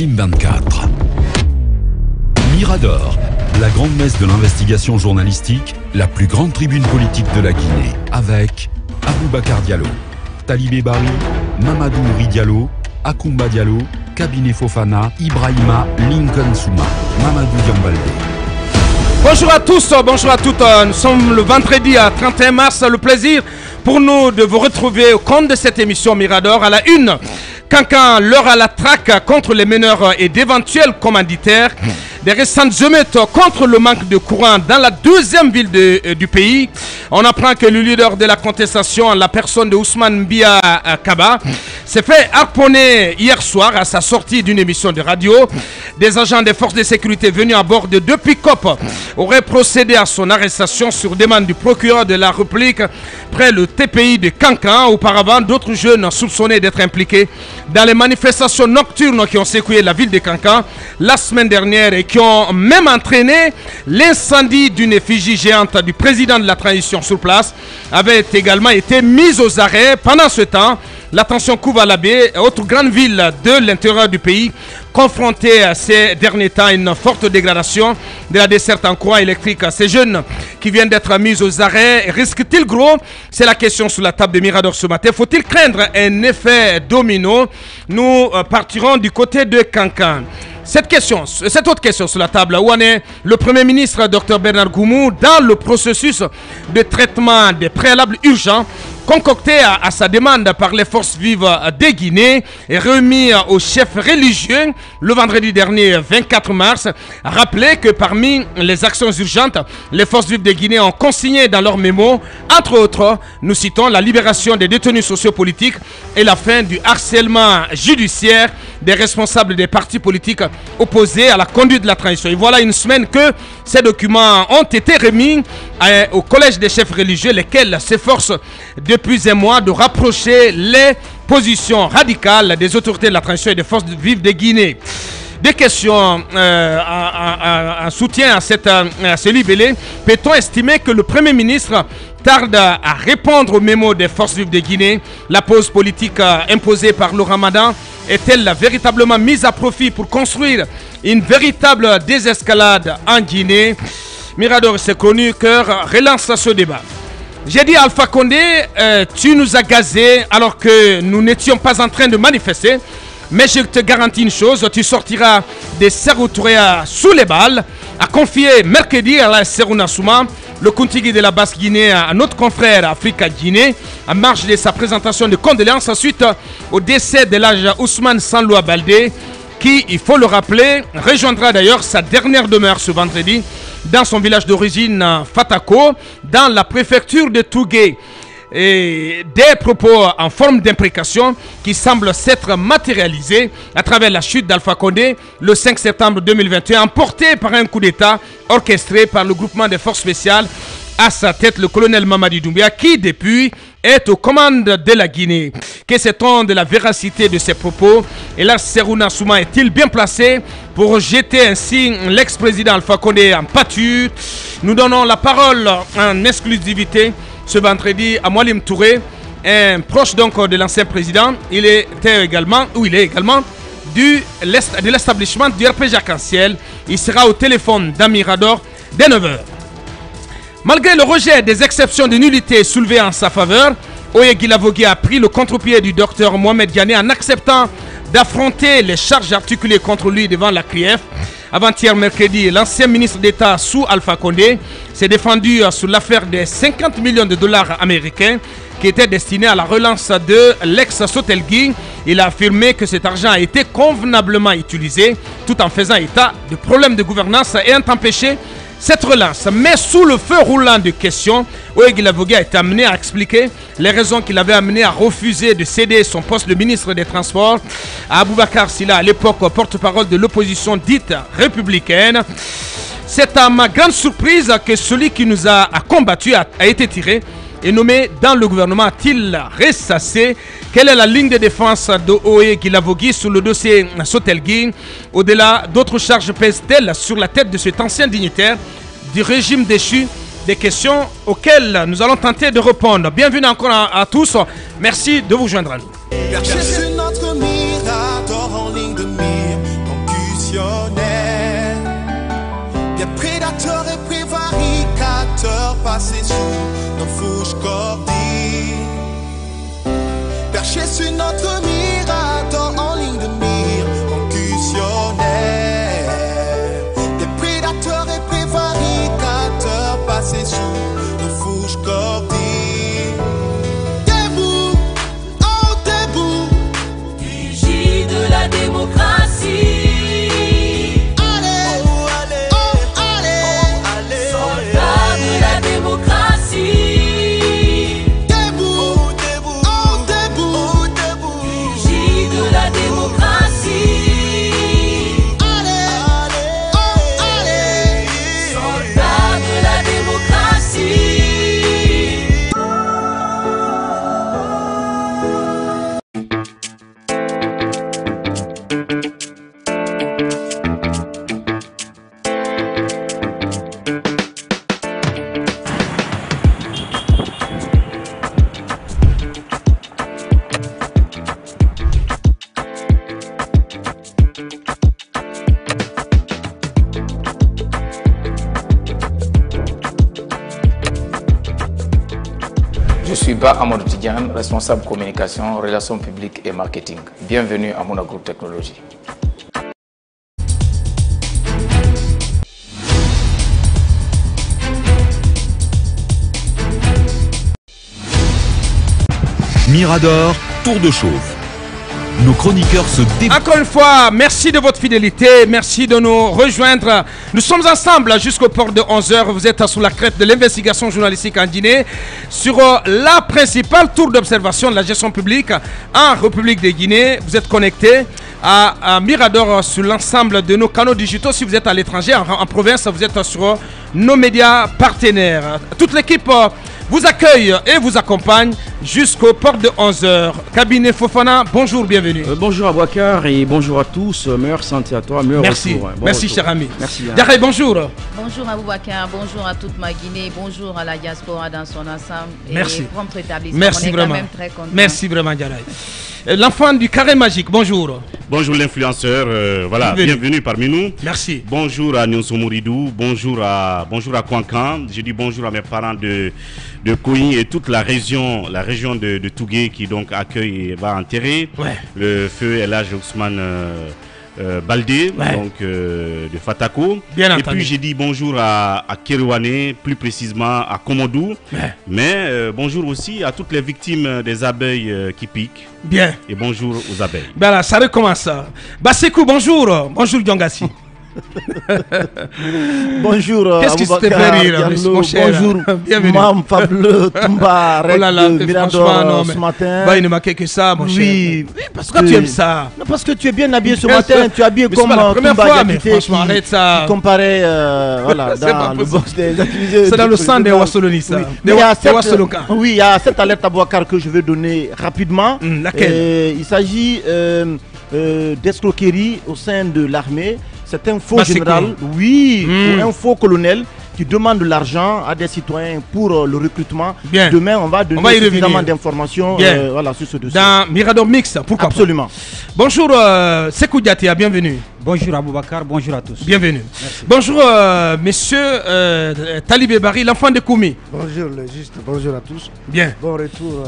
Crime 24. Mirador, la grande messe de l'investigation journalistique, la plus grande tribune politique de la Guinée, avec Aboubacar Diallo, Talibé Barry, Mamadou Ouri Diallo, Akoumba Diallo, Kabinet Fofana, Ibrahima Lincoln Souma, Mamadou Diambalde. Bonjour à tous, bonjour à toutes. Nous sommes le vendredi 31 mars. Le plaisir pour nous de vous retrouver au compte de cette émission Mirador à la une. Cancan, l'heure à la traque contre les meneurs et d'éventuels commanditaires. Des récentes émeutes contre le manque de courant dans la deuxième ville du pays. On apprend que le leader de la contestation, la personne de Ousmane Mbia Kaba, s'est fait harponner hier soir à sa sortie d'une émission de radio. Des agents des forces de sécurité venus à bord de deux pick-up auraient procédé à son arrestation sur demande du procureur de la République près le TPI de Cancan. Auparavant, d'autres jeunes soupçonnés d'être impliqués dans les manifestations nocturnes qui ont secoué la ville de Cancan la semaine dernière et qui ont même entraîné l'incendie d'une effigie géante du président de la transition sur place, avait également été mise aux arrêts. Pendant ce temps, la tension couvre à la baie, autre grande ville de l'intérieur du pays, confrontée ces derniers temps à une forte dégradation de la desserte en courant électrique. Ces jeunes qui viennent d'être mis aux arrêts, risquent-ils gros? C'est la question sur la table de Mirador ce matin. Faut-il craindre un effet domino? Nous partirons du côté de Cancan. Cette autre question sur la table, où en est le Premier ministre Dr Bernard Goumou dans le processus de traitement des préalables urgents concocté à sa demande par les forces vives des Guinées et remis aux chefs religieux le vendredi dernier 24 mars. Rappelez que parmi les actions urgentes, les forces vives des Guinées ont consigné dans leur mémo, entre autres, nous citons la libération des détenus sociopolitiques et la fin du harcèlement judiciaire des responsables des partis politiques opposés à la conduite de la transition. Et voilà une semaine que ces documents ont été remis au collège des chefs religieux, lesquels s'efforcent depuis un mois de rapprocher les positions radicales des autorités de la transition et des forces vives de Guinée. Des questions en soutien à ce libellé. Peut-on estimer que le Premier ministre tarde à répondre aux mémo des forces vives de Guinée? La pause politique imposée par le Ramadan est-elle véritablement mise à profit pour construire une véritable désescalade en Guinée? Mirador et ses chroniqueurs relancent ce débat. J'ai dit à Alpha Condé, tu nous as gazé alors que nous n'étions pas en train de manifester. Mais je te garantis une chose, tu sortiras des Serou Touré sous les balles, a confié mercredi à la Serou Souma, le contigui de la Basse-Guinée, à notre confrère Africa-Guinée, en marge de sa présentation de condoléances suite au décès de l'âge Ousmane Sanloa Baldé, qui, il faut le rappeler, rejoindra d'ailleurs sa dernière demeure ce vendredi dans son village d'origine Fatako, dans la préfecture de Tougué. Et des propos en forme d'imprécation qui semblent s'être matérialisés à travers la chute d'Alpha Condé le 5 septembre 2021, emporté par un coup d'État orchestré par le groupement des forces spéciales, à sa tête le colonel Mamadi Doumbouya, qui depuis est aux commandes de la Guinée. Que sait-on de la véracité de ses propos? Et là, Serou Souma est-il bien placé pour jeter ainsi l'ex-président Alpha Condé en pâture? Nous donnons la parole en exclusivité ce vendredi à Moualim Touré, un proche donc de l'ancien président. Il est également de l'établissement du RPG Arc-en-Ciel. Il sera au téléphone d'un Mirador dès 9h. Malgré le rejet des exceptions de nullité soulevées en sa faveur, Oyegui Lavogui a pris le contre-pied du docteur Mohamed Diané en acceptant d'affronter les charges articulées contre lui devant la CRIEF. Avant-hier mercredi, l'ancien ministre d'État sous Alpha Condé s'est défendu sur l'affaire des 50 millions de dollars américains qui étaient destinés à la relance de l'ex-Sotelgui. Il a affirmé que cet argent a été convenablement utilisé tout en faisant état de problèmes de gouvernance ayant empêché cette relance. Mais sous le feu roulant de questions, Oyegui Lavogui a été amené à expliquer les raisons qui l'avaient amené à refuser de céder son poste de ministre des Transports à Aboubacar Silla, à l'époque porte-parole de l'opposition dite républicaine. C'est à ma grande surprise que celui qui nous a combattu a été tiré et nommé dans le gouvernement, a-t-il ressassé? Quelle est la ligne de défense de Oyegui Lavogui sur le dossier Sotelgui? Au-delà, d'autres charges pèsent-elles sur la tête de cet ancien dignitaire du régime déchu? Des questions auxquelles nous allons tenter de répondre. Bienvenue encore à tous. Merci de vous joindre à nous. heures passées sous nos fourches cordées, perché sur notre mirador en ligne de mire concussionnaire. Des prédateurs et prévaricateurs passés sous nos fourches cordées. Debout, oh debout, rugit de la démocratie. Amadou Tidiane, responsable communication, relations publiques et marketing. Bienvenue à Mouna Group Technologies. Mirador, tour de chauve. Nos chroniqueurs se débattent. Encore une fois, merci de votre fidélité, merci de nous rejoindre. Nous sommes ensemble jusqu'au port de 11h. Vous êtes sous la crête de l'investigation journalistique en Guinée sur la principale tour d'observation de la gestion publique en République de Guinée. Vous êtes connectés à Mirador sur l'ensemble de nos canaux digitaux. Si vous êtes à l'étranger, en province, vous êtes sur nos médias partenaires. Toute l'équipe vous accueille et vous accompagne jusqu'au port de 11h. Cabinet Fofana, bonjour, bienvenue. Bonjour à Boakar et bonjour à tous. Meilleure santé à toi, meilleur merci. Retour. Bon merci, retour. Cher ami. Merci. Diarré, bonjour. Bonjour à Boakar, bonjour à toute ma Guinée, bonjour à la diaspora dans son ensemble. Merci. Et prompt rétablissement. Merci, on est vraiment. Quand même très content. Merci vraiment, Diarré. L'enfant du carré magique, bonjour. Bonjour l'influenceur, voilà, bienvenue parmi nous. Merci. Bonjour à Nyonso Mouridou, bonjour à Kouankan. Je dis bonjour à mes parents de Kouni et toute la région de Tougué qui donc accueille et va enterrer ouais. Le feu El Hadj Ousmane Baldé, ouais. Donc de Fatako. Bien et entendu. Puis j'ai dit bonjour à Kerouané, plus précisément à Komodou. Ouais. Mais bonjour aussi à toutes les victimes des abeilles qui piquent. Bien. Et bonjour aux abeilles. Voilà, ça recommence. Bassekou, bonjour. Bonjour Diongassi. Bonjour. Qu'est-ce qui se fait rire, mon cher. Bonjour. Bienvenue. Mam Fable Toumba. Oh là là, franchement, non, mais ce matin. Bah, il ne manquait que ça, mon cher. Oui, parce que tu aimes ça. Non, parce que tu es bien habillé ce matin. Tu es habillé mais comme la première fois, mais franchement, arrête ça. Comparé, voilà, dans le box des accusés. C'est dans le sang des Wassolonis, ça. Des Wassoloka. Oui, il y a cette alerte à Boakar que je vais donner rapidement. Laquelle? Il s'agit d'escroquerie au sein de l'armée. C'est un faux général, oui, ou un faux colonel qui demande de l'argent à des citoyens pour le recrutement. Bien. Demain, on va donner évidemment d'informations voilà, sur ce dossier. Dans Mirador Mix, pourquoi absolument. Pas. Bonjour Sekou Diatia, bienvenue. Bonjour Aboubakar, bonjour à tous. Bienvenue. Merci. Bonjour monsieur Talibé Barry, l'enfant de Koumi. Bonjour le juste, bonjour à tous. Bien. Bon retour.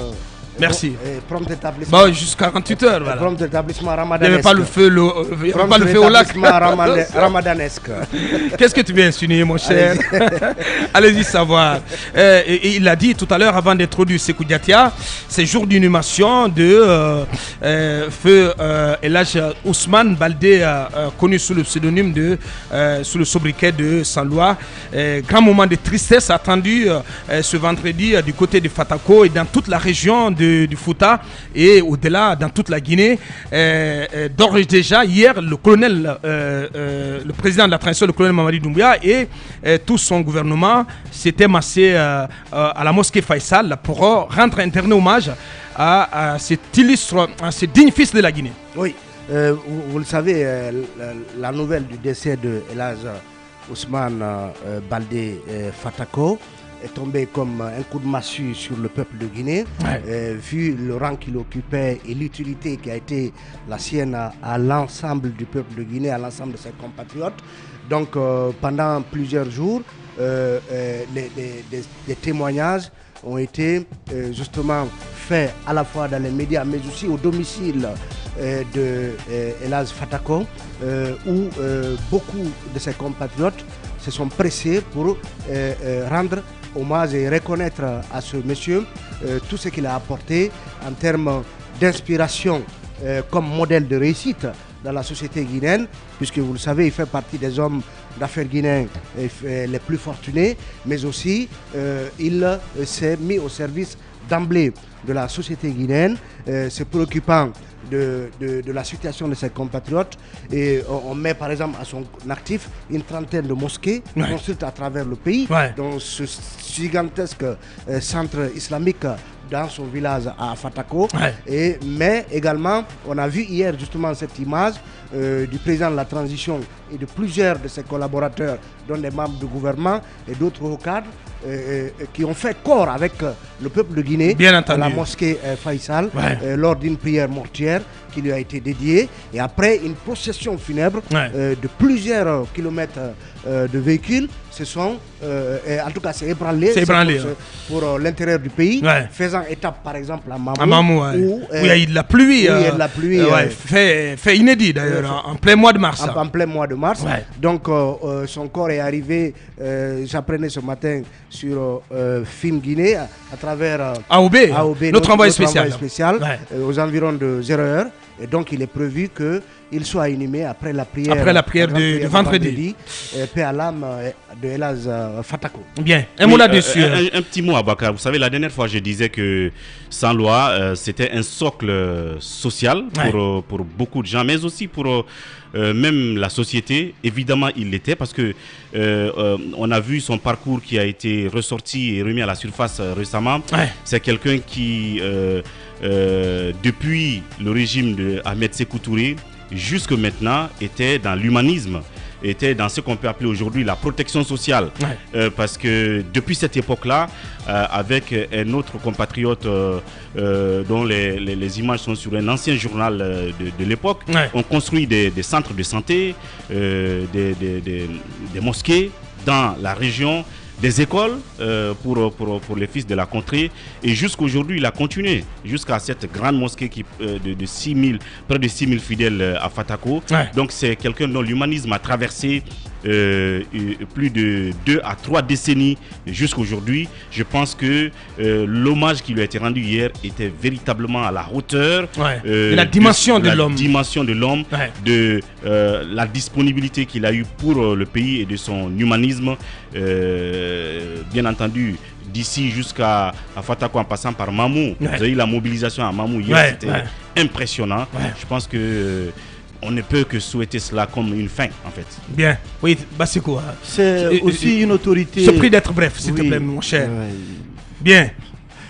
Merci. Prompt établissement. Bon, jusqu'à 48 heures. Voilà. Prompt établissement ramadanesque. Il n'y avait pas le feu, au lac. Ramadanesque. Qu'est-ce que tu viens insinuer, mon cher? Allez-y savoir. Et il a dit tout à l'heure, avant d'introduire Sekou Diatia, c'est jour d'inhumation de feu El Hadj Ousmane Baldé, connu sous le pseudonyme de, sous le sobriquet de Sans-Loi. Grand moment de tristesse attendu ce vendredi du côté de Fatako et dans toute la région de du Fouta et au-delà dans toute la Guinée. D'ores et déjà, hier, le colonel, le président de la transition, le colonel Mamadi Doumbouya et tout son gouvernement s'étaient massés à la mosquée Faisal pour rendre un dernier hommage à cet illustre, à ce digne fils de la Guinée. Oui, vous le savez, la nouvelle du décès de El Hadj Ousmane Baldé Fatako est tombé comme un coup de massue sur le peuple de Guinée, ouais. Vu le rang qu'il occupait et l'utilité qui a été la sienne à l'ensemble du peuple de Guinée, à l'ensemble de ses compatriotes. Donc pendant plusieurs jours, les témoignages ont été justement faits à la fois dans les médias mais aussi au domicile de Elhadj Fatako, où beaucoup de ses compatriotes se sont pressés pour rendre hommage et reconnaître à ce monsieur tout ce qu'il a apporté en termes d'inspiration comme modèle de réussite dans la société guinéenne, puisque vous le savez, il fait partie des hommes d'affaires guinéens les plus fortunés, mais aussi il s'est mis au service d'emblée de la société guinéenne, se préoccupant de la situation de ses compatriotes. Et on met par exemple à son actif une trentaine de mosquées construites à travers le pays, dont ce gigantesque centre islamique dans son village à Fatako. Mais également, on a vu hier justement cette image du président de la transition et de plusieurs de ses collaborateurs, dont des membres du gouvernement et d'autres hauts cadres, qui ont fait corps avec le peuple de Guinée à la mosquée Faïsal lors d'une prière mortuaire qui lui a été dédiée, et après une procession funèbre de plusieurs kilomètres de véhicules se sont, en tout cas, ébranlés pour l'intérieur du pays, faisant étape par exemple à Mamou, où il y a eu de la pluie, fait inédit d'ailleurs, en plein mois de mars. En plein mois de mars. Donc son corps est arrivé, j'apprenais ce matin sur Film Guinée, à travers AOB, notre envoyé spécial aux environs de 0h. Et donc il est prévu qu'il soit inhumé après la prière, de vendredi. Paix à l'âme de Elhadj Fatako. Bien, un mot là-dessus. Un petit mot à Bakar. Vous savez, la dernière fois je disais que sans loi, c'était un socle social pour beaucoup de gens, mais aussi pour même la société. Évidemment, il l'était parce que on a vu son parcours qui a été ressorti et remis à la surface récemment. C'est quelqu'un qui... depuis le régime d'Ahmed Sékou Touré jusque maintenant était dans l'humanisme, était dans ce qu'on peut appeler aujourd'hui la protection sociale, parce que depuis cette époque-là, avec un autre compatriote dont les images sont sur un ancien journal de l'époque, on construit des centres de santé, des mosquées dans la région, des écoles pour les fils de la contrée. Et jusqu'aujourd'hui, il a continué jusqu'à cette grande mosquée qui, de 6000, près de 6000 fidèles à Fatako. Donc c'est quelqu'un dont l'humanisme a traversé plus de 2 à 3 décennies jusqu'aujourd'hui. Je pense que l'hommage qui lui a été rendu hier était véritablement à la hauteur de la dimension de l'homme, de la disponibilité qu'il a eu pour le pays et de son humanisme. Bien entendu, d'ici jusqu'à Fatako, en passant par Mamou, vous avez la mobilisation à Mamou hier, c'était impressionnant. Je pense que on ne peut que souhaiter cela comme une fin, en fait. Bien. Oui, Bassiko. C'est aussi une autorité... Je prie d'être bref, s'il te plaît, mon cher. Bien.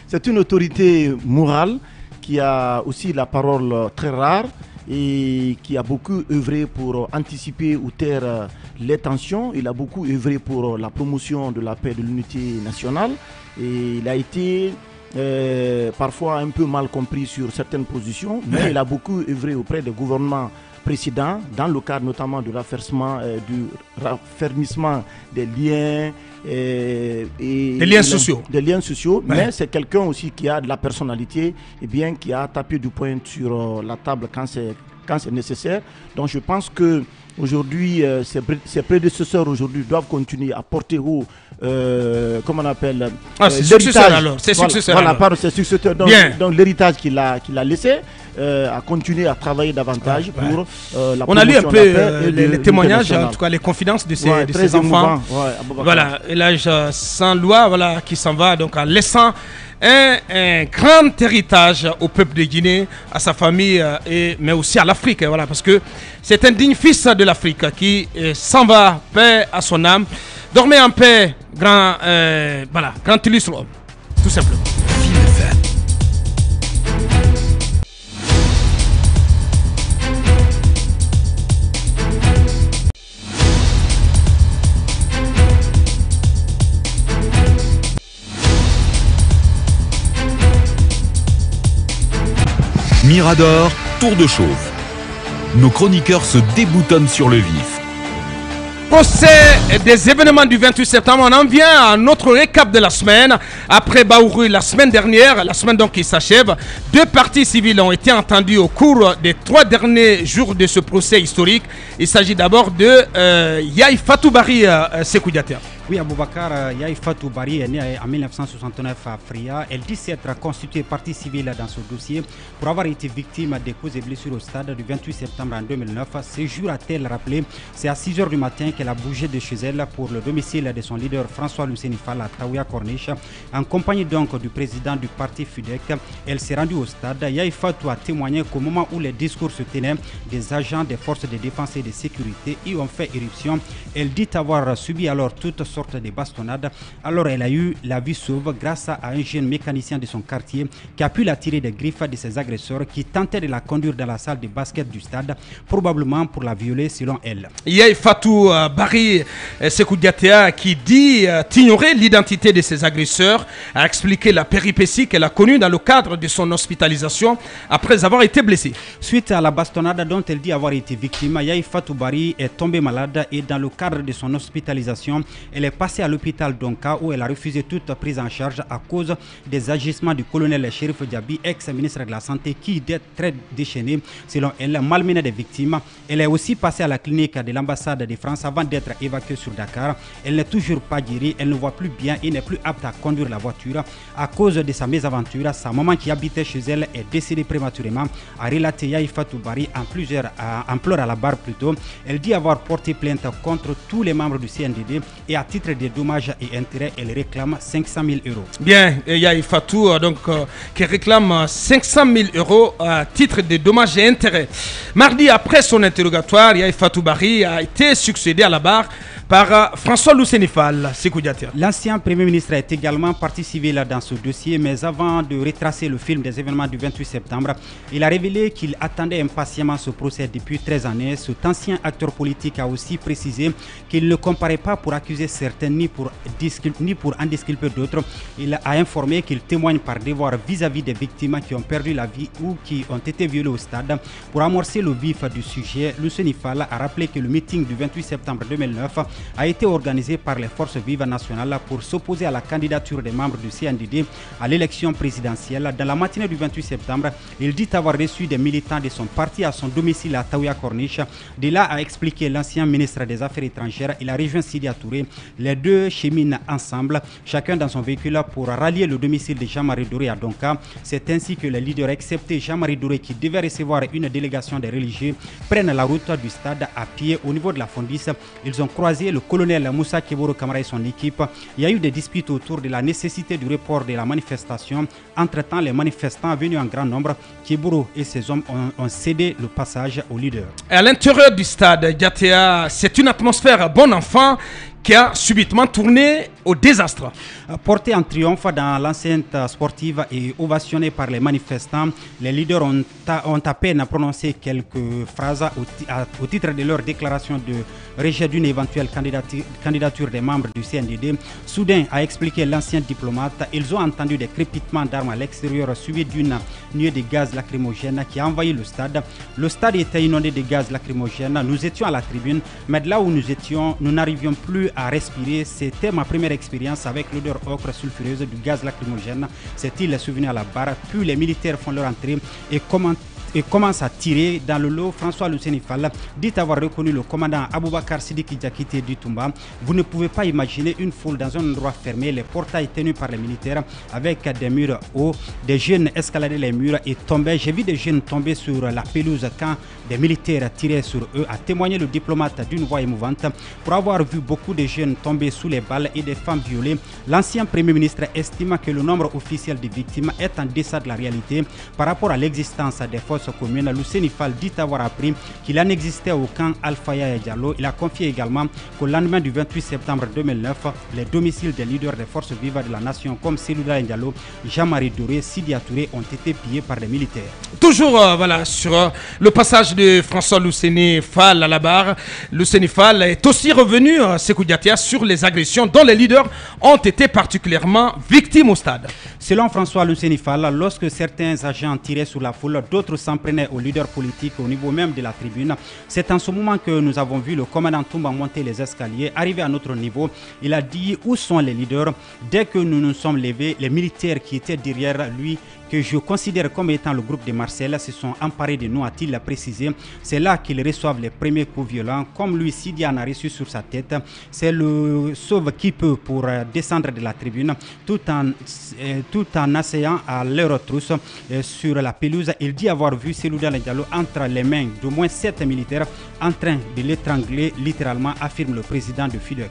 C'est une autorité morale qui a aussi la parole très rare et qui a beaucoup œuvré pour anticiper ou taire les tensions. Il a beaucoup œuvré pour la promotion de la paix et de l'unité nationale. Et il a été... parfois un peu mal compris sur certaines positions, mais il a beaucoup œuvré auprès des gouvernements précédents dans le cadre notamment du raffermissement des liens sociaux. Des liens sociaux, mais c'est quelqu'un aussi qui a de la personnalité et qui a tapé du poing sur la table quand c'est nécessaire. Donc je pense que aujourd'hui, ses prédécesseurs aujourd'hui doivent continuer à porter haut, comment on appelle, ses successeurs. Donc l'héritage qu'il a laissé, à continuer à travailler davantage pour la promotion. On a lu un peu les témoignages, en tout cas les confidences de ses enfants. Voilà, Elhadj sans loi, voilà, qui s'en va, donc en laissant un grand héritage au peuple de Guinée, à sa famille, mais aussi à l'Afrique. Voilà, parce que c'est un digne fils de l'Afrique qui s'en va, paix à son âme. Dormez en paix, grand, voilà, grand illustre homme, tout simplement. Mirador, tour de chauffe. Nos chroniqueurs se déboutonnent sur le vif. procès des événements du 28 septembre, on en vient à notre récap de la semaine. Après Baourou la semaine dernière, la semaine donc qui s'achève, deux parties civiles ont été entendues au cours des 3 derniers jours de ce procès historique. Il s'agit d'abord de Yaye Fatou Barry Sékou Diatta. Oui, Aboubacar, Yaye Fatou Barry est née en 1969 à Fria. Elle dit s'être constituée partie civile dans ce dossier pour avoir été victime des causes et blessures au stade du 28 septembre en 2009. Ce jour, a-t-elle rappelé, c'est à 6 h du matin qu'elle a bougé de chez elle pour le domicile de son leader François Luceni Fall à Taouya Corniche. En compagnie donc du président du parti FUDEC, elle s'est rendue au stade. Yaye Fatou a témoigné qu'au moment où les discours se tenaient, des agents des forces de défense et de sécurité y ont fait éruption. Elle dit avoir subi alors toute sorte de bastonnade. Alors elle a eu la vie sauve grâce à un jeune mécanicien de son quartier qui a pu la tirer des griffes de ses agresseurs qui tentaient de la conduire dans la salle de basket du stade, probablement pour la violer selon elle. Yaye Fatou Barry Sékou Diatta, qui dit ignorer l'identité de ses agresseurs, a expliqué la péripétie qu'elle a connue dans le cadre de son hospitalisation après avoir été blessée. Suite à la bastonnade dont elle dit avoir été victime, Yaye Fatou Barry est tombée malade et dans le cadre de son hospitalisation, elle est passée à l'hôpital Donka où elle a refusé toute prise en charge à cause des agissements du colonel Chérif Diaby, ex-ministre de la Santé, qui était très déchaîné. Selon elle, malmenait des victimes. Elle est aussi passée à la clinique de l'ambassade de France avant d'être évacuée sur Dakar. Elle n'est toujours pas guérie, elle ne voit plus bien et n'est plus apte à conduire la voiture. À cause de sa mésaventure, sa maman qui habitait chez elle est décédée prématurément, a relaté Yaye Fatou Barry en pleurs à la barre plutôt. Elle dit avoir porté plainte contre tous les membres du CNDD et à titre de dommages et intérêts, elle réclame 500 000 €. Bien, Yaye Fatou, donc, qui réclame 500 000 € à titre de dommages et intérêts. Mardi, après son interrogatoire, Yaye Fatou Barry a été succédé à la barre par François Luceni Fall Sékou Diatta. L'ancien Premier ministre est également partie civile dans ce dossier, mais avant de retracer le film des événements du 28 septembre, il a révélé qu'il attendait impatiemment ce procès depuis 13 années. Cet ancien acteur politique a aussi précisé qu'il ne comparait pas pour accuser certains ni pour en disculper d'autres. Il a informé qu'il témoigne par devoir vis-à-vis des victimes qui ont perdu la vie ou qui ont été violées au stade. Pour amorcer le vif du sujet, Luceni Fall a rappelé que le meeting du 28 septembre 2009 a été organisé par les forces vives nationales pour s'opposer à la candidature des membres du CNDD à l'élection présidentielle. Dans la matinée du 28 septembre, il dit avoir reçu des militants de son parti à son domicile à Taouya Corniche. De là a expliqué l'ancien ministre des Affaires étrangères, il a rejoint Sidia Touré. Les deux cheminent ensemble, chacun dans son véhicule pour rallier le domicile de Jean-Marie Doré à Donka. C'est ainsi que les leaders, excepté Jean-Marie Doré qui devait recevoir une délégation des religieux, prennent la route du stade à pied au niveau de la Fondisse. Ils ont croisé le colonel Moussa Keboro Kamara et son équipe. Il y a eu des disputes autour de la nécessité du report de la manifestation. Entre-temps, les manifestants venus en grand nombre, Keboro et ses hommes ont cédé le passage aux leaders. À l'intérieur du stade Diatta, c'est une atmosphère bon enfant qui a subitement tourné au désastre. Porté en triomphe dans l'enceinte sportive et ovationné par les manifestants, les leaders ont à peine prononcé quelques phrases au titre de leur déclaration de rejet d'une éventuelle candidature des membres du CNDD. Soudain, a expliqué l'ancien diplomate, ils ont entendu des crépitements d'armes à l'extérieur suivis d'une nuée de gaz lacrymogène qui a envahi le stade. Le stade était inondé de gaz lacrymogène. Nous étions à la tribune, mais de là où nous étions, nous n'arrivions plus à respirer. C'était ma première expérience avec l'odeur ocre sulfureuse du gaz lacrymogène. C'est-il souvenu à la barre. Puis les militaires font leur entrée et commence à tirer dans le lot. François Luceni Fall dit avoir reconnu le commandant Aboubacar Sidiki Diakité du Toumba. Vous ne pouvez pas imaginer une foule dans un endroit fermé, les portails tenus par les militaires avec des murs hauts. Des jeunes escaladaient les murs et tombaient. J'ai vu des jeunes tomber sur la pelouse quand des militaires tiraient sur eux, a témoigné le diplomate d'une voix émouvante. Pour avoir vu beaucoup de jeunes tomber sous les balles et des femmes violées, l'ancien Premier ministre estime que le nombre officiel des victimes est en deçà de la réalité par rapport à l'existence des forces commune. Luceni Fall dit avoir appris qu'il en existait au camp Alpha Yaya Diallo. Il a confié également qu'au lendemain du 28 septembre 2009, les domiciles des leaders des forces vives de la nation comme Selouda Diallo, Jean-Marie Doré, Sidia Touré ont été pillés par les militaires. Toujours voilà, sur le passage de François Luceni Fall à la barre, Luceni Fall est aussi revenu à Sékou Diatta sur les agressions dont les leaders ont été particulièrement victimes au stade. Selon François Luceni Fall, lorsque certains agents tiraient sur la foule, d'autres s'en s'en prenait aux leaders politiques au niveau même de la tribune. C'est en ce moment que nous avons vu le commandant Toumba monter les escaliers. Arrivé à notre niveau, il a dit où sont les leaders. Dès que nous nous sommes levés, les militaires qui étaient derrière lui, que je considère comme étant le groupe de Marcel, se sont emparés de nous, a-t-il précisé. C'est là qu'ils reçoivent les premiers coups violents, comme lui Sidi en a reçu sur sa tête. C'est le sauve qui peut pour descendre de la tribune, tout en essayant à leur trousse sur la pelouse. Il dit avoir vu Seloudal Diallo entre les mains d'au moins 7 militaires en train de l'étrangler, littéralement, affirme le président de FIDEC.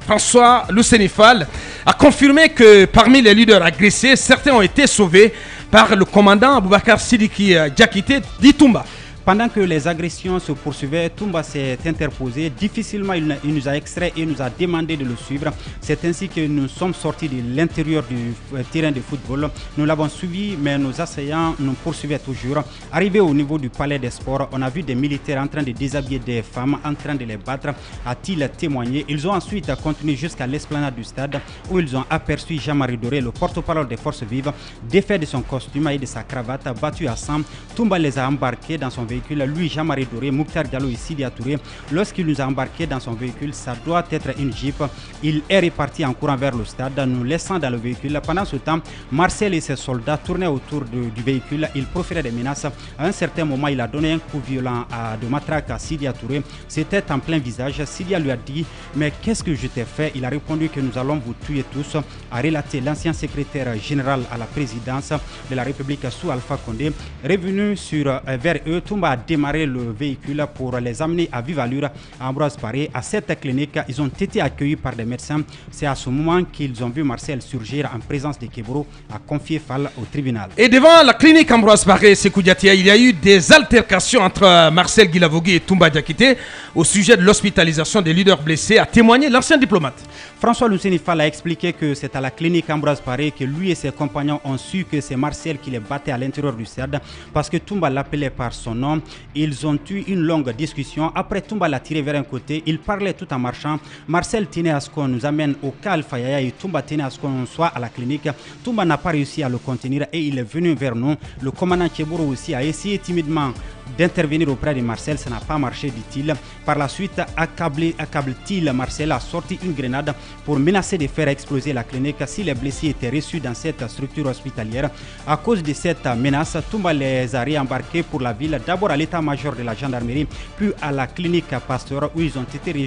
François Loussénifal a confirmé que parmi les leaders agressés, certains ont été sauvés par le commandant Aboubacar Sidiki Diakité dit Toumba. Pendant que les agressions se poursuivaient, Toumba s'est interposé. Difficilement, il nous a extrait et nous a demandé de le suivre. C'est ainsi que nous sommes sortis de l'intérieur du terrain de football. Nous l'avons suivi, mais nos assaillants nous poursuivaient toujours. Arrivé au niveau du palais des sports, on a vu des militaires en train de déshabiller des femmes, en train de les battre, a-t-il témoigné. Ils ont ensuite continué jusqu'à l'esplanade du stade où ils ont aperçu Jean-Marie Doré, le porte-parole des forces vives, défait de son costume et de sa cravate, battu à sang. Toumba les a embarqués dans son véhicule, lui, Jean-Marie Doré, Mouktar Diallo et Sidi Touré. Lorsqu'il nous a embarqués dans son véhicule, ça doit être une Jeep. Il est reparti en courant vers le stade, nous laissant dans le véhicule. Pendant ce temps, Marcel et ses soldats tournaient autour du véhicule. Ils proféraient des menaces. À un certain moment, il a donné un coup violent de matraque à Sidi Touré. C'était en plein visage. Sidi lui a dit « Mais qu'est-ce que je t'ai fait ?» Il a répondu que nous allons vous tuer tous, a relaté l'ancien secrétaire général à la présidence de la République sous Alpha Condé. Revenu vers eux, tout a démarré le véhicule pour les amener à vive allure à Ambroise Paré. À cette clinique, ils ont été accueillis par des médecins. C'est à ce moment qu'ils ont vu Marcel surgir en présence de Kebro, a confié Fall au tribunal. Et devant la clinique Ambroise Paré, Sékou Diatia, il y a eu des altercations entre Marcel Guilavogui et Toumba Diakité au sujet de l'hospitalisation des leaders blessés, a témoigné l'ancien diplomate. François Loussénifal a expliqué que c'est à la clinique Ambroise Paré que lui et ses compagnons ont su que c'est Marcel qui les battait à l'intérieur du stade parce que Toumba l'appelait par son nom. Ils ont eu une longue discussion. Après, Toumba l'a tiré vers un côté. Il parlait tout en marchant. Marcel tenait à ce qu'on nous amène au Kalfa Yaya et Toumba tenait à ce qu'on soit à la clinique. Toumba n'a pas réussi à le contenir et il est venu vers nous. Le commandant Keboro aussi a essayé timidement d'intervenir auprès de Marcel. Ça n'a pas marché, dit-il. Par la suite, accable-t-il, Marcel a sorti une grenade pour menacer de faire exploser la clinique si les blessés étaient reçus dans cette structure hospitalière. À cause de cette menace, Toumba les a réembarqués pour la ville, d'abord à l'état-major de la gendarmerie, puis à la clinique Pasteur où ils ont été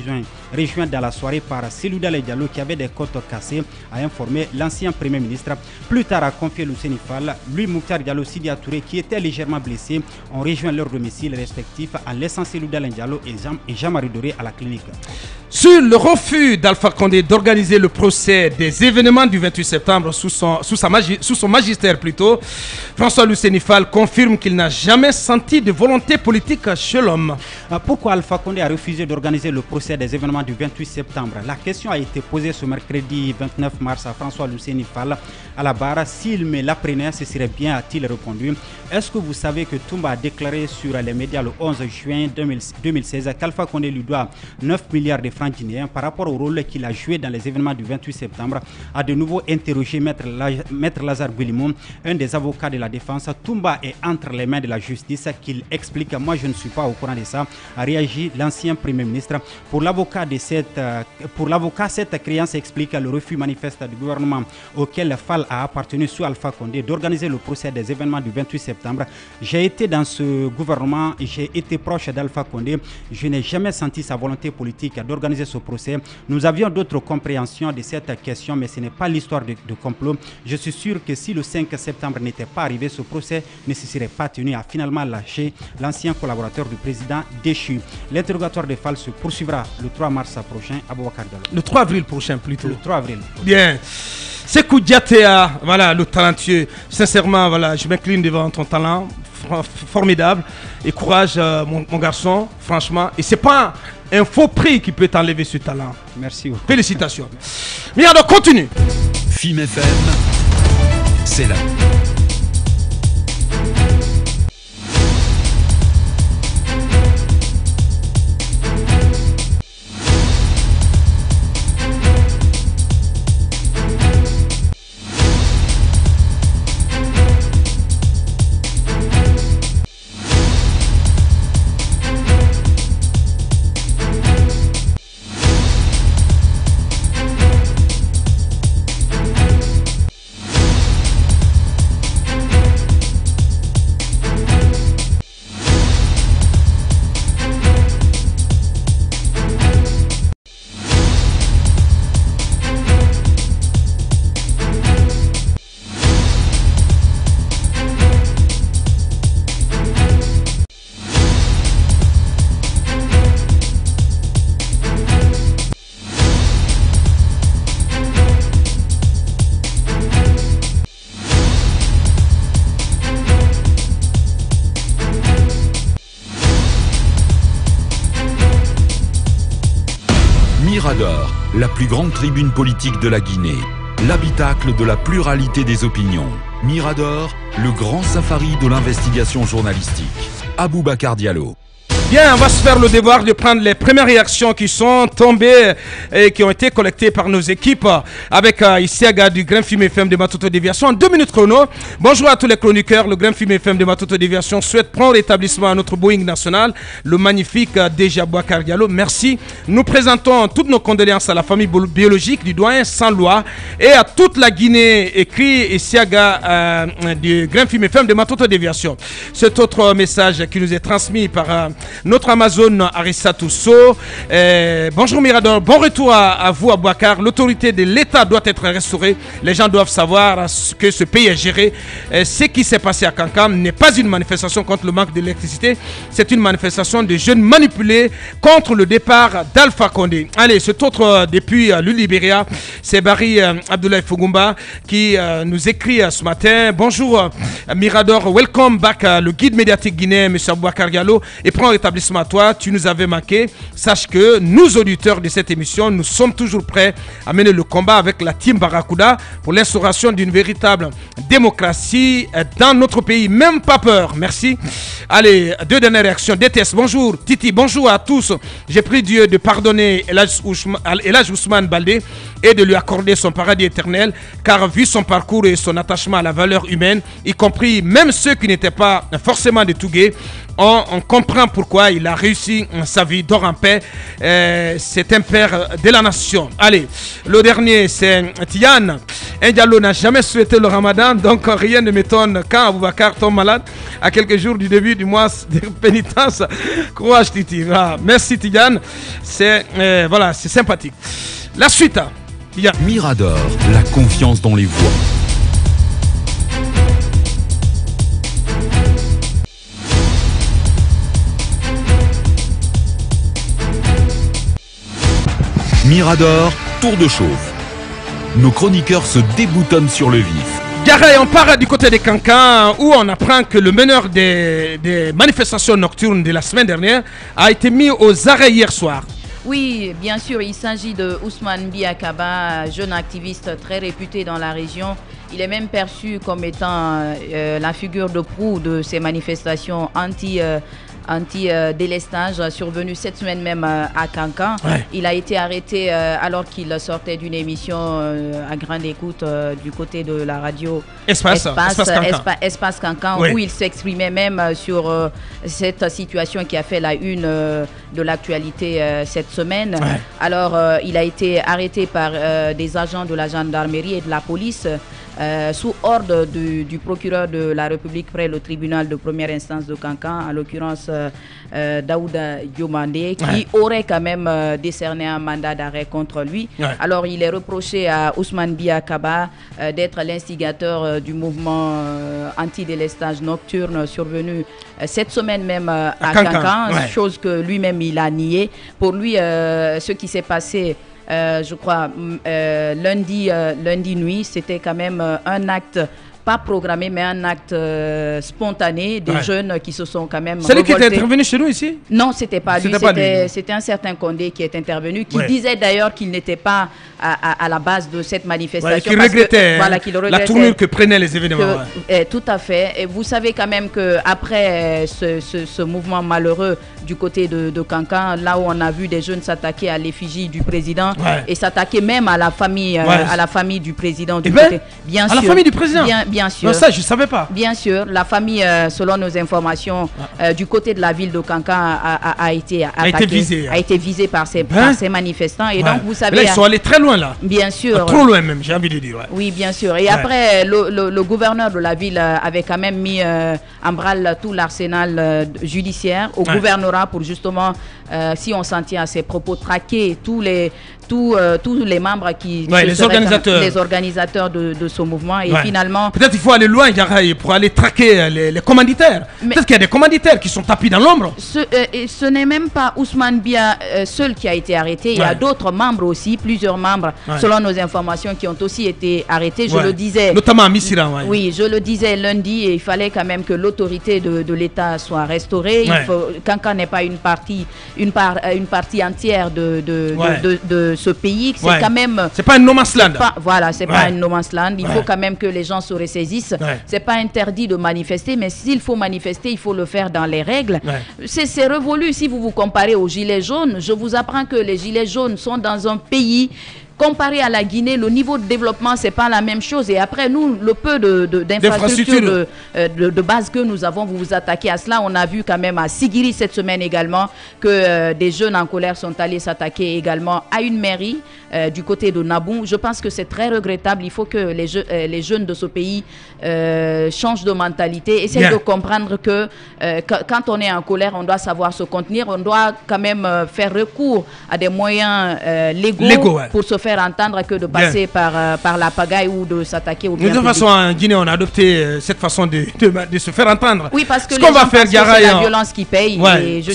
rejoints dans la soirée par Seloudal Diallo qui avait des côtes cassées, a informé l'ancien premier ministre. Plus tard, a confié Loussénifal, lui, Mouktar Diallo, Sidi Touré qui étaient légèrement blessés, ont rejoint leur domicile respectif en laissant Seloudal Diallo et Jean-Marie Doré à la clinique. Sur le refus d'Alpha Condé d'organiser le procès des événements du 28 septembre sous son magistère plutôt, François Loussénifal confirme qu'il n'a jamais senti de volonté politique chez l'homme. Pourquoi Alpha Condé a refusé d'organiser le procès des événements du 28 septembre? La question a été posée ce mercredi 29 mars à François Loussénifal à la barre. S'il me l'apprenait, ce serait bien, a-t-il répondu. Est-ce que vous savez que Toumba a déclaré sur les médias le 11 juin 2016 qu'Alpha Condé lui doit 9 milliards de francs guinéens par rapport au rôle qu'il a joué dans les événements du 28 septembre? A de nouveau interrogé Maître Lazare Guillemot, un des avocats de la défense. Toumba est entre les mains de la justice qu'il explique. Moi, je ne suis pas au courant de ça, a réagi l'ancien Premier ministre. Pour l'avocat, cette créance explique le refus manifeste du gouvernement auquel Fall a appartenu sous Alpha Condé d'organiser le procès des événements du 28 septembre. J'ai été dans ce gouvernement et j'ai été proche d'Alpha Condé. Je n'ai jamais senti sa volonté politique d'organiser ce procès. Nous avions d'autres compréhensions de cette question, mais ce n'est pas l'histoire de complot. Je suis sûr que si le 5 septembre n'était pas arrivé, ce procès ne se serait pas tenu, à finalement lâché l'ancien collaborateur du président déchu. L'interrogatoire de Fall se poursuivra le 3 mars prochain à Boubacar Diallo. Le 3 avril prochain plutôt. Le 3 avril. Bien. Sékou Diatea, voilà le talentueux. Sincèrement, voilà, je m'incline devant ton talent. Formidable. Et courage, mon garçon, franchement. Et c'est pas un faux prix qui peut t'enlever ce talent. Merci. Félicitations. Mais alors, continue. Fim FM, c'est là. la plus grande tribune politique de la Guinée, l'habitacle de la pluralité des opinions. Mirador, le grand safari de l'investigation journalistique. Aboubacar Diallo. Bien, on va se faire le devoir de prendre les premières réactions qui sont tombées et qui ont été collectées par nos équipes avec Isiaga du Grain Film FM de Matoto Déviation en 2 minutes chrono. Bonjour à tous les chroniqueurs. Le Grain Film FM de Matoto Déviation souhaite prendre l'établissement à notre Boeing national, le magnifique Deja Boubacar Diallo. Merci. Nous présentons toutes nos condoléances à la famille biologique du doyen sans loi et à toute la Guinée, écrit Isiaga du Grain Film FM de Matoto Déviation. Cet autre message qui nous est transmis par notre Amazon Arissa Tousso. Bonjour Mirador, bon retour à vous à Boubacar. L'autorité de l'État doit être restaurée. Les gens doivent savoir que ce pays est géré. Ce qui s'est passé à Kankam n'est pas une manifestation contre le manque d'électricité. C'est une manifestation de jeunes manipulés contre le départ d'Alpha Condé. Allez, cet autre depuis le Libéria, c'est Barry Abdoulaye Fougoumba qui nous écrit ce matin. Bonjour Mirador, welcome back le guide médiatique guinéen, M. Boubacar Diallo, et prend établissement à toi, tu nous avais manqué. Sache que nous, auditeurs de cette émission, nous sommes toujours prêts à mener le combat avec la team Barracuda pour l'instauration d'une véritable démocratie dans notre pays. Même pas peur. Merci. Allez, deux dernières réactions. DTS, bonjour. Titi, bonjour à tous. J'ai pris Dieu de pardonner Elhadj Ousmane Baldé et de lui accorder son paradis éternel, car vu son parcours et son attachement à la valeur humaine, y compris même ceux qui n'étaient pas forcément de Tougué, on comprend pourquoi il a réussi sa vie. Dors en paix, c'est un père de la nation. Allez, le dernier c'est Tiane. Un Diallo n'a jamais souhaité le ramadan, donc rien ne m'étonne quand Aboubacar tombe malade à quelques jours du début du mois de pénitence. Courage Titi. Ah, merci Tiane, c'est voilà, c'est sympathique. La suite, Tiane. Mirador, la confiance dans les voix. Mirador, tour de chauve. Nos chroniqueurs se déboutonnent sur le vif. Garay, on part du côté des Kankan où on apprend que le meneur des manifestations nocturnes de la semaine dernière a été mis aux arrêts hier soir. Oui, bien sûr, il s'agit de Ousmane Biakaba, jeune activiste très réputé dans la région. Il est même perçu comme étant la figure de proue de ces manifestations anti-délestage survenu cette semaine même à Kankan. Ouais. Il a été arrêté alors qu'il sortait d'une émission à grande écoute du côté de la radio Espace Kankan, oui, où il s'exprimait même sur cette situation qui a fait la une de l'actualité cette semaine. Ouais. Alors il a été arrêté par des agents de la gendarmerie et de la police sous ordre du procureur de la République près le tribunal de première instance de Kankan, en l'occurrence Daouda Diomandé, qui ouais, aurait quand même décerné un mandat d'arrêt contre lui. Ouais. Alors il est reproché à Ousmane Biakaba d'être l'instigateur du mouvement anti-délestage nocturne survenu cette semaine même à Kankan, ouais, chose que lui-même il a nié. Pour lui, ce qui s'est passé je crois lundi nuit, c'était quand même un acte pas programmé, mais un acte spontané des ouais, jeunes qui se sont quand même revoltés. Celui qui était intervenu chez nous ici? Non, c'était pas lui. C'était un certain Condé qui est intervenu, qui ouais, disait d'ailleurs qu'il n'était pas à la base de cette manifestation. Ouais, qu'il regrettait la tournure que prenaient les événements. Tout à fait. Et vous savez quand même qu'après ce mouvement malheureux du côté de Kankan, là où on a vu des jeunes s'attaquer à l'effigie du président ouais, et s'attaquer même à la famille, ouais, à la famille du président. Bien sûr. À la famille du président. Bien sûr. Non, ça, je ne savais pas. Bien sûr, la famille, selon nos informations, du côté de la ville de Kankan a été visée par ces manifestants. Et ouais, donc, vous savez... Là, ils sont allés très loin, là. Bien sûr. Trop loin même, j'ai envie de dire. Ouais. Oui, bien sûr. Et ouais, après, le gouverneur de la ville avait quand même mis en branle tout l'arsenal judiciaire au ouais, gouvernorat pour justement, si on s'en tient à ses propos, traquer tous les membres qui... Ouais, les organisateurs de ce mouvement. Et ouais, finalement... Peut-être qu'il faut aller loin, Yaraï, pour aller traquer les commanditaires. Peut-être qu'il y a des commanditaires qui sont tapis dans l'ombre. Ce n'est même pas Ousmane Bia seul qui a été arrêté. Ouais. Il y a d'autres membres aussi, plusieurs membres, ouais, selon nos informations, qui ont aussi été arrêtés. Je ouais, le disais... Notamment à Missira. Ouais. Oui, je le disais lundi, et il fallait quand même que l'autorité de l'État soit restaurée. Ouais. Il faut, Kankan n'est pas une partie entière de ce pays. C'est quand même. C'est pas un no man's land. Voilà, c'est pas un no man's land. Il faut quand même que les gens se ressaisissent. C'est pas interdit de manifester, mais s'il faut manifester, il faut le faire dans les règles. C'est révolu. Si vous vous comparez aux Gilets jaunes, je vous apprends que les Gilets jaunes sont dans un pays. Comparé à la Guinée, le niveau de développement, c'est pas la même chose. Et après, nous, le peu d'infrastructures de base que nous avons, vous vous attaquez à cela. On a vu quand même à Sigiri cette semaine également que des jeunes en colère sont allés s'attaquer également à une mairie du côté de Naboum. Je pense que c'est très regrettable. Il faut que les jeunes de ce pays changent de mentalité, essayent de comprendre que quand on est en colère, on doit savoir se contenir. On doit quand même faire recours à des moyens légaux pour se faire entendre que de passer par la pagaille ou de s'attaquer au bien public. De toute façon, en Guinée, on a adopté cette façon de se faire entendre. Oui, parce que c'est la violence qui paye. Et je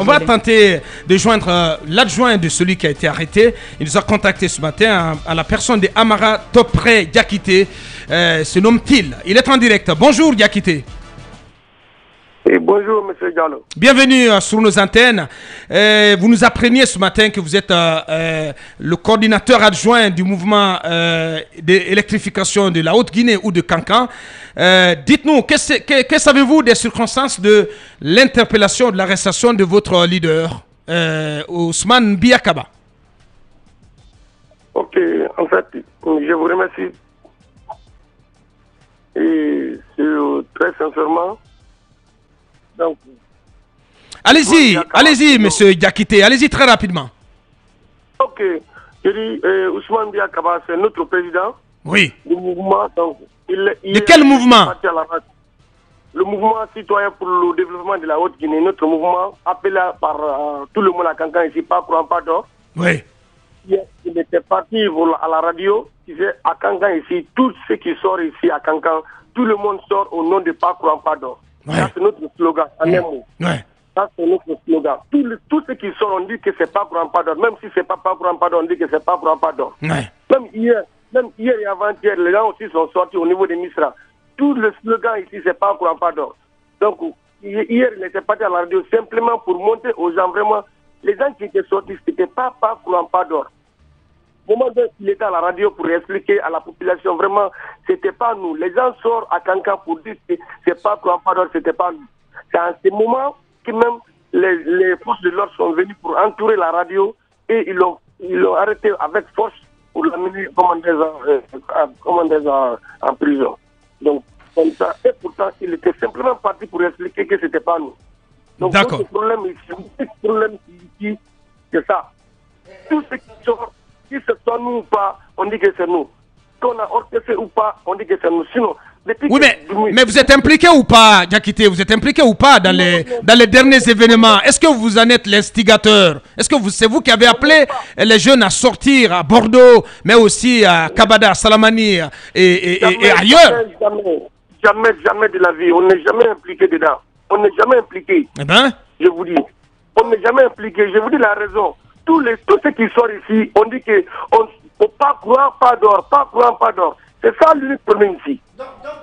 on va tenter de joindre l'adjoint de celui qui a été arrêté. Il nous a contacté ce matin à la personne de Amara Topré Diakité. Se nomme-t-il. Il est en direct. Bonjour Diakité. Et bonjour, M. Diallo. Bienvenue sur nos antennes. Vous nous appreniez ce matin que vous êtes le coordinateur adjoint du mouvement d'électrification de la Haute-Guinée ou de Kankan. Dites-nous, que savez-vous des circonstances de l'interpellation, de l'arrestation de votre leader, Ousmane Biakaba? Ok, en fait, je vous remercie. Et très sincèrement, allez-y, allez-y, monsieur Diakité, allez-y très rapidement. Ok, je dis Ousmane Biakaba, c'est notre président. Oui. Du mouvement. Donc, de quel mouvement? Le mouvement citoyen pour le développement de la Haute-Guinée, notre mouvement appelé par tout le monde à Kankan ici, pas courant, pas d'or. Oui. Il était parti à la radio, il disait à Kankan ici, tout ce qui sort ici à Kankan, tout le monde sort au nom de pas courant, pas d'or. Ouais. Ça, c'est notre slogan, en un mot. Ça, c'est notre slogan. Tout ce qui sort, on dit que c'est pas courant, pas d'or. Même si c'est pas courant, pas d'or, on dit que c'est pas courant, pas d'or. Même hier et avant-hier, les gens aussi sont sortis au niveau des Misra. Tout le slogan ici, c'est pas courant, pas d'or. Donc, hier, il était parti à la radio simplement pour montrer aux gens vraiment, les gens qui étaient sortis, c'était pas courant, pas d'or. Au moment où il était à la radio pour expliquer à la population, vraiment, c'était pas nous. Les gens sortent à Kankan pour dire que c'est pas courant, pas d'or, c'était pas nous. C'est à ce moment que même les forces de l'ordre sont venues pour entourer la radio et ils l'ont arrêté avec force pour l'amener en prison. Donc, comme ça, et pourtant, il était simplement parti pour expliquer que c'était pas nous. Donc, le problème ici, c'est ça. Tout ce qui sort, si c'est toi nous ou pas, on dit que c'est nous. Si on a orchestré ou pas, on dit que c'est nous. Sinon, depuis mais vous êtes impliqué ou pas, Diakité? Vous êtes impliqué ou pas dans les derniers événements? Est-ce que vous en êtes l'instigateur? Est-ce que c'est vous qui avez appelé les jeunes à sortir à Bordeaux, mais aussi à Kabada, Salamani et ailleurs? Jamais de la vie. On n'est jamais impliqué dedans. On n'est jamais impliqué. Eh ben, je vous dis, on n'est jamais impliqué. Je vous dis la raison. Tout ce qui sort ici, on dit que pas courant, pas d'or, pas courant, pas d'or. C'est ça l'unique problème ici.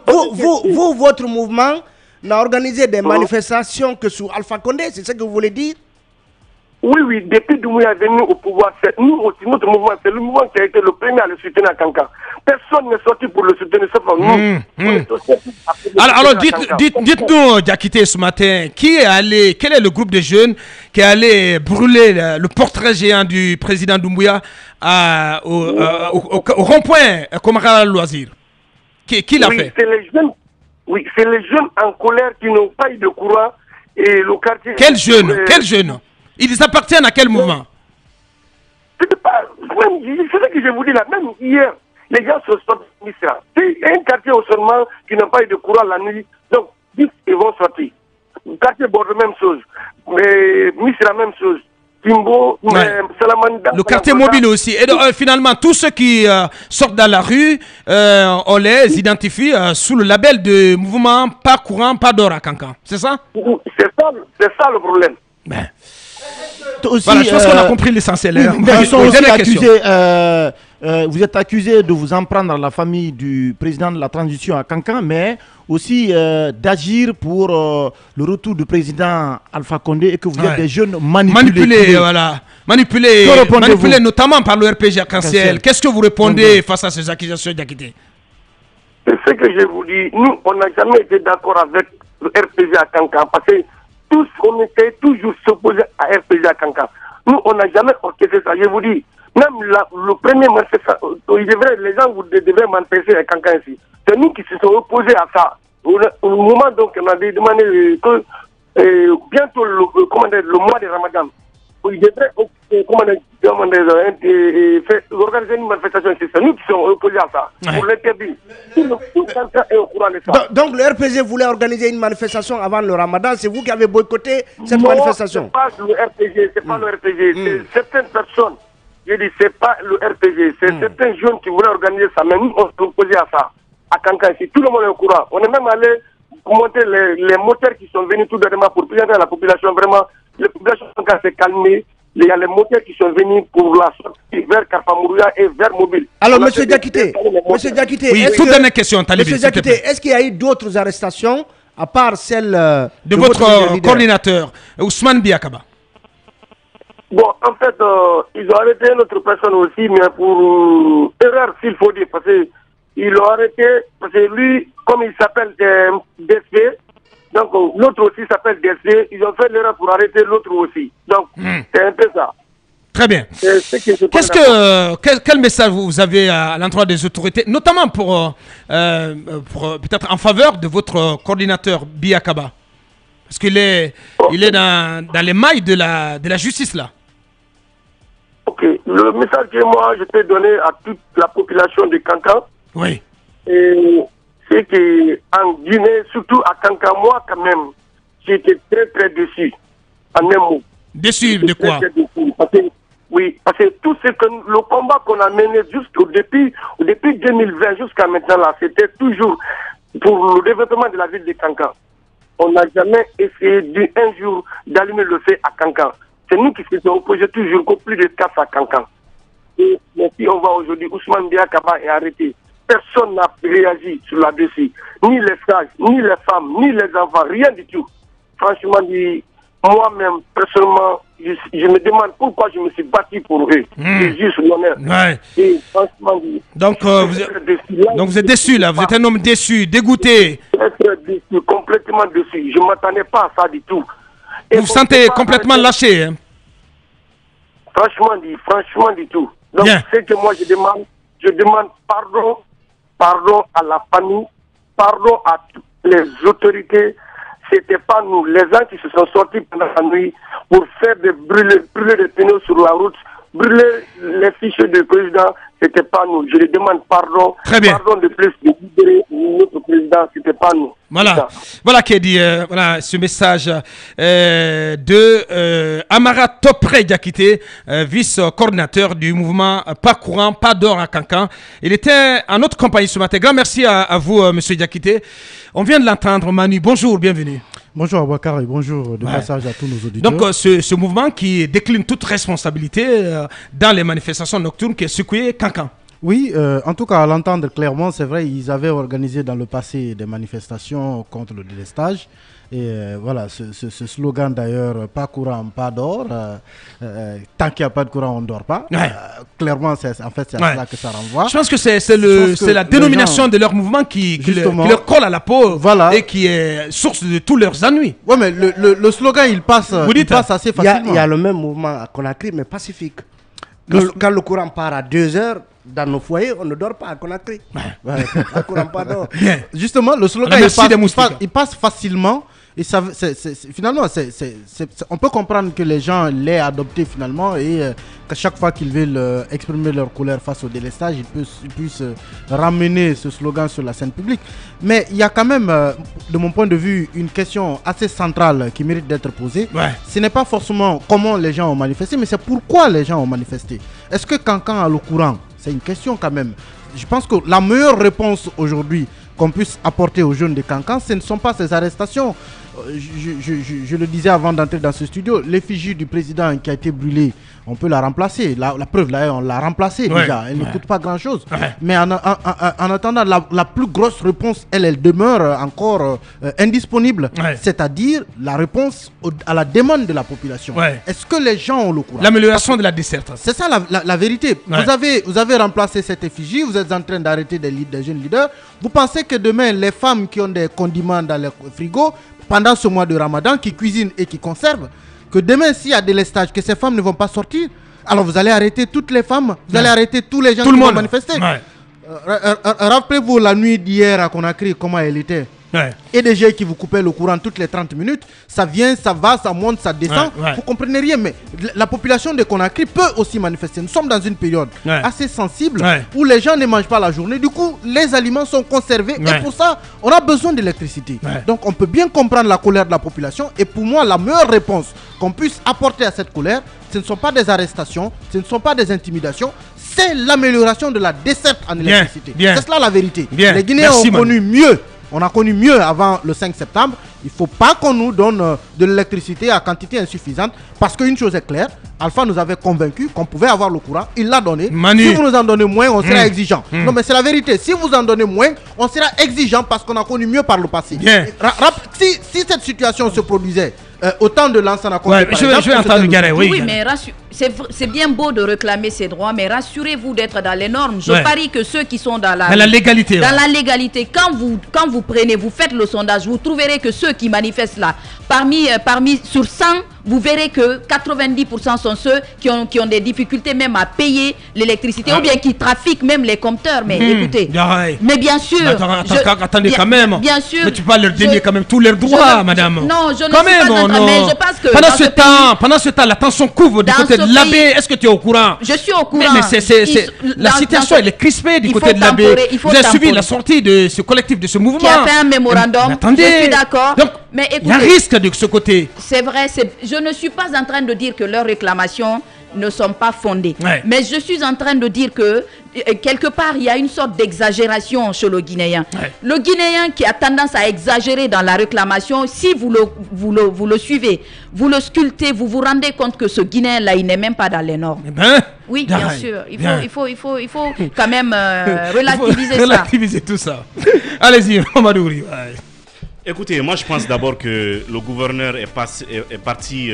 Votre mouvement n'a organisé des manifestations que sous Alpha Condé, c'est ce que vous voulez dire? Oui, depuis Doumbouya est venu au pouvoir, nous aussi, notre mouvement, c'est le mouvement qui a été le premier à le soutenir à Kankan. Personne n'est sorti pour le soutenir, sauf nous. Alors dites-nous, Diakité, ce matin, quel est le groupe de jeunes qui est allé brûler le portrait géant du président Doumbouya au rond-point Komara Loisir? Qui l'a fait? Oui, c'est les jeunes en colère qui n'ont pas eu de courant et le quartier... Quel jeune? Ils appartiennent à quel mouvement? C'est ce que je vous dis là. Même hier, les gens se sortent de Misra. C'est un quartier au seulement qui n'a pas eu de courant la nuit. Donc, ils vont sortir. Le quartier Bordeaux, même chose. Mais Misra, même chose. Timbo, Salamanda. Le quartier mobile aussi. Et donc, finalement, tous ceux qui sortent dans la rue, on les identifie sous le label de mouvement pas courant, pas d'or à Kankan. C'est ça? C'est ça le problème. Ben. Aussi, voilà, je pense qu'on a compris l'essentiel. Ils sont aussi accusés Vous êtes accusé de vous en prendre à la famille du président de la transition à Kankan, mais aussi d'agir pour le retour du président Alpha Condé et que vous êtes des jeunes manipulés. Voilà. Manipulés notamment par le RPG Arc-en-Ciel. Qu'est-ce que vous répondez face à ces accusations d'acquitté? Ce que je vous dis, nous, on n'a jamais été d'accord avec le RPG Kankan parce que tous, on était toujours s'opposer à RPG Kankan. Nous, on n'a jamais orchestré ça, je vous dis. Même le premier manifestant, les gens devraient manifester à Kankan ici. C'est nous qui se sont opposés à ça. Au moment donc, on avait demandé que bientôt le mois de Ramadan, ils devraient organiser une manifestation ici. C'est nous qui sommes opposés à ça. Ouais. Pour l'interdire. Tout Kankan est au courant de ça. Donc le RPG voulait organiser une manifestation avant le Ramadan. C'est vous qui avez boycotté cette manifestation? Non, c'est pas le RPG. C'est certaines personnes. Je dis, c'est pas le RPG, c'est certains jeunes qui voulaient organiser ça, mais nous, on s'est opposé à ça, à Kankan, ici. Tout le monde est au courant. On est même allé monter les moteurs qui sont venus tout dernièrement pour présenter à la population. Vraiment, la population s'est calmée. Il y a les moteurs qui sont venus pour la sortie vers Karfamouria et vers Mobile. Alors, M. Diakité, est-ce qu'il y a eu d'autres arrestations, à part celle de votre coordinateur, Ousmane Biakaba? Bon, en fait, ils ont arrêté une autre personne aussi, mais pour erreur, s'il faut dire, parce qu'ils l'ont arrêté, parce que lui, comme il s'appelle DSP, donc l'autre aussi s'appelle DSP, ils ont fait l'erreur pour arrêter l'autre aussi. Donc, c'est un peu ça. Très bien. Quel message vous avez à l'endroit des autorités, notamment pour peut-être en faveur de votre coordinateur, Biakaba? Parce qu'il est, il est dans les mailles de la justice, là. Ok. Le message que moi, je t'ai donné à toute la population de Kankan, oui, c'est qu'en Guinée, surtout à Kankan, moi, quand même, j'étais très, très déçu. En même mot. Déçu de quoi? Très, très déçu. Parce que, oui, parce que tout ce que le combat qu'on a mené depuis 2020 jusqu'à maintenant, là, c'était toujours pour le développement de la ville de Kankan. On n'a jamais essayé d'un jour d'allumer le feu à Kankan. C'est nous qui se sommes opposés toujours qu'au plus de casse à Kankan. Et si on voit aujourd'hui, Ousmane Diakaba est arrêté. Personne n'a réagi sur la dossier. Ni les sages, ni les femmes, ni les enfants, rien du tout. Franchement, moi-même, personnellement, je me demande pourquoi je me suis battu pour eux. C'est juste l'honneur. Ouais. Et franchement, donc vous êtes déçu là, vous êtes un homme déçu, dégoûté. Très déçu, complètement déçu. Je ne m'attendais pas à ça du tout. Et vous vous sentez complètement lâché, hein? Franchement du tout. Donc c'est que moi je demande pardon, pardon à la famille, pardon à toutes les autorités. C'était pas nous, les gens qui se sont sortis pendant la nuit pour faire des brûler des pneus sur la route, brûler les fichiers du président, c'était pas nous. Je lui demande pardon. Très bien. Pardon de plus de libérer notre président, c'était pas nous. Voilà, voilà qui est dit, voilà ce message de Amara Topré Diakité, vice-coordinateur du mouvement Pas Courant, Pas d'Or à Kankan. Il était en notre compagnie ce matin. Grand merci à vous, monsieur Diakité. On vient de l'entendre, Manu. Bonjour, bienvenue. Bonjour Abouakar et bonjour de passage à tous nos auditeurs. Donc ce mouvement qui décline toute responsabilité dans les manifestations nocturnes qui est secoué Kankan. Oui, en tout cas, à l'entendre clairement, c'est vrai, ils avaient organisé dans le passé des manifestations contre le délestage. Et voilà, ce slogan d'ailleurs, pas courant, pas d'or, tant qu'il n'y a pas de courant, on ne dort pas. Ouais. Clairement, en fait, c'est à cela que ça renvoie. Je pense que c'est la dénomination de leur mouvement qui leur colle à la peau, voilà, et qui est source de tous leurs ennuis. Oui, mais le slogan, il passe assez facilement. Il y a le même mouvement à Conakry, mais pacifique. Quand le courant part à 2 heures, dans nos foyers, on ne dort pas à Conakry. Justement, le slogan, il passe facilement. Et ça, finalement, on peut comprendre que les gens l'aient adopté finalement et qu'à chaque fois qu'ils veulent exprimer leur colère face au délestage, ils puissent ramener ce slogan sur la scène publique. Mais il y a quand même, de mon point de vue, une question assez centrale qui mérite d'être posée. Ouais. Ce n'est pas forcément comment les gens ont manifesté, mais c'est pourquoi les gens ont manifesté. Est-ce que Kankan a le courant? C'est une question quand même. Je pense que la meilleure réponse aujourd'hui qu'on puisse apporter aux jeunes de Kankan, ce ne sont pas ces arrestations. je le disais avant d'entrer dans ce studio, l'effigie du président qui a été brûlée, on peut la remplacer. La preuve, là, on l'a remplacée déjà. Elle ne coûte pas grand-chose. Mais en attendant, la plus grosse réponse, elle demeure encore indisponible. C'est-à-dire la réponse à la demande de la population. Est-ce que les gens ont le courage? L'amélioration de la desserte. C'est ça la vérité. Vous avez remplacé cette effigie, vous êtes en train d'arrêter des jeunes leaders. Vous pensez que demain, les femmes qui ont des condiments dans leur frigo, pendant ce mois de Ramadan, qui cuisinent et qui conservent, que demain, s'il y a délestage, que ces femmes ne vont pas sortir, alors vous allez arrêter toutes les femmes, vous allez arrêter tous les gens qui vont manifester. Rappelez-vous la nuit d'hier à Conakry, comment elle était. Et des gens qui vous coupaient le courant toutes les 30 minutes, ça vient, ça va, ça monte, ça descend. Vous comprenez rien, mais la population de Conakry peut aussi manifester. Nous sommes dans une période assez sensible où les gens ne mangent pas la journée. Du coup, les aliments sont conservés et pour ça, on a besoin d'électricité. Donc, on peut bien comprendre la colère de la population et pour moi, la meilleure réponse qu'on puisse apporter à cette colère, ce ne sont pas des arrestations, ce ne sont pas des intimidations, c'est l'amélioration de la desserte en électricité. C'est cela la vérité. Les Guinéens ont connu mieux. On a connu mieux avant le 5 septembre. Il ne faut pas qu'on nous donne de l'électricité à quantité insuffisante. Parce qu'une chose est claire, Alpha nous avait convaincu qu'on pouvait avoir le courant. Il l'a donné. Manu. Si vous nous en donnez moins, on sera exigeant. Non, mais c'est la vérité. Si vous en donnez moins, on sera exigeant parce qu'on a connu mieux par le passé. Si cette situation se produisait autant de l'ancien accord... je vais entendre Garé. Oui, mais c'est bien beau de réclamer ces droits, mais rassurez-vous d'être dans les normes. Je parie que ceux qui sont dans la légalité, quand vous prenez, vous faites le sondage, vous trouverez que ceux qui manifestent là, parmi sur 100, vous verrez que 90% sont ceux qui ont des difficultés même à payer l'électricité ou bien qui trafiquent même les compteurs. Mais écoutez, mais bien sûr... attendez quand même, bien sûr, mais tu vas leur donner quand même tous leurs droits, madame. Non, je ne suis pas... Mais je pense que pendant ce temps, la tension couvre du côté de l'abbé. Est-ce que tu es au courant? Je suis au courant. Mais la situation, elle est crispée du côté de l'abbé. Vous avez suivi la sortie de ce collectif, de ce mouvement. Qui a fait un mémorandum. Je suis d'accord. Mais écoutez, il y a un risque de ce côté. C'est vrai. Je ne suis pas en train de dire que leurs réclamations ne sont pas fondées. Mais je suis en train de dire que quelque part, il y a une sorte d'exagération chez le Guinéen. Le Guinéen qui a tendance à exagérer dans la réclamation, si vous le suivez, vous le sculptez, vous vous rendez compte que ce Guinéen-là, il n'est même pas dans les normes. Oui, bien sûr. Il faut quand même relativiser ça. Relativiser tout ça. Allez-y, Ramadouri. Écoutez, moi je pense d'abord que le gouverneur est parti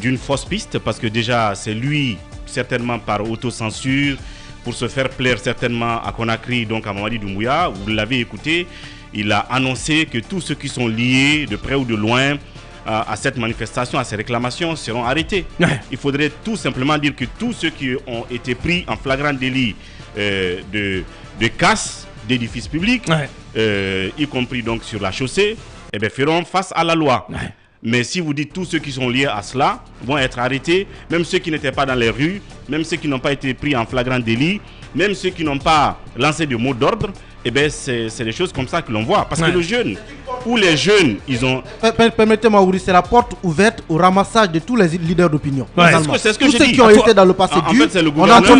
d'une fausse piste parce que déjà c'est lui, certainement par autocensure, pour se faire plaire certainement à Conakry, donc à Mamadi Doumbouya. Vous l'avez écouté, il a annoncé que tous ceux qui sont liés de près ou de loin à cette manifestation, à ces réclamations seront arrêtés. Il faudrait tout simplement dire que tous ceux qui ont été pris en flagrant délit de casse d'édifices publics, y compris donc sur la chaussée, eh bien, feront face à la loi. Mais si vous dites tous ceux qui sont liés à cela vont être arrêtés, même ceux qui n'étaient pas dans les rues, même ceux qui n'ont pas été pris en flagrant délit, même ceux qui n'ont pas lancé de mots d'ordre, eh bien, c'est des choses comme ça que l'on voit. Parce que le jeune, ou les jeunes, ils ont... Permettez-moi, Ouri, c'est la porte ouverte au ramassage de tous les leaders d'opinion. C'est ce que je dis. Tous ceux qui ont été dans le passé dur, on a tous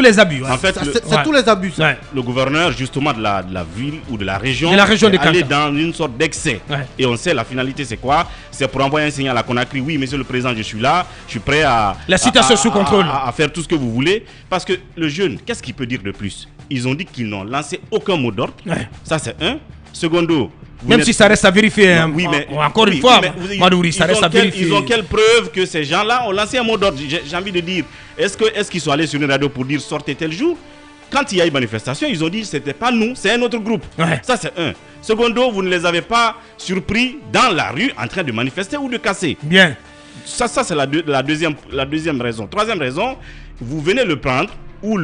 les abus. En fait, c'est tous les abus. Le gouverneur, justement, de la ville ou de la région, est allé dans une sorte d'excès. Et on sait la finalité, c'est quoi? C'est pour envoyer un signal à Conakry. Oui, monsieur le président, je suis là, je suis prêt à... La situation sous contrôle. À faire tout ce que vous voulez. Parce que le jeune, qu'est-ce qu'il peut dire de plus? Ils ont dit qu'ils n'ont lancé aucun mot d'ordre. Ça, c'est un. Secondo, même si ça reste à vérifier. Non, oui, mais encore une fois, Madouri, ça reste à vérifier. Ils ont quelle preuve que ces gens-là ont lancé un mot d'ordre? J'ai envie de dire, est-ce qu'ils sont allés sur une radio pour dire sortez tel jour? Quand il y a eu manifestation, ils ont dit c'était pas nous, c'est un autre groupe. Ça, c'est un. Secondo, vous ne les avez pas surpris dans la rue en train de manifester ou de casser. Bien. Ça c'est la deuxième raison. Troisième raison, vous venez le prendre ou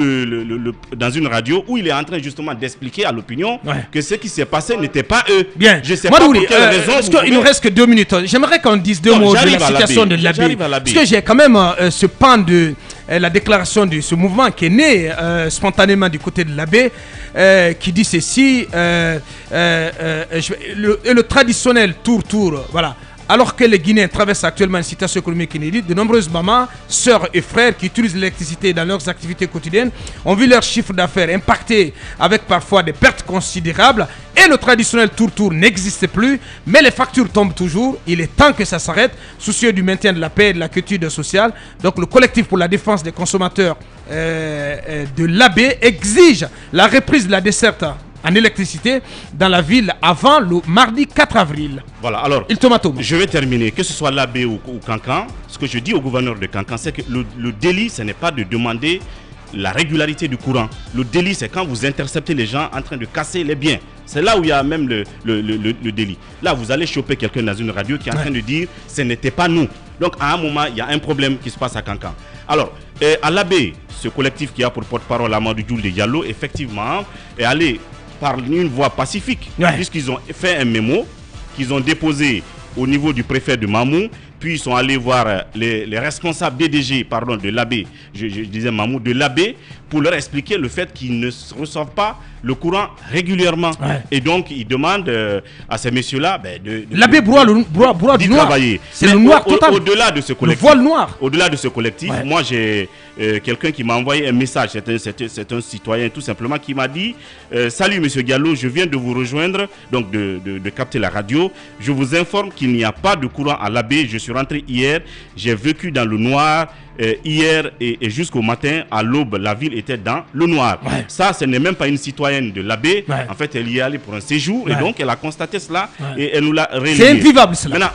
dans une radio où il est en train justement d'expliquer à l'opinion que ce qui s'est passé n'était pas eux. Bien. Je sais Madouri, pas pour quelle raison. Il nous reste que 2 minutes. J'aimerais qu'on dise deux mots de la situation de l'abbé. Parce que j'ai quand même ce pan de la déclaration de ce mouvement qui est né spontanément du côté de l'abbé, qui dit ceci, le traditionnel tour-tour, voilà. Alors que les Guinéens traversent actuellement une situation économique inédite, de nombreuses mamans, sœurs et frères qui utilisent l'électricité dans leurs activités quotidiennes ont vu leur chiffre d'affaires impacté avec parfois des pertes considérables et le traditionnel tour-tour n'existe plus, mais les factures tombent toujours. Il est temps que ça s'arrête, soucieux du maintien de la paix et de la quiétude sociale. Donc le collectif pour la défense des consommateurs de l'AB exige la reprise de la desserte en électricité dans la ville avant le mardi 4 avril. Voilà, alors, il tomate. Je vais terminer, que ce soit l'AB ou Kankan, ce que je dis au gouverneur de Kankan, c'est que le délit, ce n'est pas de demander la régularité du courant. Le délit, c'est quand vous interceptez les gens en train de casser les biens. C'est là où il y a même le délit. Là, vous allez choper quelqu'un dans une radio qui est en train de dire « ce n'était pas nous ». Donc, à un moment, il y a un problème qui se passe à Kankan. Alors, à l'AB, ce collectif qui a pour porte-parole Amadou Diouf de Diallo, effectivement, est allé par une voie pacifique, puisqu'ils ont fait un mémo qu'ils ont déposé au niveau du préfet de Mamou, puis ils sont allés voir les responsables DDG, pardon, de l'AB, je disais Mamou, de l'AB, pour leur expliquer le fait qu'ils ne reçoivent pas le courant régulièrement. Ouais. Et donc, ils demandent à ces messieurs-là ben, de l'AB broie du noir. C'est le noir total. Au-delà de ce collectif. Le voile noir. Au-delà de ce collectif, ouais. Moi, j'ai quelqu'un qui m'a envoyé un message. C'est un citoyen, tout simplement, qui m'a dit « Salut, monsieur Diallo, je viens de vous rejoindre, donc de capter la radio. Je vous informe qu'il n'y a pas de courant à l'AB. Je suis rentré hier. J'ai vécu dans le noir. » Hier et jusqu'au matin, à l'aube, la ville était dans le noir. Ouais. Ça, ce n'est même pas une citoyenne de l'AB. Ouais. En fait, elle y est allée pour un séjour et donc elle a constaté cela et elle nous l'a relayé. C'est invivable cela. Maintenant,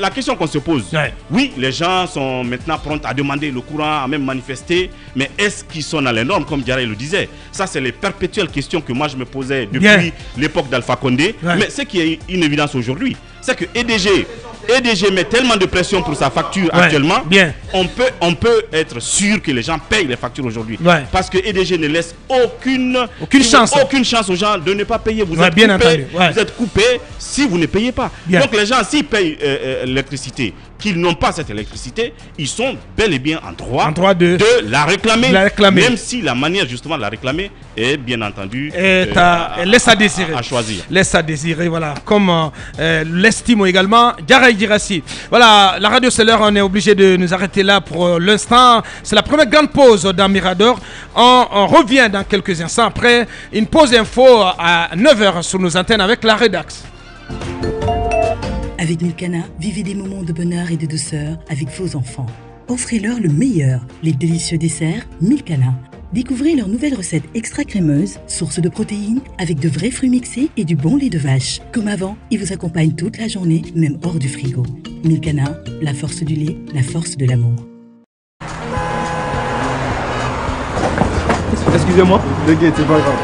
la question qu'on se pose, oui, les gens sont maintenant prêts à demander le courant, à même manifester, mais est-ce qu'ils sont dans les normes, comme Diarra le disait? Ça, c'est les perpétuelles questions que moi je me posais depuis l'époque d'Alpha Condé. Ouais. Mais ce qui est une évidence aujourd'hui, c'est que EDG met tellement de pression pour sa facture actuellement, on peut être sûr que les gens payent les factures aujourd'hui. Ouais. Parce que EDG ne laisse aucune chance aux gens de ne pas payer. Vous, êtes, bien coupés, vous êtes coupés si vous ne payez pas. Bien. Donc les gens, s'ils payent l'électricité, qu'ils n'ont pas cette électricité, ils sont bel et bien en droit, de la réclamer, même si la manière justement de la réclamer est bien entendu laisse à désirer. À choisir. Laisse à désirer, voilà, comme l'estime également Diarra Guirassy. Voilà, la radio c'est l'heure, on est obligé de nous arrêter là pour l'instant. C'est la première grande pause dans Mirador. On revient dans quelques instants après une pause info à 9 h sur nos antennes avec la rédax. Avec Milkana, vivez des moments de bonheur et de douceur avec vos enfants. Offrez-leur le meilleur, les délicieux desserts Milkana. Découvrez leur nouvelle recette extra crémeuse, source de protéines, avec de vrais fruits mixés et du bon lait de vache. Comme avant, ils vous accompagnent toute la journée, même hors du frigo. Milkana, la force du lait, la force de l'amour. Excusez-moi, le guet, c'est pas grave.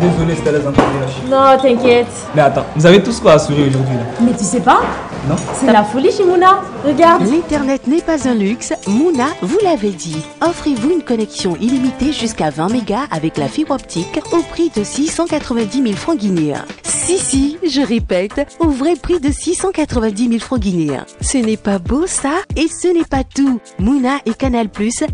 Désolé, c'était les interdits. Non, t'inquiète. Mais attends, vous avez tous quoi à sourire aujourd'hui là? Mais tu sais pas? Non. C'est la folie chez Mouna. Regarde. L'Internet n'est pas un luxe. Mouna vous l'avait dit. Offrez-vous une connexion illimitée jusqu'à 20 mégas avec la fibre optique au prix de 690 000 francs guinéens. Si, je répète, au vrai prix de 690 000 francs guinéens. Ce n'est pas beau ça? Et ce n'est pas tout. Mouna et Canal+,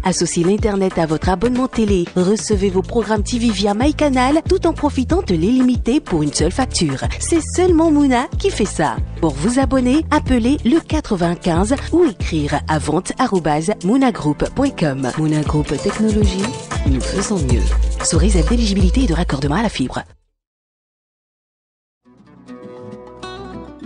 associent l'Internet à votre abonnement télé. Recevez vos programmes TV via MyCanal tout en profitant de l'illimité pour une seule facture. C'est seulement Mouna qui fait ça. Pour vous abonner, appelez le 95 ou écrire à vente@mounagroup.com. Mouna Group Technologie, nous faisons mieux. Sous réserve d'éligibilité et de raccordement à la fibre.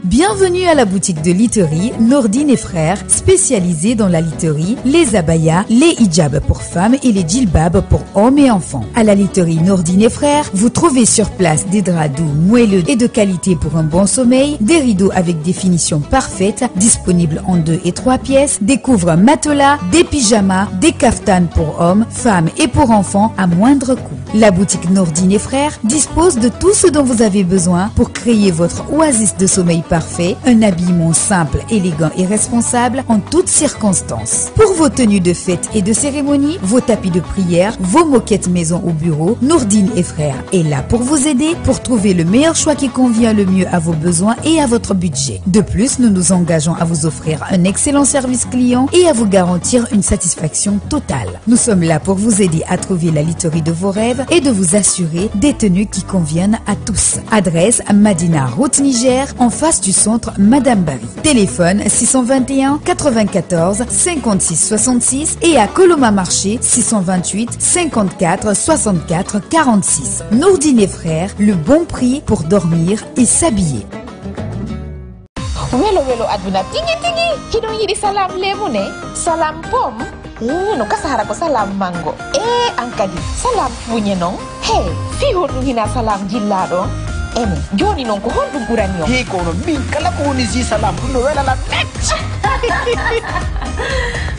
Bienvenue à la boutique de literie Nordine et Frères, spécialisée dans la literie, les abayas, les hijabs pour femmes et les djilbabs pour hommes et enfants. À la literie Nordine et Frères, vous trouvez sur place des draps doux, moelleux et de qualité pour un bon sommeil, des rideaux avec des finitions parfaites, disponibles en 2 et 3 pièces, des couvres matelas, des pyjamas, des kaftanes pour hommes, femmes et pour enfants à moindre coût. La boutique Nordine et Frères dispose de tout ce dont vous avez besoin pour créer votre oasis de sommeil parfait, un habillement simple, élégant et responsable en toutes circonstances. Pour vos tenues de fête et de cérémonie, vos tapis de prière, vos moquettes maison ou bureau, Nordine et Frères est là pour vous aider pour trouver le meilleur choix qui convient le mieux à vos besoins et à votre budget. De plus, nous nous engageons à vous offrir un excellent service client et à vous garantir une satisfaction totale. Nous sommes là pour vous aider à trouver la literie de vos rêves élèves et de vous assurer des tenues qui conviennent à tous. Adresse Madina, route Niger, en face du centre Madame Barry. Téléphone 621 94 56 66 et à Coloma Marché 628 54 64 46. Nourdine et Frères, le bon prix pour dormir et s'habiller. Welo welo aduna tigi tigi kidon yidi salam lemune salam pom no kasahara ko salam mango e ankadi salam punye non he fi hodu hina salam jillado ene joni non ko hondum buranyo he ko no min kala ko woni ji salam no wela la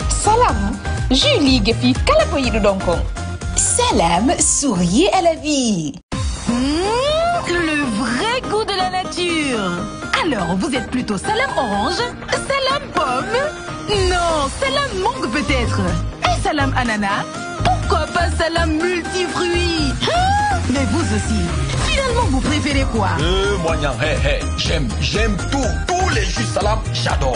salam jili ge fi kala ko yidu donko salam souriez à la vie. Le vrai goût de la nature. Alors, vous êtes plutôt salam orange, salam pomme, non, salam mangue peut-être, et salam ananas, pourquoi pas salam multifruits? Mais vous aussi, finalement, vous préférez quoi? Moyen, j'aime tous les jus salam, j'adore.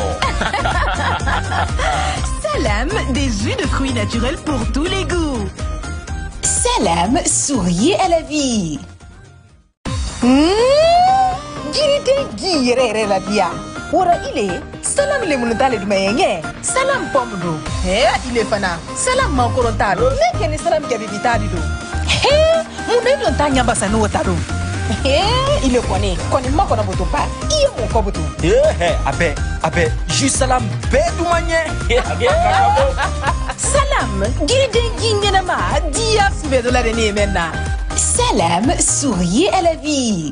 Salam, des jus de fruits naturels pour tous les goûts. Salam, souriez à la vie. Girere la via. Ora ile salam le munutale dumayenge. Salam pomdo. He ile fana. Salam makorotalo. Neke ni salam kabibitadi do. He munedo ntanya basano otalo. He ile koni makona botopa. Iyo moko boto. He abe ju salam be dumanye. He abe kakabo. Salam girede ngena ma dias be dolare ni mena. Salam souriez à la vie.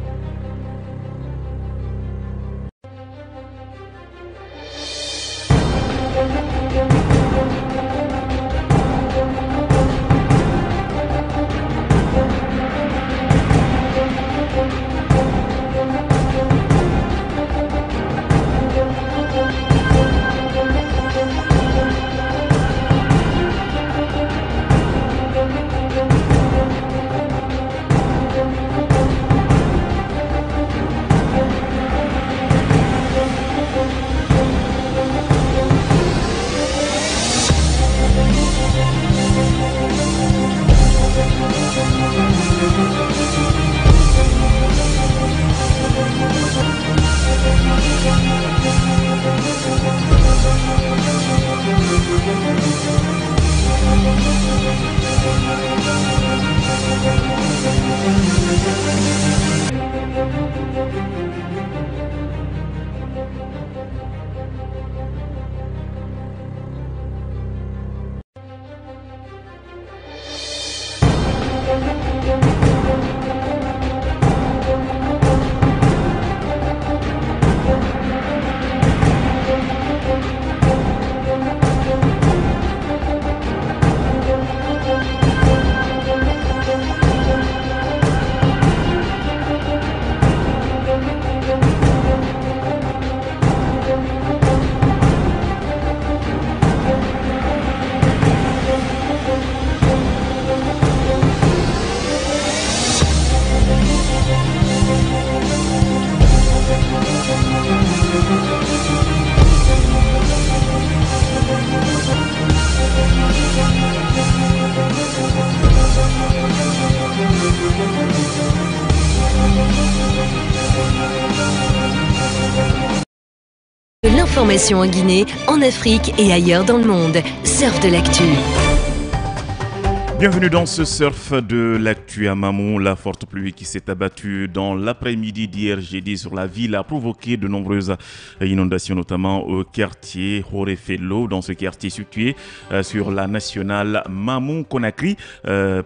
L'information en Guinée, en Afrique et ailleurs dans le monde. Surf de l'actu. Bienvenue dans ce surf de l'actu à Mamou. La forte pluie qui s'est abattue dans l'après-midi d'hier jeudi sur la ville a provoqué de nombreuses inondations, notamment au quartier Horéfelo, dans ce quartier situé sur la nationale Mamou-Conakry.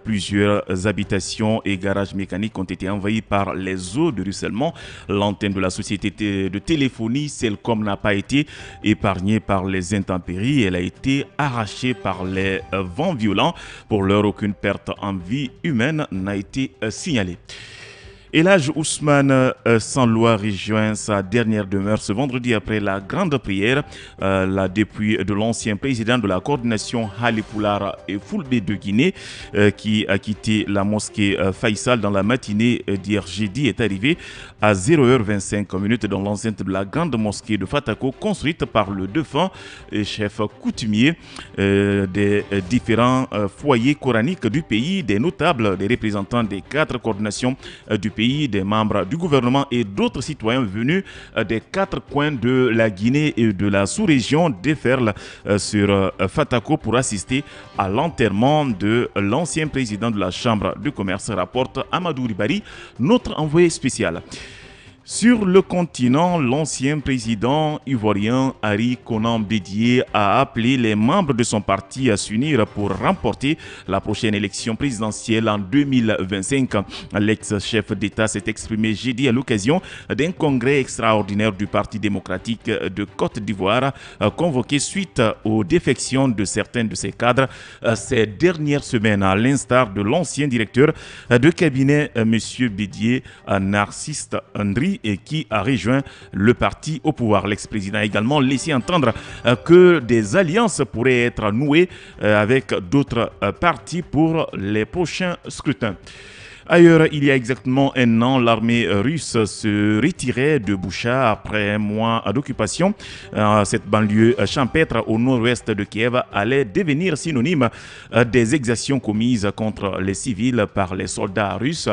Plusieurs habitations et garages mécaniques ont été envahis par les eaux de ruissellement. L'antenne de la société de téléphonie Celcom n'a pas été épargnée par les intempéries. Elle a été arrachée par les vents violents. Pour leur aucune perte en vie humaine n'a été signalée. El Hadj Ousmane Sanloa rejoint sa dernière demeure ce vendredi après la grande prière. La dépouille de l'ancien président de la coordination Halipoular et Fulbe de Guinée, qui a quitté la mosquée Faisal dans la matinée d'hier jeudi, est arrivée à 0h25 dans l'enceinte de la grande mosquée de Fatako, construite par le défunt chef coutumier des différents foyers coraniques du pays, des notables, des représentants des 4 coordinations du pays, des membres du gouvernement et d'autres citoyens venus des 4 coins de la Guinée et de la sous-région déferlent sur Fatako pour assister à l'enterrement de l'ancien président de la Chambre de commerce, rapporte Amadou Ribari, notre envoyé spécial. Sur le continent, l'ancien président ivoirien Henri Konan Bédié a appelé les membres de son parti à s'unir pour remporter la prochaine élection présidentielle en 2025. L'ex-chef d'État s'est exprimé jeudi à l'occasion d'un congrès extraordinaire du Parti démocratique de Côte d'Ivoire, convoqué suite aux défections de certains de ses cadres ces dernières semaines, à l'instar de l'ancien directeur de cabinet M. Bédié, Narcisse Andri, et qui a rejoint le parti au pouvoir. L'ex-président a également laissé entendre que des alliances pourraient être nouées avec d'autres partis pour les prochains scrutins. Ailleurs, il y a exactement un an, l'armée russe se retirait de Boucha après un mois d'occupation. Cette banlieue champêtre au nord-ouest de Kiev allait devenir synonyme des exactions commises contre les civils par les soldats russes,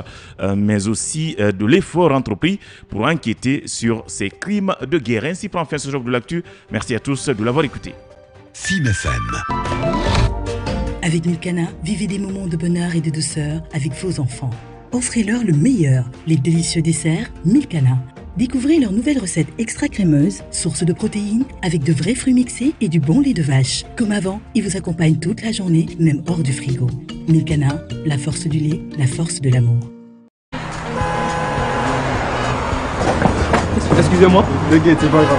mais aussi de l'effort entrepris pour enquêter sur ces crimes de guerre. Ainsi prend fin ce jour de l'actu. Merci à tous de l'avoir écouté. Avec Milkana, vivez des moments de bonheur et de douceur avec vos enfants. Offrez-leur le meilleur, les délicieux desserts Milkana. Découvrez leur nouvelle recette extra crémeuse, source de protéines, avec de vrais fruits mixés et du bon lait de vache. Comme avant, ils vous accompagnent toute la journée, même hors du frigo. Milkana, la force du lait, la force de l'amour. Excusez-moi, le guet, c'est pas grave.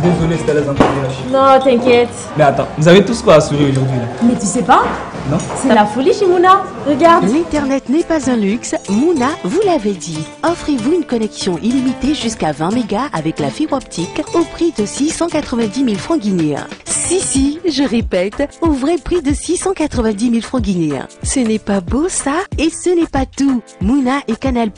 Désolé, c'était les interrogations. Non, t'inquiète. Mais attends, vous avez tout ce qu'on a assuré aujourd'hui. Mais tu sais pas? Non. C'est la folie chez Mouna. Regarde. L'Internet n'est pas un luxe. Mouna vous l'avait dit. Offrez-vous une connexion illimitée jusqu'à 20 mégas avec la fibre optique au prix de 690 000 francs guinéens. Si, si, je répète, au vrai prix de 690 000 francs guinéens. Ce n'est pas beau ça? Et ce n'est pas tout. Mouna et Canal+,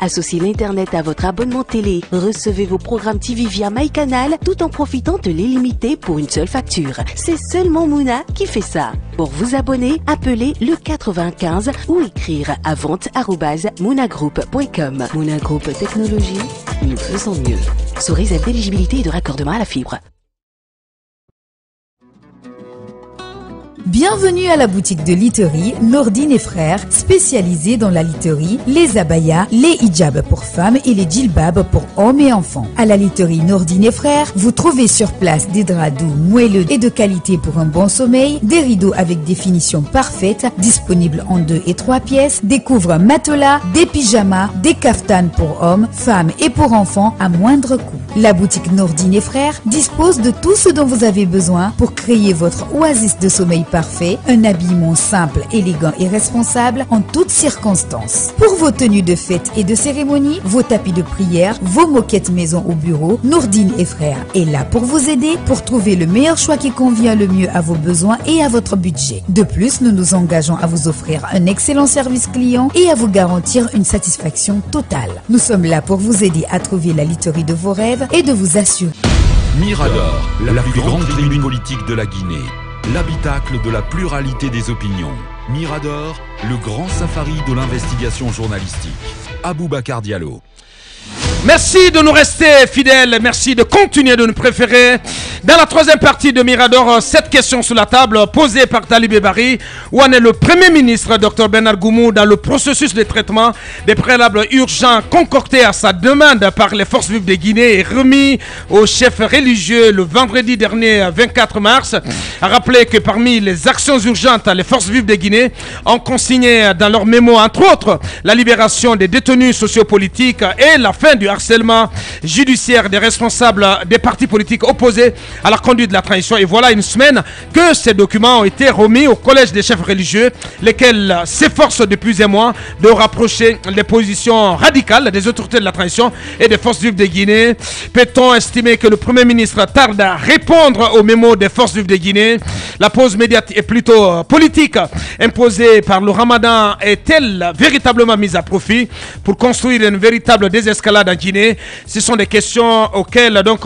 associez l'Internet à votre abonnement télé. Recevez vos programmes TV via MyCanal tout en profitant de l'illimité pour une seule facture. C'est seulement Mouna qui fait ça. Pour vous abonner, appelez le 95 ou écrire à vente@mounagroup.com. Mouna Group Technologie, nous faisons mieux. Sous réserve d'éligibilité et de raccordement à la fibre. Bienvenue à la boutique de literie Nordine et Frères, spécialisée dans la literie, les abayas, les hijabs pour femmes et les djilbabs pour hommes et enfants. À la literie Nordine et Frères, vous trouvez sur place des draps doux, moelleux et de qualité pour un bon sommeil, des rideaux avec des finitions parfaites, disponibles en 2 et 3 pièces, des couvres matelas, des pyjamas, des kaftanes pour hommes, femmes et pour enfants à moindre coût. La boutique Nordine et Frères dispose de tout ce dont vous avez besoin pour créer votre oasis de sommeil parfait, un habillement simple, élégant et responsable en toutes circonstances. Pour vos tenues de fête et de cérémonie, vos tapis de prière, vos moquettes maison au bureau, Nordine et Frères est là pour vous aider pour trouver le meilleur choix qui convient le mieux à vos besoins et à votre budget. De plus, nous nous engageons à vous offrir un excellent service client et à vous garantir une satisfaction totale. Nous sommes là pour vous aider à trouver la literie de vos rêves et de vous assurer. Mirador, la plus grande tribune politique de la Guinée. L'habitacle de la pluralité des opinions. Mirador, le grand safari de l'investigation journalistique. Aboubacar Diallo. Merci de nous rester fidèles, merci de continuer de nous préférer. Dans la troisième partie de Mirador, cette question sur la table posée par Talib Ebari, où en est le Premier ministre Dr Bernard Goumou dans le processus de traitement des préalables urgents concoctés à sa demande par les forces vives de Guinée et remis aux chefs religieux le vendredi dernier 24 mars. A rappeler que parmi les actions urgentes, les forces vives de Guinée ont consigné dans leur mémo, entre autres, la libération des détenus sociopolitiques et la fin du harcèlement judiciaire des responsables des partis politiques opposés à la conduite de la transition. Et voilà une semaine que ces documents ont été remis au collège des chefs religieux, lesquels s'efforcent depuis un mois de rapprocher les positions radicales des autorités de la transition et des forces vives de Guinée. Peut-on estimer que le Premier ministre tarde à répondre aux mémos des forces vives de Guinée? La pause médiatique est plutôt politique imposée par le ramadan est-elle véritablement mise à profit pour construire une véritable désescalade en Guinée? Ce sont des questions auxquelles donc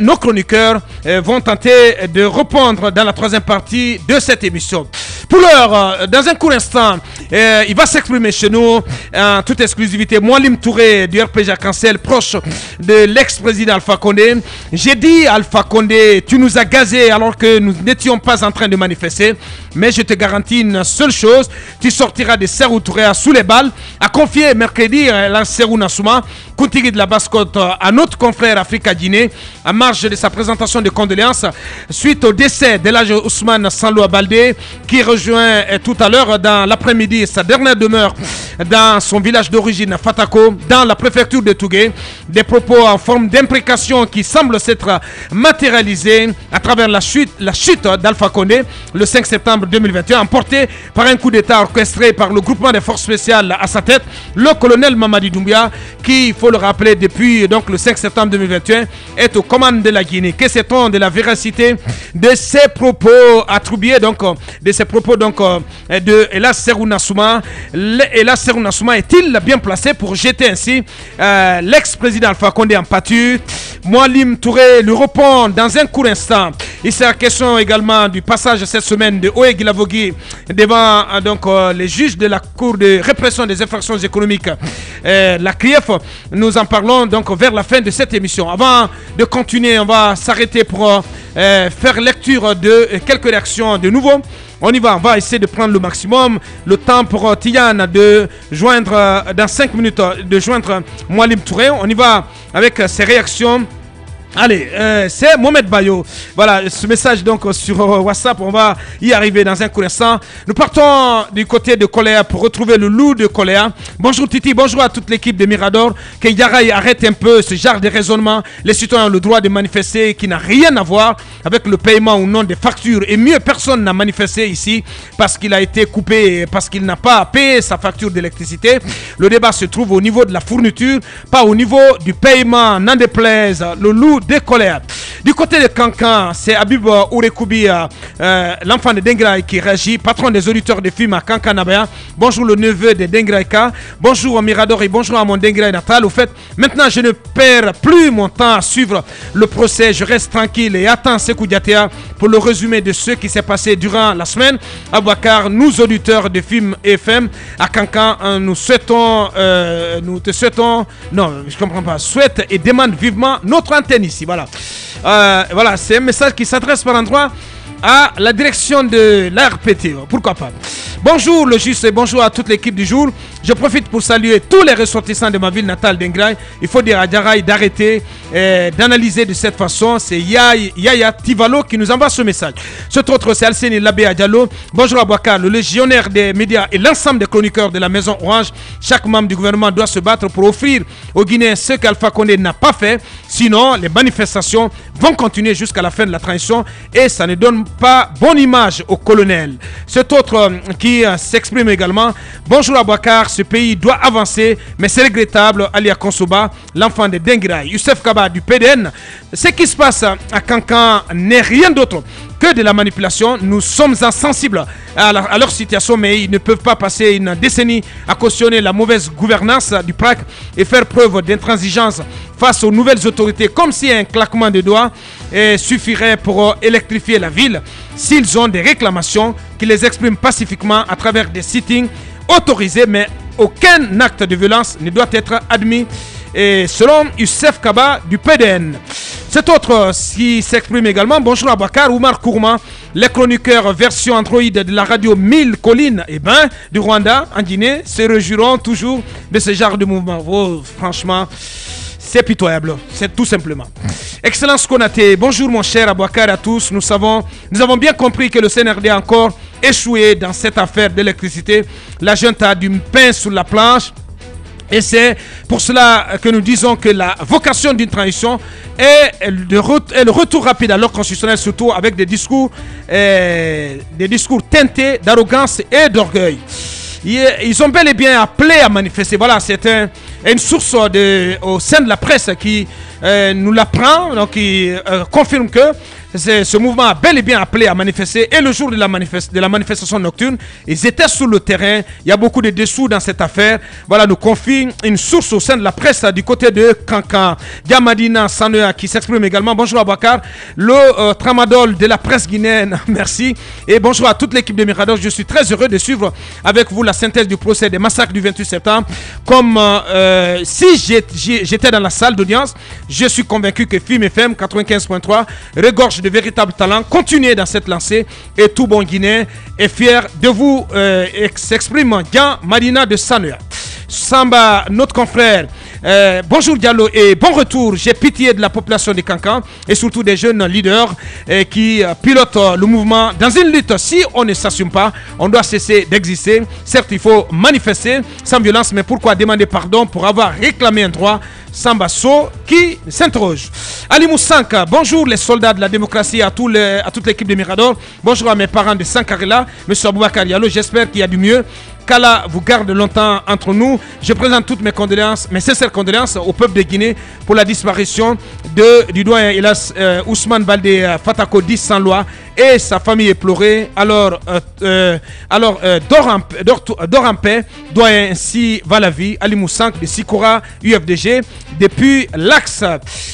nos chroniqueurs vont tenter de répondre dans la troisième partie de cette émission. Pour l'heure, dans un court instant, il va s'exprimer chez nous en toute exclusivité Moualim Touré du RPG Arc-en-Ciel, proche de l'ex-président Alpha Condé. J'ai dit Alpha Condé, tu nous as gazé alors que nous n'étions pas en train de manifester, mais je te garantis une seule chose, tu sortiras de Serhou Touré sous les balles, a confié mercredi à Serhou Nassouma, Koutigui de la Basse-Côte, à notre confrère Africa Guinée, en marge de sa présentation de condoléances suite au décès d'Elhadj Ousmane Sanlo Baldé, qui rejoint tout à l'heure dans l'après-midi sa dernière demeure dans son village d'origine Fatako, dans la préfecture de Tougué. Des propos en forme d'imprécation qui semblent s'être matérialisés à travers la chute d'Alpha Condé le 5 septembre 2021, emporté par un coup d'État orchestré par le groupement des forces spéciales à sa tête, le colonel Mamadi Doumbia, qui, il faut le rappeler, depuis donc le 5 septembre 2021, est aux commandes de la Guinée. Que sait-on de la véracité de ces propos attribués donc de Elhadj Serhou Nassouma? Elhadj Serhou Nassouma est-il bien placé pour jeter ainsi l'ex-président Alpha Condé en pâture? Moualim Touré lui répond dans un court instant. Il sera question également du passage cette semaine de Ohé Guilavogui devant les juges de la Cour de répression des infractions économiques, la CRIEF. Nous en parlons donc vers la fin de cette émission. Avant de continuer, on va s'arrêter pour faire lecture de quelques réactions de nouveau. On y va, on va essayer de prendre le maximum. Le temps pour Tidiane de joindre, dans 5 minutes, de joindre Moualim Touré. On y va avec ses réactions. Allez, c'est Mohamed Bayo. Voilà, ce message donc sur WhatsApp, on va y arriver dans un court instant. Nous partons du côté de Coléa pour retrouver le loup de Coléa. Bonjour Titi, bonjour à toute l'équipe de Mirador. Que Yaraï arrête un peu ce genre de raisonnement. Les citoyens ont le droit de manifester qui n'a rien à voir avec le paiement ou non des factures. Et mieux, personne n'a manifesté ici parce qu'il a été coupé, parce qu'il n'a pas payé sa facture d'électricité. Le débat se trouve au niveau de la fourniture, pas au niveau du paiement. N'en déplaise le loup de Colère. Du côté de Cancan, c'est Habib Ourekoubi, l'enfant de Dengraï, qui réagit, patron des auditeurs de films à Cancanabaya. Bonjour le neveu de Dengraïka, bonjour à Mirador et bonjour à mon Dengraï natal. Au fait, maintenant je ne perds plus mon temps à suivre le procès, je reste tranquille et attends Sékou Diatea pour le résumé de ce qui s'est passé durant la semaine. Abouakar, nous auditeurs de films FM à Cancan, souhaite et demande vivement notre antenne ici. Voilà. Voilà, c'est un message qui s'adresse par endroit à la direction de l'ARPT, pourquoi pas. Bonjour le juste et bonjour à toute l'équipe du jour. Je profite pour saluer tous les ressortissants de ma ville natale d'Ingraï. Il faut dire à Djaraï d'arrêter d'analyser de cette façon. C'est Yaya Tivalo qui nous envoie ce message. Cet autre, c'est Alseni Labé Adjalo. Bonjour à Bouakar, le légionnaire des médias et l'ensemble des chroniqueurs de la Maison Orange. Chaque membre du gouvernement doit se battre pour offrir aux Guinéens ce qu'Alpha Condé n'a pas fait. Sinon, les manifestations vont continuer jusqu'à la fin de la transition et ça ne donne pas bonne image au colonel. Cet autre qui s'exprime également. Bonjour à Bouakar, ce pays doit avancer, mais c'est regrettable. Alia Konsoba, l'enfant de Dengraï. Youssef Kaba du PDN. Ce qui se passe à Cancan n'est rien d'autre que de la manipulation. Nous sommes insensibles à leur situation, mais ils ne peuvent pas passer une décennie à cautionner la mauvaise gouvernance du PRAC et faire preuve d'intransigeance face aux nouvelles autorités, comme si un claquement de doigts suffirait pour électrifier la ville. S'ils ont des réclamations, qu'ils les expriment pacifiquement à travers des sittings autorisés, mais aucun acte de violence ne doit être admis et selon Youssef Kaba du PDN. Cet autre qui s'exprime également, bonjour Abakar, Oumar Kourma, les chroniqueurs version Android de la radio Mille Collines et ben, du Rwanda en Guinée se réjouiront toujours de ce genre de mouvement. Oh, franchement, c'est pitoyable, c'est tout simplement. Excellence Konaté, bonjour mon cher Abouakar à tous. Nous avons bien compris que le CNRD a encore échoué dans cette affaire d'électricité. La junte a du pain sur la planche. Et c'est pour cela que nous disons que la vocation d'une transition est le retour rapide à l'ordre constitutionnel, surtout avec des discours teintés d'arrogance et d'orgueil. Ils ont bel et bien appelé à manifester. Voilà, c'est une source au sein de la presse qui nous l'apprend, donc qui confirme que ce mouvement a bel et bien appelé à manifester. Et le jour de la manifestation nocturne, ils étaient sur le terrain. Il y a beaucoup de dessous dans cette affaire. Voilà, nous confie une source au sein de la presse du côté de Kankan. Diamadina Sanea qui s'exprime également. Bonjour Abakar, le tramadol de la presse guinéenne. Merci. Et bonjour à toute l'équipe de Mirador. Je suis très heureux de suivre avec vous la synthèse du procès des massacres du 28 septembre. Comme si j'étais dans la salle d'audience, je suis convaincu que FIM FM 95.3 regorge de véritables talents. Continuez dans cette lancée et tout bon Guinéen est fier de vous, s'exprime Jean Marina de Sanea. Samba, notre confrère, bonjour Diallo et bon retour. J'ai pitié de la population de Kankan et surtout des jeunes leaders qui pilotent le mouvement dans une lutte. Si on ne s'assume pas, on doit cesser d'exister. Certes, il faut manifester sans violence, mais pourquoi demander pardon pour avoir réclamé un droit? Sambasso qui s'interroge. Ali Moussanka, bonjour les soldats de la démocratie, à toute l'équipe de Mirador. Bonjour à mes parents de Sankarela, M. Aboubacar Diallo, j'espère qu'il y a du mieux. Qu'Allah vous garde longtemps entre nous. Je présente toutes mes condoléances, mes sincères condoléances au peuple de Guinée pour la disparition du doyen hélas Ousmane Baldé Fatako 10 sans loi et sa famille éplorée. Alors dors en paix, doyen, ainsi va la vie. Ali Moussank de Sikora UFDG depuis l'Axe.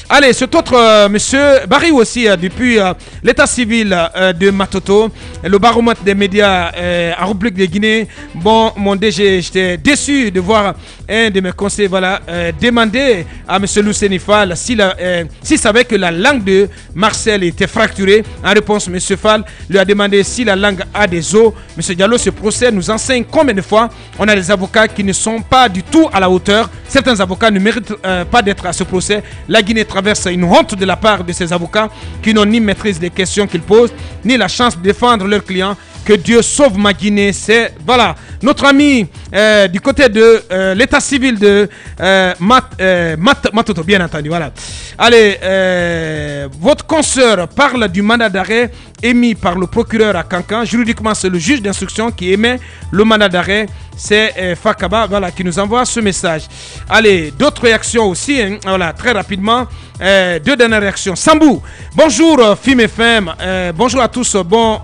Allez, cet autre monsieur Barry aussi depuis l'état civil de Matoto, le baromètre des médias à République de Guinée. Bon, mon DG, j'étais déçu de voir un de mes conseils demander à M. Lucenifal s'il savait que la langue de Marcel était fracturée. En réponse, M. Fall lui a demandé si la langue a des os. M. Diallo, ce procès nous enseigne combien de fois on a des avocats qui ne sont pas du tout à la hauteur. Certains avocats ne méritent pas d'être à ce procès. La Guinée traverse une honte de la part de ces avocats qui n'ont ni maîtrise des questions qu'ils posent, ni la chance de défendre leurs clients. Que Dieu sauve ma Guinée, c'est... Voilà, notre ami du côté de l'état civil de Matoto, bien entendu, voilà. Allez, votre consoeur parle du mandat d'arrêt émis par le procureur à Kankan. Juridiquement, c'est le juge d'instruction qui émet le mandat d'arrêt. C'est Fakaba, voilà, qui nous envoie ce message. Allez, d'autres réactions aussi, hein, voilà, très rapidement. Deux dernières réactions. Sambou, bonjour FIM FM, bonjour à tous, bon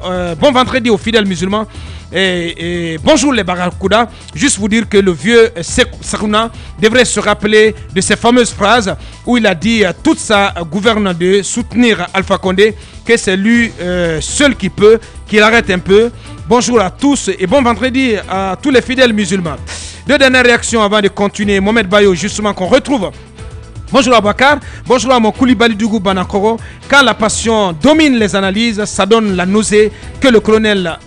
vendredi aux fidèles musulmans. Et bonjour les Barakouda. Juste vous dire que le vieux Sekouna devrait se rappeler de ces fameuses phrases où il a dit à toute sa gouverne de soutenir Alpha Condé, que c'est lui seul qui peut, qu'il arrête un peu. Bonjour à tous et bon vendredi à tous les fidèles musulmans. Deux dernières réactions avant de continuer. Mohamed Bayo, justement, qu'on retrouve. Bonjour Abakar, bonjour à mon Koulibaly Dougou Banakoro. Quand la passion domine les analyses, ça donne la nausée. Que le colonel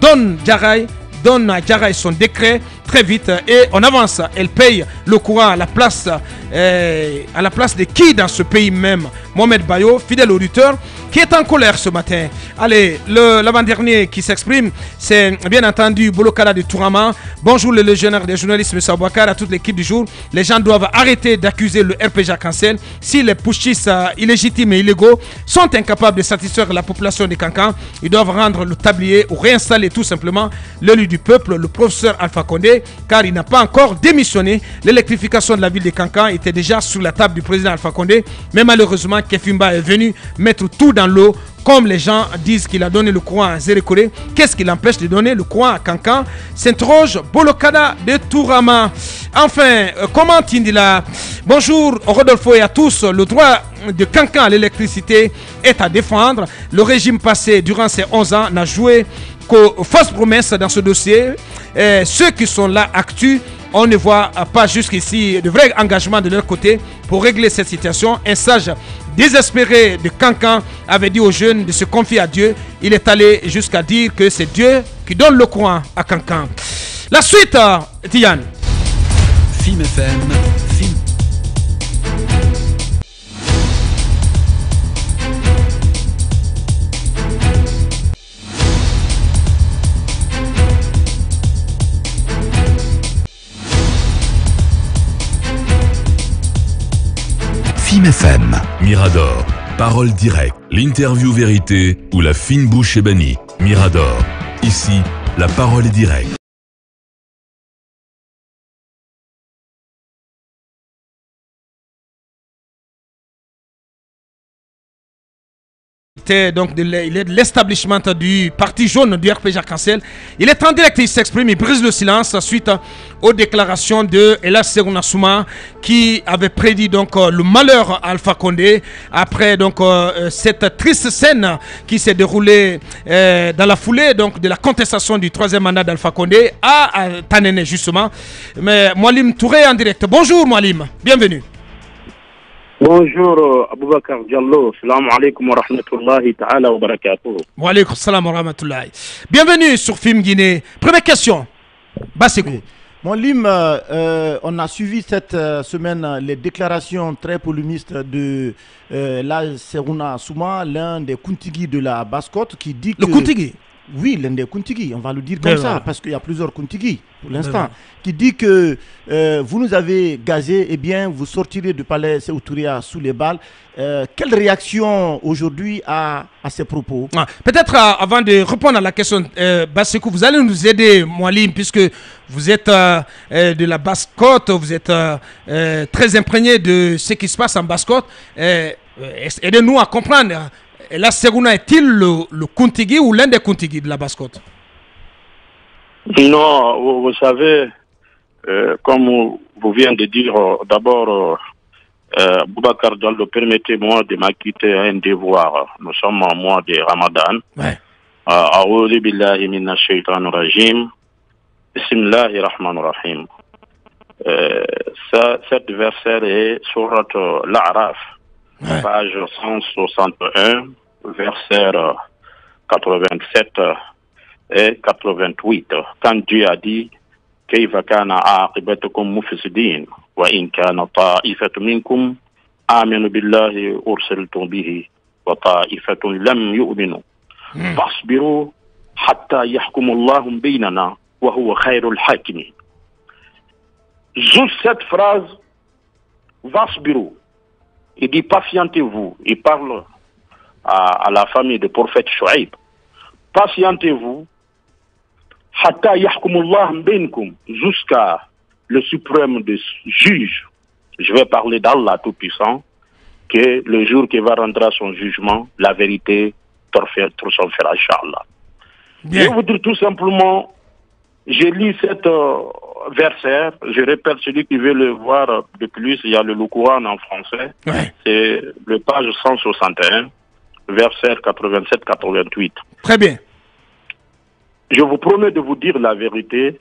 donne à Diaraï son décret très vite et on avance. Elle paye le courant à la place de qui dans ce pays même? Mohamed Bayo, fidèle auditeur, qui est en colère ce matin. Allez, l'avant-dernier qui s'exprime, c'est bien entendu Bolokala de Tourama. Bonjour les légionnaires des journalistes, M. Abouakar, à toute l'équipe du jour. Les gens doivent arrêter d'accuser le RPG à Cancel. Si les putschistes illégitimes et illégaux sont incapables de satisfaire la population de Kankan, ils doivent rendre le tablier ou réinstaller tout simplement l'élu du peuple, le professeur Alpha Condé, car il n'a pas encore démissionné. L'électrification de la ville de Kankan était déjà sur la table du président Alpha Condé, mais malheureusement Kefimba est venu mettre tout dans l'eau. Comme les gens disent qu'il a donné le courant à Zérékoré, qu'est-ce qui l'empêche de donner le courant à Kankan? S'interroge Bolokada de Tourama. Enfin, comment Tindila? Bonjour Rodolfo et à tous. Le droit de Kankan à l'électricité est à défendre. Le régime passé durant ces 11 ans n'a joué qu'aux fausses promesses dans ce dossier. Ceux qui sont là actuellement On ne voit pas jusqu'ici de vrais engagements de leur côté pour régler cette situation. Un sage désespéré de Kankan avait dit aux jeunes de se confier à Dieu. Il est allé jusqu'à dire que c'est Dieu qui donne le courant à Kankan. La suite, Tidiane. Film FM, film. Film FM, Mirador, Parole Directe, l'interview vérité ou la fine bouche est bannie. Mirador, ici, la parole est directe. Donc il est de l'establishment du parti jaune du RPG Arc-en-Ciel. Il est en direct, il s'exprime, il brise le silence suite aux déclarations de Hélas Serouna Souma qui avait prédit donc le malheur à Alpha Condé après donc cette triste scène qui s'est déroulée dans la foulée donc de la contestation du troisième mandat d'Alpha Condé à Tanene justement. Mais Moualim Touré en direct. Bonjour Moualim, bienvenue. Bonjour Aboubakar Diallo, salam alaikum wa rahmatullahi ta'ala wa barakatuh. Wa alaikum salam wa rahmatullahi. Bienvenue sur Film Guinée. Première question, Bassékou. Oui. Mon Lim, on a suivi cette semaine les déclarations très polémistes de Hélas Serouna Souma, l'un des Kuntigi de la Basse-Côte qui dit que... Le Kuntigi? Oui, l'un des Kuntigi, on va le dire comme ça, voilà. Parce qu'il y a plusieurs Kuntigi pour l'instant, qui dit que vous nous avez gazé, eh bien vous sortirez du palais Sékou Touréa sous les balles. Quelle réaction aujourd'hui à ces propos? Peut-être avant de répondre à la question, Bassékou, vous allez nous aider, Moualim, puisque vous êtes de la Basse-Côte, vous êtes très imprégné de ce qui se passe en Basse-Côte. Aidez-nous à comprendre. Et là, Serouna est-il le Kuntigi ou l'un des Kuntigi de la Basse-Côte? Non, vous savez, comme vous venez de dire, d'abord, Boubacar Diallo, permettez-moi de m'acquitter un devoir. Nous sommes en mois de Ramadan. Ouais. A'oudhu billahi minash shaitanir rajim. Bismillahir rahmanir rahim. Cet verset est sur l'Araf. Ouais. Page 161, verset 87 et 88. Quand Dieu a dit juste cette phrase, Vasbiru. Il dit, patientez-vous. Il parle à la famille du prophète Shuaib. Patientez-vous. Jusqu'à le suprême des juges. Je vais parler d'Allah Tout-Puissant. Que le jour qu'il va rendre son jugement, la vérité triomphera, Inch'Allah. Je vous dire tout simplement, j'ai lu cet verset, je répète, celui qui veut le voir de plus, il y a le Loukourane en français, ouais. C'est le page 161, verset 87-88. Très bien. Je vous promets de vous dire la vérité,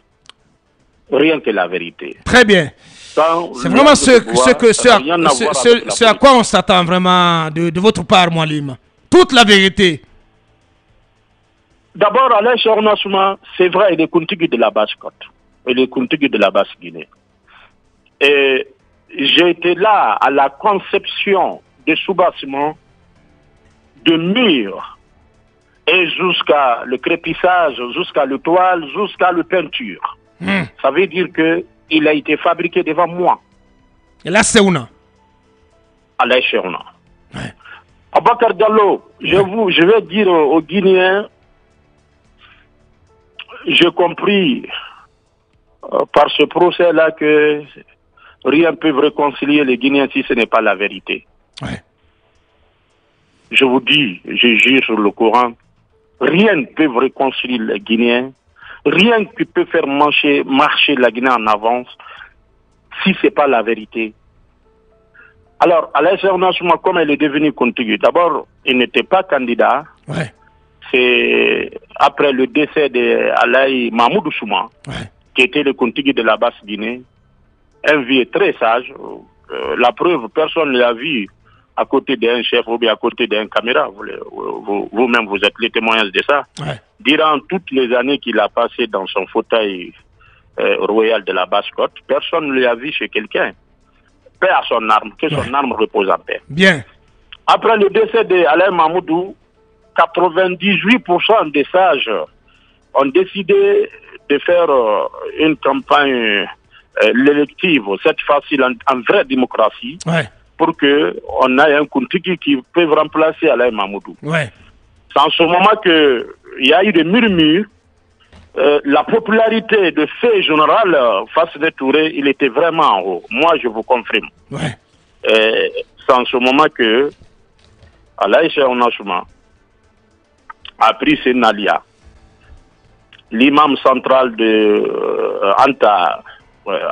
rien que la vérité. Très bien. C'est vraiment ce à quoi on s'attend vraiment de votre part, Moualim. Toute la vérité. D'abord, Hélas Serouna Souma, c'est vrai, il est Kuntigi de la Basse-Côte. Il est Kuntigi de la Basse-Guinée. Et j'ai été là à la conception des soubassements, de murs, et jusqu'à le crépissage, jusqu'à le toile, jusqu'à la peinture. Mmh. Ça veut dire qu'il a été fabriqué devant moi. Et là, c'est où? Hélas Serouna. Ouais. Aboubakar Diallo, je vais dire aux Guinéens. J'ai compris par ce procès-là que rien ne peut réconcilier les Guinéens si ce n'est pas la vérité. Ouais. Je vous dis, je jure sur le Coran, rien ne peut réconcilier les Guinéens, rien ne peut faire marcher la Guinée en avance si ce n'est pas la vérité. Alors, Hélas Serouna Souma, comme elle est devenue Kuntigi, d'abord, il n'était pas candidat. Ouais. C'est après le décès de Alaï Mahmoudou Souma, ouais. qui était le Kontigi de la Basse-Guinée, un vieux très sage. La preuve, personne ne l'a vu à côté d'un chef ou bien à côté d'un caméra. Vous-même, vous êtes les témoignages de ça. Ouais. Durant toutes les années qu'il a passé dans son fauteuil royal de la Basse-Côte, personne ne l'a vu chez quelqu'un. Paix à son arme, que son arme repose en paix. Bien. Après le décès d'Alain Mamoudou, 98% des sages ont décidé de faire une campagne l'élective, cette fois-ci en vraie démocratie, pour qu'on ait un Kontigi qui peut remplacer Alain Mamoudou. C'est en ce moment qu'il y a eu des murmures. La popularité de fait général face à Touré, il était vraiment en haut. Moi, je vous confirme. C'est en ce moment que Alain Cheikh a pris Senalia, l'imam central de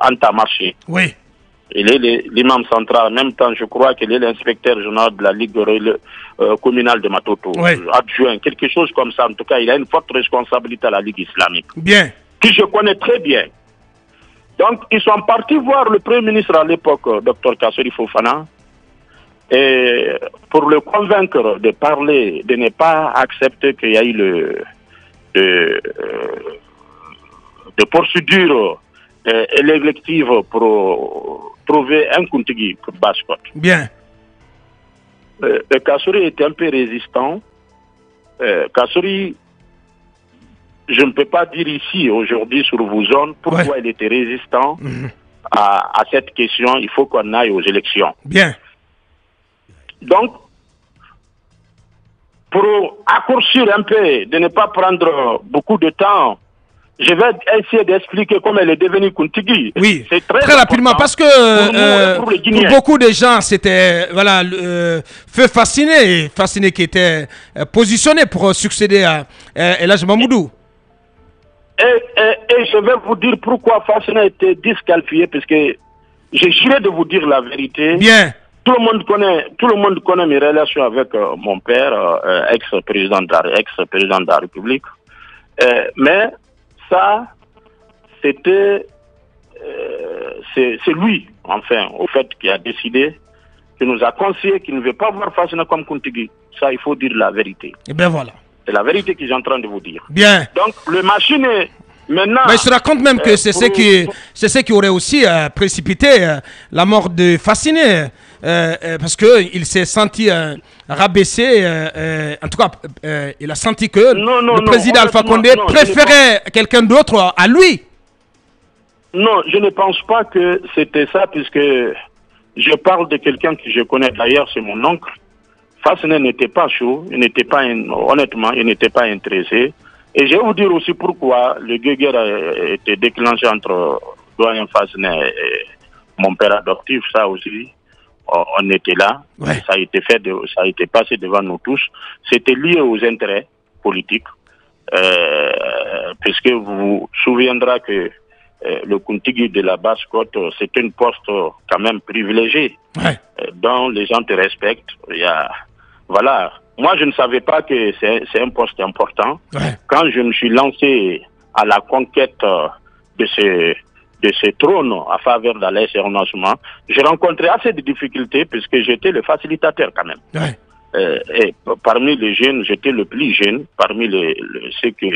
Anta Marché. Oui. Il est l'imam central. En même temps, je crois qu'il est l'inspecteur général de la Ligue communale de Matoto. Oui. Adjoint, quelque chose comme ça. En tout cas, il a une forte responsabilité à la Ligue islamique. Bien. Qui je connais très bien. Donc, ils sont partis voir le Premier ministre à l'époque, Dr Kassory Fofana, et pour le convaincre de parler, de ne pas accepter qu'il y ait de procédure élective pour trouver un Kontigi pour Basse-Côte. Bien. Kassory était un peu résistant. Kassory, je ne peux pas dire ici, aujourd'hui, sur vos zones, pourquoi il était résistant à cette question. Il faut qu'on aille aux élections. Bien. Donc, pour raccourcir un peu, de ne pas prendre beaucoup de temps, je vais essayer d'expliquer comment elle est devenue Kontigi. Oui, c'est très rapidement, parce que pour beaucoup de gens, c'était voilà, feu fasciné, qui était positionné pour succéder à Elhadj Mamoudou. Et je vais vous dire pourquoi Fasciné était disqualifié, parce que j'ai juré de vous dire la vérité. Bien. Tout le monde connaît mes relations avec mon père, ex-président de la République. Mais ça, c'était c'est lui, enfin, au fait, qui a décidé, qui nous a conseillé qu'il ne veut pas voir Fascina comme Kontigi. Ça, il faut dire la vérité. Et bien voilà. C'est la vérité que j'ai en train de vous dire. Bien. Donc, le machine est... Maintenant, mais je te raconte même que c'est ce qui aurait aussi précipité la mort de Fasciné, parce qu'il s'est senti rabaissé, en tout cas, il a senti que le président Alpha Condé préférait quelqu'un d'autre à lui. Non, je ne pense pas que c'était ça, puisque je parle de quelqu'un que je connais d'ailleurs, c'est mon oncle. Fasciné n'était pas chaud, il n'était pas, honnêtement, il n'était pas intéressé. Et je vais vous dire aussi pourquoi le guéguerre a été déclenché entre Doyen Fasné et mon père adoptif. Ça aussi, on était là. Ouais. Ça a été fait, ça a été passé devant nous tous. C'était lié aux intérêts politiques. Puisque vous vous souviendrez que le Kontigi de la Basse-Côte, c'est une poste quand même privilégiée, dont les gens te respectent. Il y a, voilà. Moi, je ne savais pas que c'est un poste important. Ouais. Quand je me suis lancé à la conquête de ce trône à faveur d'Alain Cheikh Ounassouma, j'ai rencontré assez de difficultés puisque j'étais le facilitateur quand même. Ouais. Et parmi les jeunes, j'étais le plus jeune, parmi ceux qui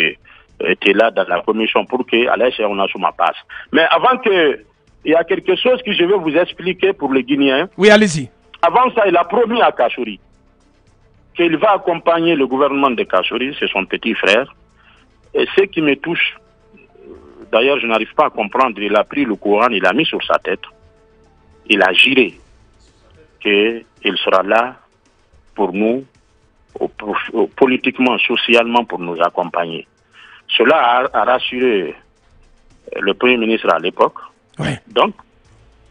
étaient là dans la commission pour que Alain Cheikh Ounassouma passe. Mais avant que... Il y a quelque chose que je vais vous expliquer pour les Guinéens. Oui, allez-y. Avant ça, il a promis à Kassory qu'il va accompagner le gouvernement de Kassory, c'est son petit frère. Et ce qui me touche, d'ailleurs je n'arrive pas à comprendre, il a pris le Coran, il l'a mis sur sa tête, il a juré qu'il sera là pour nous, politiquement, socialement, pour nous accompagner. Cela a rassuré le Premier ministre à l'époque. Oui. Donc,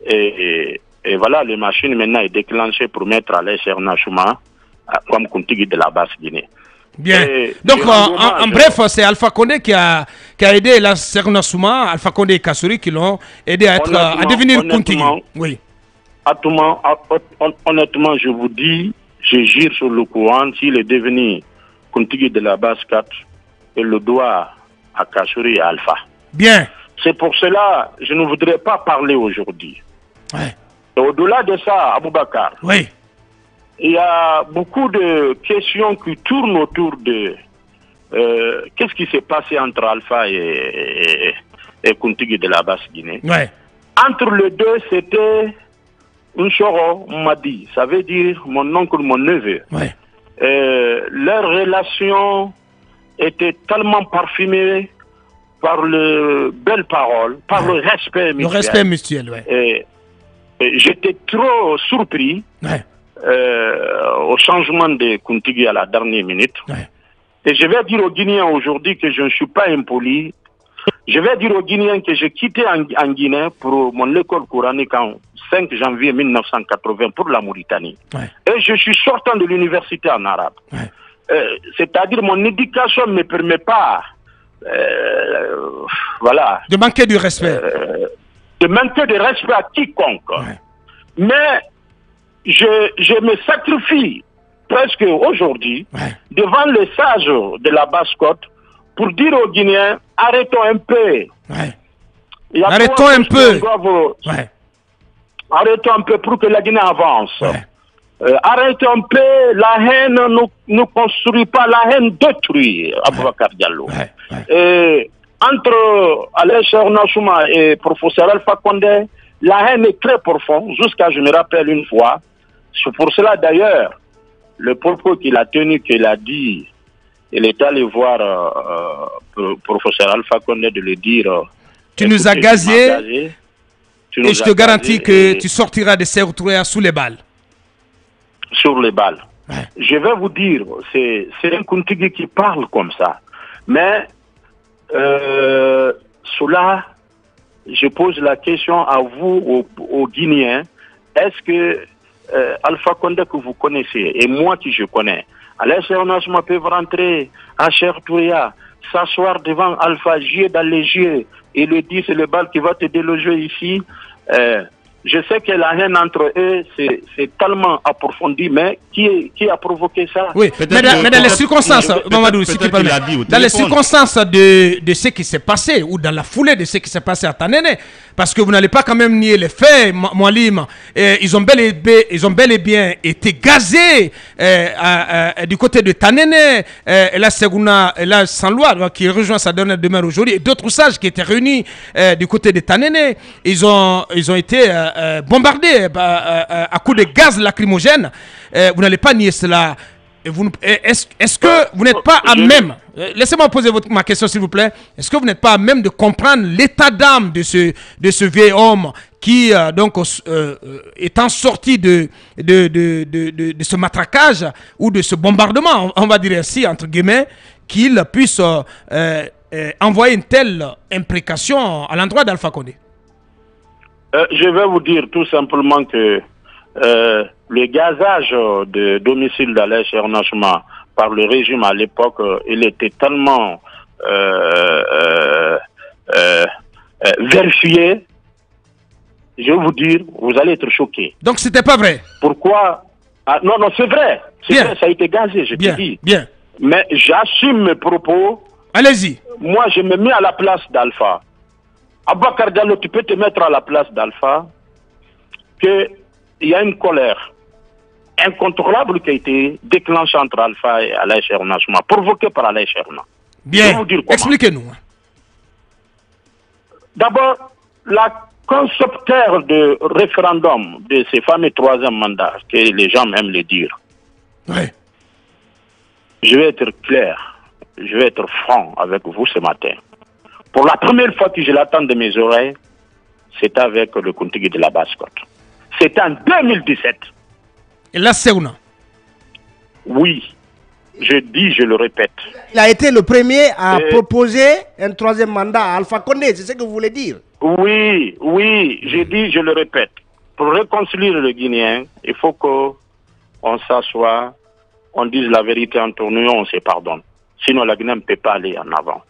et voilà, le machine maintenant est déclenché pour mettre à l'aise Ounassouma comme Kontigi de la Basse-Guinée. Bien. Et donc, en bref, c'est Alpha Condé qui a aidé Elhadj Cheikh Ounassouma, Alpha Condé et Kassory qui l'ont aidé à devenir Kontigi. Oui. Honnêtement, je vous dis, je jure sur le Coran, s'il est devenu Kontigi de la Basse-Côte, il le doit à Kassory et à Alpha. Bien. C'est pour cela que je ne voudrais pas parler aujourd'hui. Ouais. Et au-delà de ça, Aboubacar, oui, il y a beaucoup de questions qui tournent autour de qu'est-ce qui s'est passé entre Alpha et Kontigi de la Basse-Guinée. Ouais. Entre les deux, c'était Nchoro Madi, ça veut dire mon oncle, mon neveu. Ouais. Leur relation était tellement parfumée par les belles paroles, par ouais, le respect mutuel. Le respect mutuel, oui. J'étais trop surpris ouais, au changement de Kontigi à la dernière minute. Ouais. Et je vais dire aux Guinéens aujourd'hui que je ne suis pas impoli. Je vais dire aux Guinéens que j'ai quitté en Guinée pour mon école coranique en 5 janvier 1980 pour la Mauritanie. Ouais. Et je suis sortant de l'université en arabe. Ouais. C'est-à-dire mon éducation ne me permet pas voilà, de manquer du respect. De manquer de respect à quiconque. Ouais. Mais je me sacrifie presque aujourd'hui ouais, devant les sages de la Basse-Côte pour dire aux Guinéens, arrêtons un peu. Ouais. Arrêtons un peu. Ouais. Arrêtons un peu pour que la Guinée avance. Ouais. Arrêtons un peu, la haine ne construit pas, la haine détruit, Aboubacar Diallo. Ouais. Ouais. Entre Alèche Ounassouma et professeur Alpha Condé, la haine est très profonde, jusqu'à, je me rappelle une fois, c'est pour cela d'ailleurs, le propos qu'il a tenu, qu'il a dit, il est allé voir professeur Alpha Condé de le dire. Tu nous as gazé, et je te garantis que tu sortiras de ces retrouvés sous les balles. Sur les balles. Ouais. Je vais vous dire, c'est un Kontigi qui parle comme ça. Mais cela, je pose la question à vous, aux Guinéens. Est-ce que Alpha Condé que vous connaissez, et moi qui je connais, Alèche Ounassouma peut rentrer à Cher Touya, s'asseoir devant Alpha J dans les yeux, et lui dit c'est le bal qui va te déloger ici. Je sais que la haine entre eux, c'est tellement approfondi, mais qui a provoqué ça? Oui, mais dans les circonstances, Mamadou, si tu parles, dans les circonstances de ce qui s'est passé, ou dans la foulée de ce qui s'est passé à Tanene, parce que vous n'allez pas quand même nier les faits, Moualim, ils ont bel et bien été gazés du côté de Tanene, et là, Seguna, et là, Sanloa, qui rejoint sa dernière demeure aujourd'hui, et d'autres sages qui étaient réunis du côté de Tanene, ils ont été bombardé à coups de gaz lacrymogène, vous n'allez pas nier cela. Est-ce que vous n'êtes pas à même, laissez-moi poser ma question s'il vous plaît, est-ce que vous n'êtes pas à même de comprendre l'état d'âme de ce vieil homme qui donc étant sorti de ce matraquage ou de ce bombardement, on va dire ainsi entre guillemets, qu'il puisse envoyer une telle imprécation à l'endroit d'Alpha Condé? Je vais vous dire tout simplement que le gazage de domicile d'Alèche Ounassouma par le régime à l'époque, il était tellement vérifié. Je vais vous dire, vous allez être choqués. Donc c'était pas vrai. Pourquoi? Ah, non, non, c'est vrai. C'est vrai, ça a été gazé, je te dis. Bien. Mais j'assume mes propos. Allez-y. Moi, je me mets à la place d'Alpha. Aboubacar Diallo, tu peux te mettre à la place d'Alpha, qu'il y a une colère incontrôlable qui a été déclenchée entre Alpha et Alèche Ounassouma, provoquée par Alèche Ounassouma. Bien, expliquez-nous. D'abord, la concepteur de référendum de ces fameux troisième mandat, que les gens aiment le dire. Oui. Je vais être clair, je vais être franc avec vous ce matin. Pour la première fois que je l'attends de mes oreilles, c'était avec le Kontigi de la Basse-Côte. C'était en 2017. Et là, c'est où, non? Oui, je dis, je le répète. Il a été le premier à proposer un troisième mandat à Alpha Condé, c'est ce que vous voulez dire? Oui, oui, je dis, je le répète. Pour réconcilier le Guinéen, il faut qu'on s'assoie, on dise la vérité entre nous, on se pardonne. Sinon, la Guinée ne peut pas aller en avant.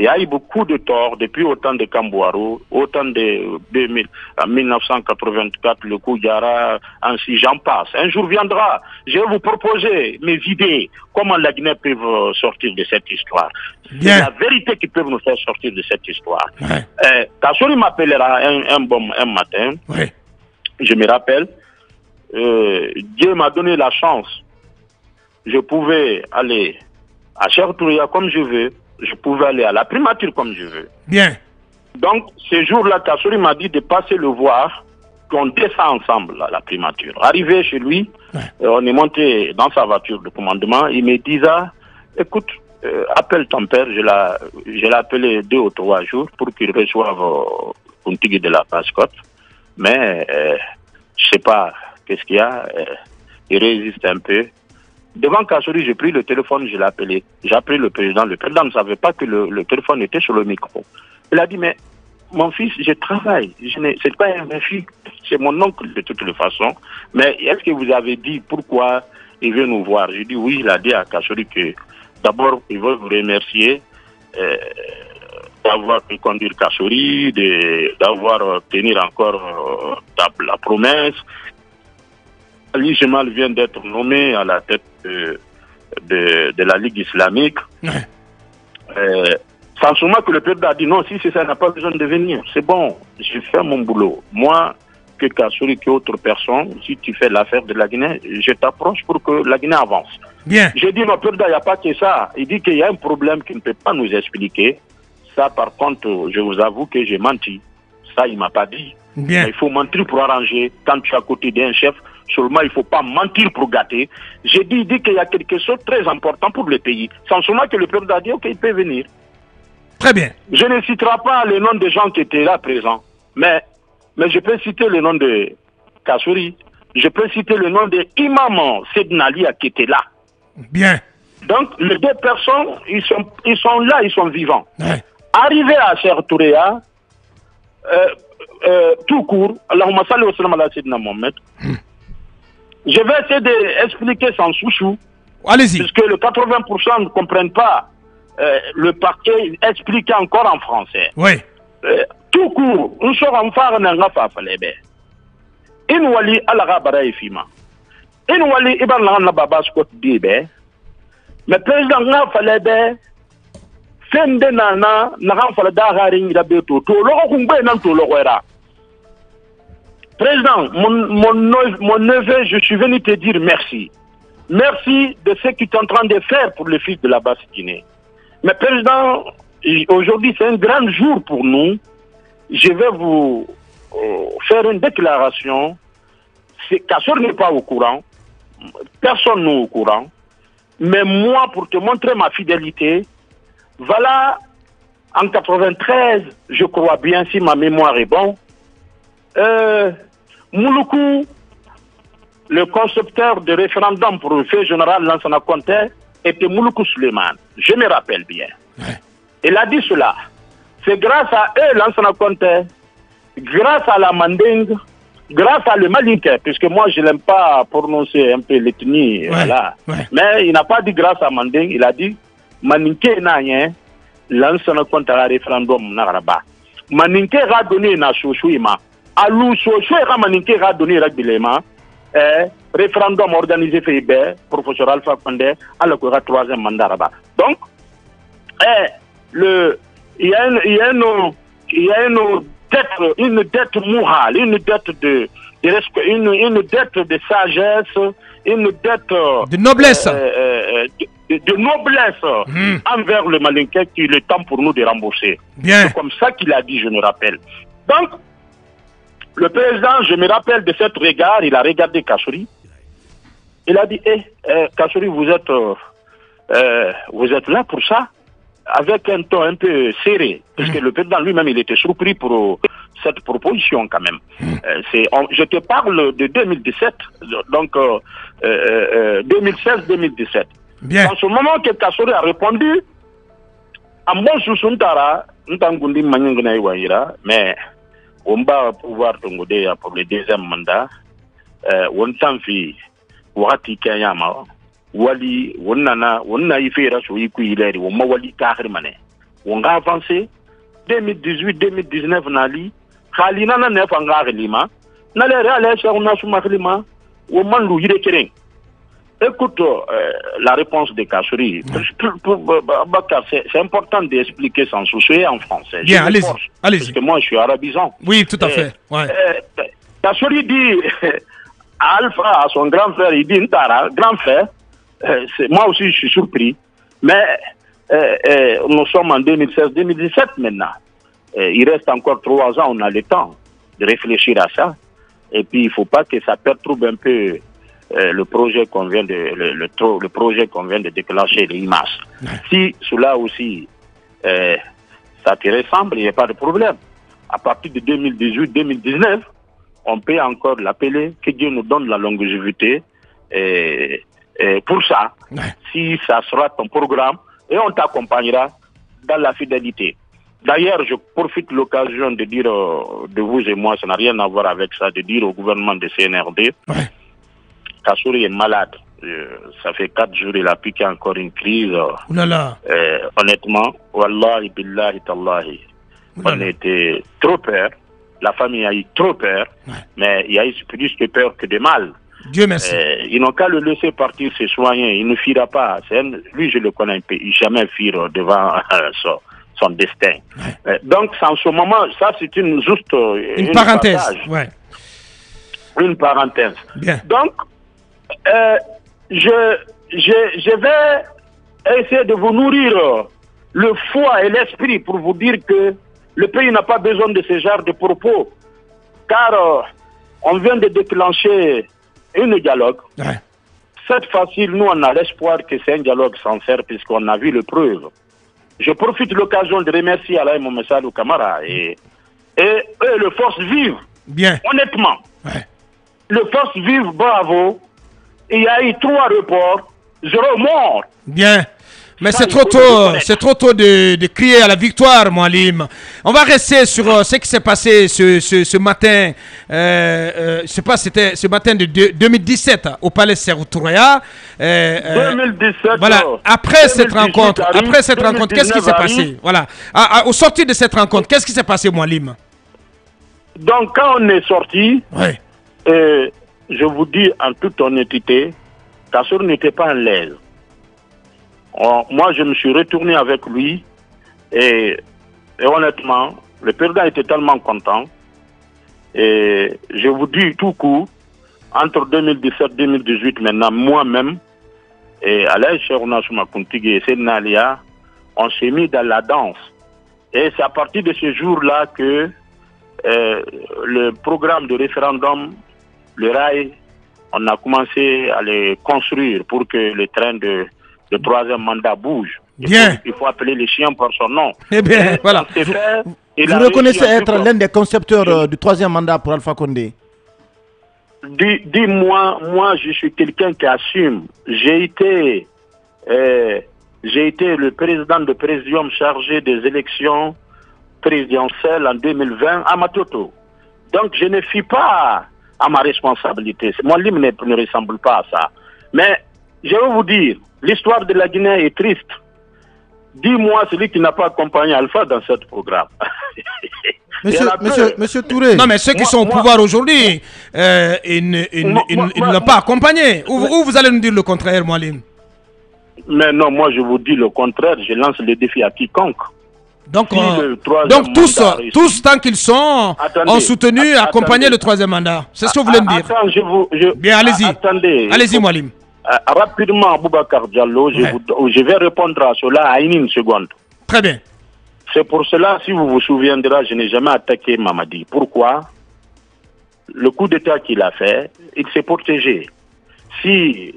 Il y a eu beaucoup de torts depuis autant de Kambouarou, autant de 2000, en 1984, le Koudjara, ainsi j'en passe. Un jour viendra, je vais vous proposer mes idées, comment la Guinée peut sortir de cette histoire. C'est la vérité qui peut nous faire sortir de cette histoire. Ouais. Kassory m'appellera un matin, ouais. Je me rappelle, Dieu m'a donné la chance. Je pouvais aller à Chertouria comme je veux, je pouvais aller à la primature comme je veux. Bien. Donc, ce jour-là, Kassory m'a dit de passer le voir, qu'on descend ensemble à la primature. Arrivé chez lui, ouais. On est monté dans sa voiture de commandement, il me disait, écoute, appelle ton père, je l'ai appelé 2 ou 3 jours pour qu'il reçoive un ticket de la mascotte, mais je sais pas qu'est-ce qu'il y a, il résiste un peu. Devant Kassory, j'ai pris le téléphone, je l'ai appelé. J'ai appelé le président. Le président ne savait pas que le téléphone était sur le micro. Il a dit, mais mon fils, je travaille. Ce n'est pas un fils, c'est mon oncle de toutes les façons. Mais est-ce que vous avez dit pourquoi il veut nous voir? J'ai dit oui, il a dit à Kassory que d'abord, il veut vous remercier d'avoir pu conduire Kassory, d'avoir tenu encore la promesse. Ali Jemal vient d'être nommé à la tête de la Ligue islamique. Ouais. Sans souvent que le peuple a dit non, si c'est ça, n'a pas besoin de venir. C'est bon, j'ai fait mon boulot. Moi, que Kassory, qu'autre personne, si tu fais l'affaire de la Guinée, je t'approche pour que la Guinée avance. Bien. J'ai dit, non, peuple, il n'y a pas que ça. Il dit qu'il y a un problème qu'il ne peut pas nous expliquer. Ça, par contre, je vous avoue que j'ai menti. Ça, il ne m'a pas dit. Bien. Il faut mentir pour arranger. Quand tu es à côté d'un chef, seulement il ne faut pas mentir pour gâter. J'ai dit, qu'il y a quelque chose de très important pour le pays. Sans seulement que le peuple a dit, ok, il peut venir. Très bien. Je ne citerai pas le nom des gens qui étaient là présents, mais je peux citer le nom de Kassory. Je peux citer le nom de Imam Sednalia qui était là. Bien. Donc, les deux personnes, ils sont là, ils sont vivants. Ouais. Arrivé à Chertouria, tout court, Allahumma salli wa sallam ala Sidna Mohamed. Je vais essayer d'expliquer sans souchou. Allez-y. Puisque le 80% ne comprennent pas le parquet expliqué encore en français. Oui. Tout court, nous sommes en Nanga Fafalebe. Inwali Alagabara Efima. Inwali Ibanlana Babas Kot Dibe. Mais président Nanga Falebe, Fende Nana, Nanga Faladara Ringabeto, Tolo Kumbe Nantolora. Président, mon neveu, je suis venu te dire merci. Merci de ce que tu es en train de faire pour le fils de la Basse-Guinée. Mais président, aujourd'hui c'est un grand jour pour nous. Je vais vous faire une déclaration. Kassory n'est pas au courant. Personne n'est au courant. Mais moi, pour te montrer ma fidélité, voilà, en 93, je crois bien, si ma mémoire est bonne, Mouloukou, le concepteur de référendum pour le fait général Lansana Conté, était Mouloukou Souleymane. Je me rappelle bien. Ouais. Il a dit cela. C'est grâce à eux, Lansana Conté, grâce à la Mandingue, grâce à le Malinké, puisque moi je n'aime pas prononcer un peu l'ethnie, ouais, voilà. Ouais. Mais il n'a pas dit grâce à Mandingue, il a dit Maninké n'a rien, Lansana Conté a référendum Naraba. Maninké a donné na chouchouima. Alou Sochou et Ramaninke Radouni Ragbilema, référendum organisé Féibé, professeur Alpha Condé, à la cour à 3e mandat là-bas. Donc, il y a une dette morale, une dette de sagesse, une dette de noblesse. De noblesse envers le Malinké qu'il est temps pour nous de rembourser. C'est comme ça qu'il a dit, je me rappelle. Donc, le président, je me rappelle de cet regard, il a regardé Kassory. Il a dit, Kassory, vous êtes là pour ça? Avec un ton un peu serré. Parce que le président lui-même, il était surpris pour cette proposition quand même. Je te parle de 2017, donc 2016-2017. Dans ce moment que Kassory a répondu, Ambon Sousountara, Ntangundi Manyangna Iwaira, mais... on va pouvoir tomber pour le 2e mandat. On s'en fait, Wati Kayama, Wali, on a fait la chouï, on m'a wali carrément. on a avancé 2018 2019 nali halina na ne fanga halima na le rale sha una suma halima o man lu yire keren. Écoute, la réponse de Kassouri, c'est important d'expliquer sans souci en français. Bien, allez-y. Parce que moi, je suis arabisant. Oui, tout à fait. Ouais. Kassouri dit à Alpha, à son grand frère, il dit Ntara, grand frère, moi aussi je suis surpris, mais nous sommes en 2016-2017 maintenant. Il reste encore 3 ans, on a le temps de réfléchir à ça. Et puis, il ne faut pas que ça perturbe un peu le projet qu'on vient de déclencher, l'IMAS. Si cela aussi ça te ressemble, il n'y a pas de problème. À partir de 2018-2019, on peut encore l'appeler, que Dieu nous donne la longévité pour ça, si ça sera ton programme, et on t'accompagnera dans la fidélité. D'ailleurs, je profite de l'occasion de dire de vous et moi, ça n'a rien à voir avec ça, de dire au gouvernement de CNRD. Ouais. Kassouri est malade. Ça fait 4 jours, il a piqué encore une crise. Oulala. Honnêtement, wallahi billahi tallahi. Oulala. On était trop peur. La famille a eu trop peur. Ouais. Mais il y a eu plus de peur que de mal. Dieu merci. Ils n'ont qu'à le laisser partir se soigner. Il ne fuira pas. Lui, je le connais un peu. Il jamais fuira devant son destin. Ouais. Donc, en ce moment, ça, c'est une parenthèse. Ouais. Une parenthèse. Bien. Donc, je vais essayer de vous nourrir le foie et l'esprit pour vous dire que le pays n'a pas besoin de ce genre de propos, car on vient de déclencher un dialogue. Ouais. Cette fois-ci, nous, on a l'espoir que c'est un dialogue sincère, puisqu'on a vu le preuve. Je profite de l'occasion de remercier Alain Momessal ou Camara et eux, le force vive. Bien. Honnêtement. Ouais. Le force vive, bravo. Il y a eu 3 reports, 0 morts. Bien. Mais c'est trop tôt. C'est trop tôt de crier à la victoire, Moualim. On va rester sur ce qui s'est passé ce matin. Je ne sais pas, c'était ce matin de 2017 au Palais Serhou Touré. 2017. Voilà. Après cette rencontre, qu'est-ce qui s'est passé? Voilà. Au sortir de cette rencontre, qu'est-ce qui s'est passé, Moualim? Donc, quand on est sorti, oui. Je vous dis en toute honnêteté, Kassouri n'était pas en l'aise. Moi, je me suis retourné avec lui et honnêtement, le président était tellement content. Et je vous dis tout court, entre 2017-2018 maintenant, moi-même, et Alain Cherouna Soumakountigui et Sénalia, on s'est mis dans la danse. Et c'est à partir de ce jour-là que le programme de référendum, le rail, on a commencé à le construire pour que le train de 3e mandat bouge. Bien. Il faut appeler les chiens par son nom. Eh bien, voilà. Vous reconnaissez être l'un des concepteurs du 3e mandat pour Alpha Condé? Dis-moi, moi je suis quelqu'un qui assume. J'ai été le président de Présidium chargé des élections présidentielle en 2020 à Matoto. Donc je ne suis pas à ma responsabilité. Mon livre ne ressemble pas à ça. Mais je vais vous dire, l'histoire de la Guinée est triste. Dis-moi celui qui n'a pas accompagné Alpha dans ce programme. Monsieur Touré. Non mais ceux qui sont au pouvoir aujourd'hui, ils ne l'ont pas accompagné. Ou vous allez nous dire le contraire, Moualim? Mais non, moi je vous dis le contraire. Je lance le défi à quiconque. Donc, si tous tant qu'ils sont, ont soutenu, accompagné le 3e mandat. C'est ce que vous voulez me dire. Bien, allez-y. Allez-y, Moualim. Rapidement, Boubacar Diallo, ouais. je vais répondre à cela en une seconde. Très bien. C'est pour cela, si vous vous souviendrez, je n'ai jamais attaqué Mamadi. Pourquoi? Le coup d'État qu'il a fait, il s'est protégé. Si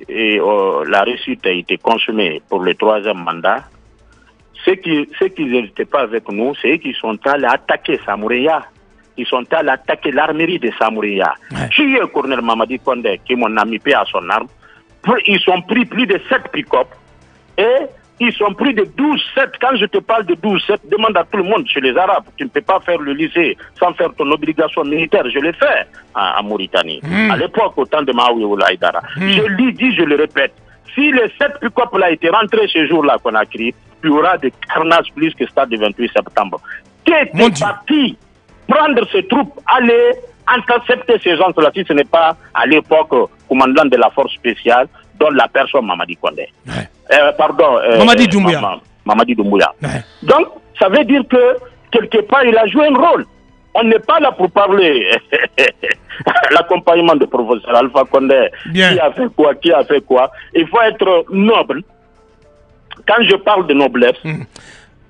la réussite a été consommée pour le 3e mandat, ceux qui n'étaient pas avec nous, c'est qu'ils sont allés attaquer Samoureya. Ils sont allés attaquer l'armerie de Samoureya. Ouais. Qui est colonel Mamadi Condé, qui est mon ami, paix à son arme. Ils sont pris plus de 7 pick-up et ils sont pris de 12-7. Quand je te parle de 12-7, demande à tout le monde, chez les Arabes, tu ne peux pas faire le lycée sans faire ton obligation militaire. Je l'ai fait à Mauritanie, à l'époque, au temps de Maoui ou Laïdara. Je lui dis, je le répète, si les 7 pick-up là étaient rentrés ce jour-là qu'on a crié, il y aura des carnages plus que ça le 28 septembre. Qui est parti prendre ces troupes, aller intercepter ces gens-là, si ce n'est pas à l'époque commandant de la force spéciale, dont la personne Mamadi Condé. Ouais. Mamadi Doumbouya. Mamadi Doumbouya. Ouais. Donc, ça veut dire que, quelque part, il a joué un rôle. On n'est pas là pour parler l'accompagnement de professeur Alpha Condé. Bien. Qui a fait quoi, qui a fait quoi. Il faut être noble. Quand je parle de noblesse, ouais,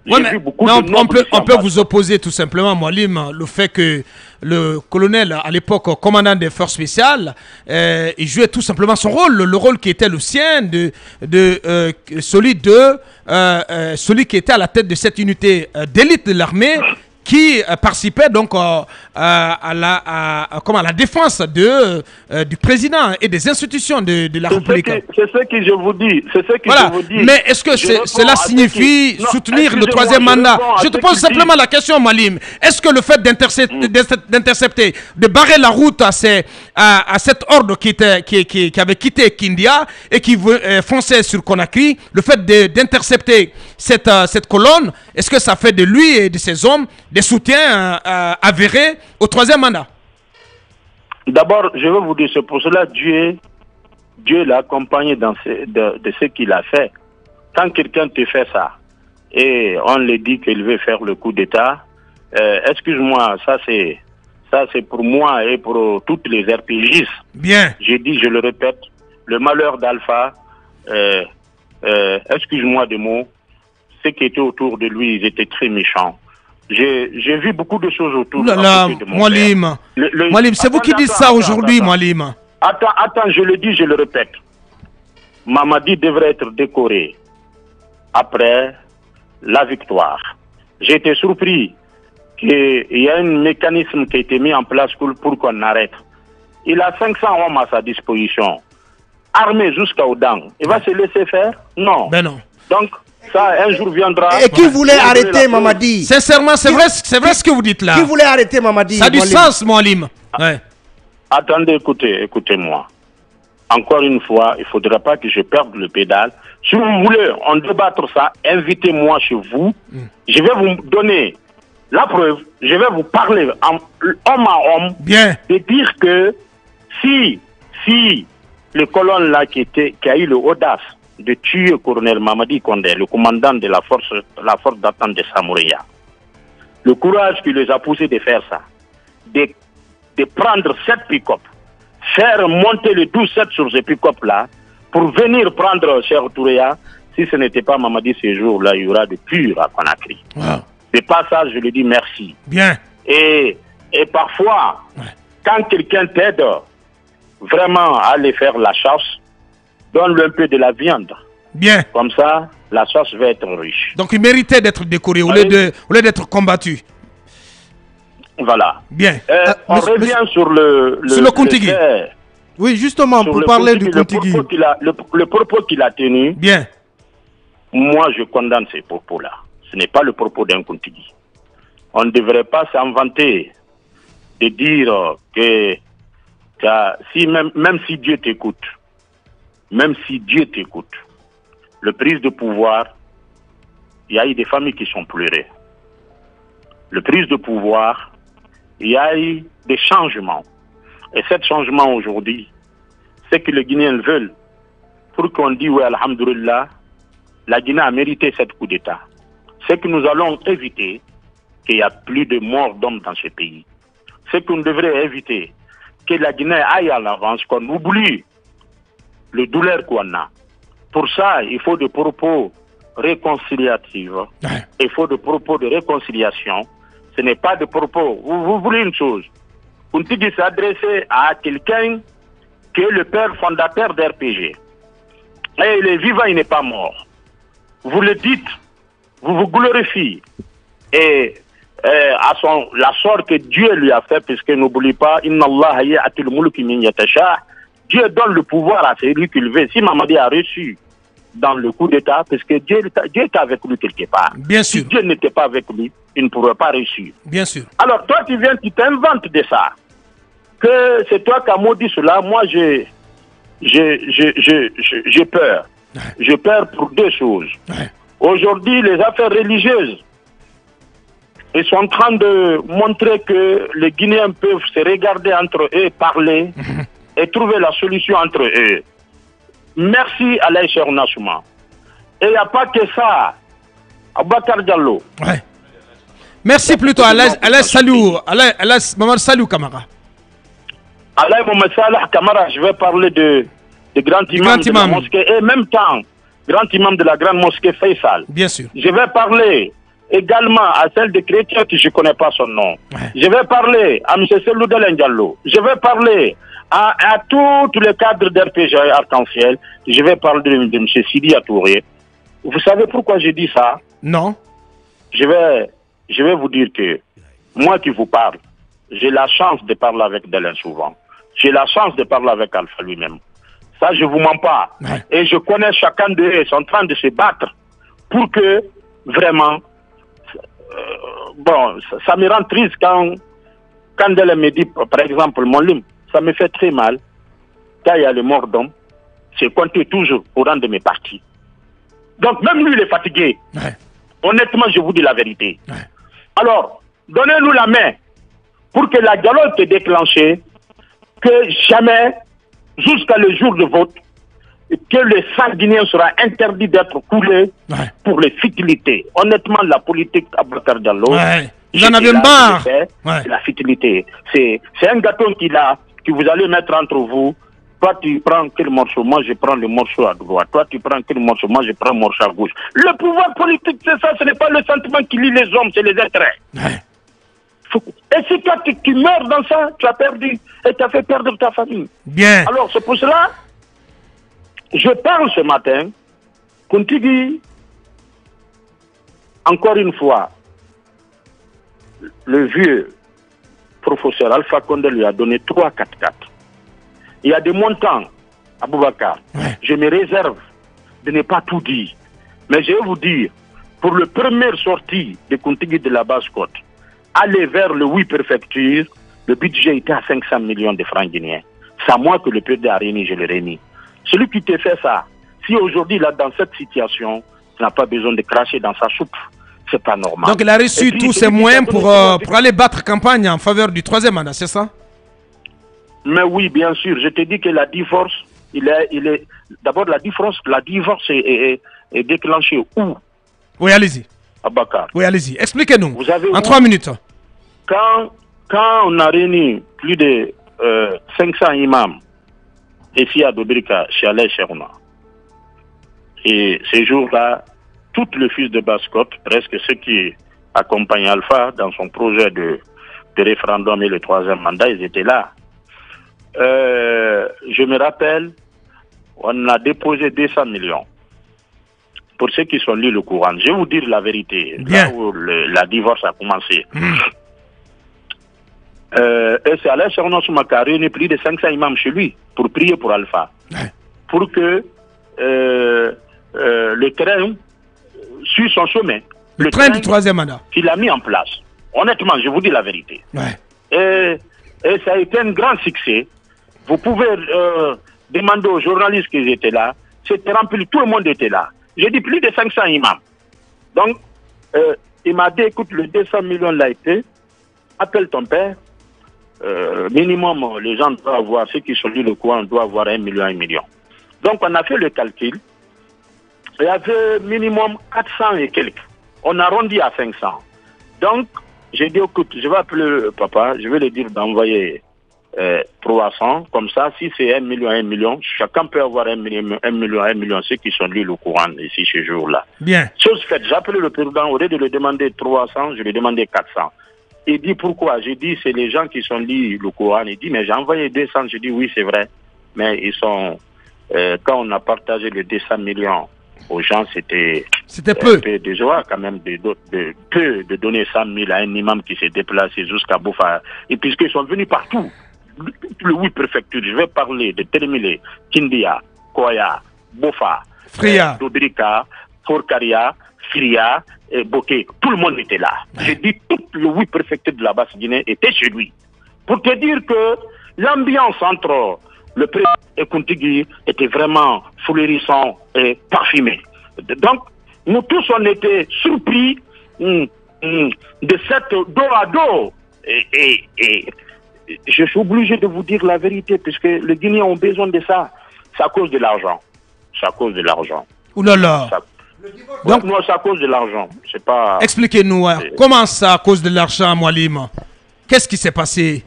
mais on peut vous opposer tout simplement, Moualim, le fait que le colonel, à l'époque commandant des forces spéciales, il jouait tout simplement son rôle, le rôle qui était le sien, celui qui était à la tête de cette unité d'élite de l'armée, qui participait donc à la défense du président et des institutions de la République. C'est ce que je vous dis. Voilà. Mais est-ce que cela signifie soutenir le troisième mandat? Je te pose simplement la question, Moualim. Est-ce que le fait d'intercepter, de barrer la route à cet ordre qui avait quitté Kindia et qui fonçait sur Conakry, le fait d'intercepter cette colonne, est-ce que ça fait de lui et de ses hommes des soutiens avérés au troisième mandat? D'abord, je veux vous dire, c'est pour cela Dieu l'a accompagné de ce qu'il a fait. Quand quelqu'un te fait ça, et on lui dit qu'il veut faire le coup d'État, excuse-moi, ça c'est pour moi et pour toutes les RPGistes. Bien. J'ai dit, je le répète, le malheur d'Alpha, excuse-moi des mots, ceux qui étaient autour de lui, ils étaient très méchants. J'ai vu beaucoup de choses autour. Là, Moualim, c'est vous qui dites ça aujourd'hui, Moualim. Attends, je le dis, je le répète. Mamadi devrait être décoré après la victoire. J'ai été surpris qu'il y ait un mécanisme qui a été mis en place pour qu'on arrête. Il a 500 hommes à sa disposition, armés jusqu'aux dents. Il va se laisser faire? Non. Ben non. Donc, ça, un jour viendra. Et qui voulait arrêter Mamadi? Sincèrement, c'est vrai ce que vous dites là. Qui voulait arrêter Mamadi? Ça a du sens, Moualim. Ouais. Attendez, écoutez-moi. Encore une fois, il ne faudra pas que je perde le pédale. Si vous voulez en débattre ça, invitez-moi chez vous. Je vais vous donner la preuve. Je vais vous parler homme à homme. Bien. Et dire que si le colonne là qui a eu l'audace de tuer colonel Mamadi Condé, le commandant de la force d'attente de Samouria. Le courage qui les a poussés de faire ça, de prendre cette pick-up, faire monter le 12-7 sur ce pick-up-là, pour venir prendre Cheikh Touréa. Si ce n'était pas Mamadi ce jour-là, il y aura de pur à Conakry. Wow. C'est pas ça, je lui dis merci. Bien. Et parfois, ouais, quand quelqu'un t'aide vraiment à aller faire la chasse, donne-lui un peu de la viande. Bien. Comme ça, la chasse va être riche. Donc, il méritait d'être décoré au lieu d'être combattu. Voilà. Bien. On revient sur le Kontigi. Oui, justement, pour parler du Kontigi. Le propos qu'il a tenu. Bien. Moi, je condamne ces propos-là. Ce n'est pas le propos d'un Kontigi. On ne devrait pas s'en vanter de dire que si même si Dieu t'écoute, même si Dieu t'écoute, le prise de pouvoir, il y a eu des familles qui sont pleurées. Le prise de pouvoir, il y a eu des changements. Et ce changement aujourd'hui, c'est que les Guinéens veulent. Pour qu'on dise, oui, alhamdoulilah, la Guinée a mérité cette coup d'État. C'est que nous allons éviter qu'il n'y ait plus de morts d'hommes dans ce pays. C'est qu'on devrait éviter que la Guinée aille à l'avance, qu'on oublie le douleur qu'on a. Pour ça, il faut des propos réconciliatifs. Ouais. Il faut des propos de réconciliation. Ce n'est pas des propos. Vous voulez une chose. Vous pouvez s'adresser à quelqu'un qui est le père fondateur d'RPG. Et il est vivant, il n'est pas mort. Vous le dites, vous vous glorifiez. Et à la sorte que Dieu lui a fait, puisque n'oublie pas, « Inna Allah ya'atul mulki min yatasha » Dieu donne le pouvoir à celui qu'il veut. Si Mamadi a reçu dans le coup d'État, parce que Dieu était avec lui quelque part. Bien sûr. Si Dieu n'était pas avec lui, il ne pourrait pas réussir. Bien sûr. Alors toi, tu viens, tu t'inventes de ça. Que c'est toi qui as maudit cela. Moi, j'ai peur. Ouais. J'ai peur pour deux choses. Ouais. Aujourd'hui, les affaires religieuses, ils sont en train de montrer que les Guinéens peuvent se regarder entre eux, parler et trouver la solution entre eux. Merci à Alain Cheikh Ouna Souma. Et il n'y a pas que ça. Aboubakar Diallo. Ouais. Merci plutôt Alain Salou. Alain Mohamed Salou Kamara. Alain Mohamed Salah Kamara, je vais parler de grand imam de la mosquée et en même temps, grand imam de la grande mosquée Faisal. Bien sûr. Je vais parler également à celle de chrétien que je ne connais pas son nom. Ouais. Je vais parler à M. Selou Dalen Diallo. Je vais parler à tous les cadres d'RPJ Arc-en-Ciel. Je vais parler de M. Sidi Atouré. Vous savez pourquoi j'ai dit ça? Non. Je vais vous dire que moi qui vous parle, j'ai la chance de parler avec Dalen souvent. J'ai la chance de parler avec Alpha lui-même. Ça, je ne vous mens pas. Ouais. Et je connais chacun d'eux. Ils sont en train de se battre pour que, vraiment, bon, ça me rend triste quand elle me dit, par exemple, mon lim, ça me fait très mal. Quand il y a le mort d'homme, c'est compté toujours au rang de mes partis. Donc, même lui, il est fatigué. Ouais. Honnêtement, je vous dis la vérité. Ouais. Alors, donnez-nous la main pour que la dialogue soit déclenchée, que jamais, jusqu'à le jour de vote, que le sang guinéen sera interdit d'être coulé pour les futilités. Honnêtement, la politique Aboubakar Diallo, j'en avais marre. La futilité, c'est un gâteau que vous allez mettre entre vous. Toi, tu prends quel morceau? Moi, je prends le morceau à droite. Toi, tu prends quel morceau? Moi, je prends le morceau à gauche. Le pouvoir politique, c'est ça. Ce n'est pas le sentiment qui lie les hommes, c'est les intérêts. Et si toi, tu meurs dans ça, tu as perdu. Et tu as fait perdre ta famille. Bien. Alors, c'est pour cela... Je parle ce matin, Kontigi, encore une fois, le vieux professeur Alpha Condé lui a donné 3 4-4. Il y a des montants, Aboubakar. Ouais. Je me réserve de ne pas tout dire. Mais je vais vous dire, pour la première sortie de Kontigi de la Basse-Côte, aller vers les 8 préfectures, le budget était à 500 millions de francs guinéens. C'est à moi que le PD a réuni, je le réunis. Celui qui te fait ça, si aujourd'hui, là, dans cette situation, tu n'as pas besoin de cracher dans sa soupe, c'est pas normal. Donc, il a reçu puis, tous ses moyens pour aller battre campagne en faveur du 3e mandat, c'est ça? Mais oui, bien sûr. Je te dis que la divorce, d'abord, la divorce est déclenchée où? Oui, allez-y. Aboubakar. Oui, allez-y. Expliquez-nous. En 3 minutes. Quand on a réuni plus de 500 imams, ici à Dobrika, chez Alain Cheikh Ouna. Et ces jours-là, tout le fils de Basse-Côte, presque ceux qui accompagnent Alpha dans son projet de référendum et le 3e mandat, ils étaient là. Je me rappelle, on a déposé 200 millions. Pour ceux qui sont lus le courant, je vais vous dire la vérité, là où la divorce a commencé. Et c'est Alain Cheikh Ouna Souma qui a réuni plus de 500 imams chez lui pour prier pour Alpha, pour que le train suive son chemin. Le train du 3e mandat. Qu'il a mis en place. Honnêtement, je vous dis la vérité. Ouais. Et ça a été un grand succès. Vous pouvez demander aux journalistes qui étaient là. C'était rempli, tout le monde était là. J'ai dit plus de 500 imams. Donc, il m'a dit, écoute, le 200 millions l'a été. Appelle ton père. Minimum, les gens doivent avoir, ceux qui sont lus le coin, on doit avoir 1 million. Donc, on a fait le calcul. Il y avait minimum 400 et quelques. On a arrondi à 500. Donc, j'ai dit, écoute, je vais appeler le papa, je vais lui dire d'envoyer 300. Comme ça, si c'est 1 million, chacun peut avoir 1 million, ceux qui sont lus le courant ici, ce jour-là. Bien. Chose faite, j'ai appelé le président, au lieu de lui demander 300, je lui ai demandé 400. Il dit pourquoi? J'ai dit c'est les gens qui sont lus le Coran. Il dit mais j'ai envoyé 200. Je dis oui c'est vrai. Mais ils sont quand on a partagé les 200 millions aux gens c'était peu de joie quand même de donner 100 000 à un imam qui s'est déplacé jusqu'à Bofa. Et puisqu'ils sont venus partout, le 8 préfecture. Je vais parler de Télémilé, Kindia, Koya, Bofa, Fria, Dobrika, Forcaria, Fria. Boké, tout le monde était là. J'ai dit tout le 8 préfectures de la Basse-Guinée était chez lui. Pour te dire que l'ambiance entre le préfet et Kontigi était vraiment florissant et parfumée. Donc, nous tous on était surpris de cette dos à dos. Et je suis obligé de vous dire la vérité, puisque les Guinéens ont besoin de ça. C'est à cause de l'argent. C'est à cause de l'argent. Ouh là là. Donc, moi, c'est à cause de l'argent. C'est pas... Expliquez-nous, hein. Comment ça, à cause de l'argent, Moualim? Qu'est-ce qui s'est passé?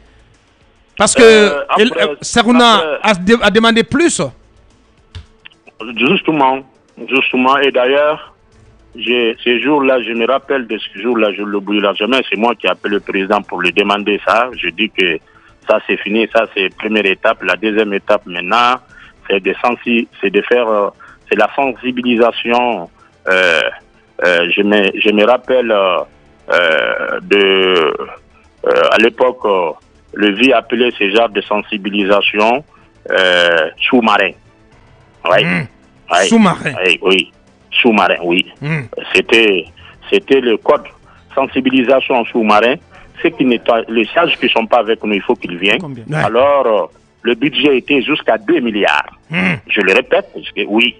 Parce que Serhouna a demandé plus. Justement. Et d'ailleurs, ces jours-là, je me rappelle de ce jour-là, je l'oublierai jamais. C'est moi qui ai appelé le président pour lui demander ça. Je dis que ça, c'est fini. Ça, c'est la première étape. La deuxième étape, maintenant, c'est de faire la sensibilisation. Je me rappelle à l'époque, le VI appelait ce genre de sensibilisation sous-marin. Ouais. Mmh. Ouais. Sous-marin. Ouais, oui, sous-marin, oui. Mmh. C'était le code sensibilisation sous-marin. Les sages qui ne sont pas avec nous, il faut qu'ils viennent. Ouais. Alors, le budget était jusqu'à 2 milliards. Mmh. Je le répète, parce que oui.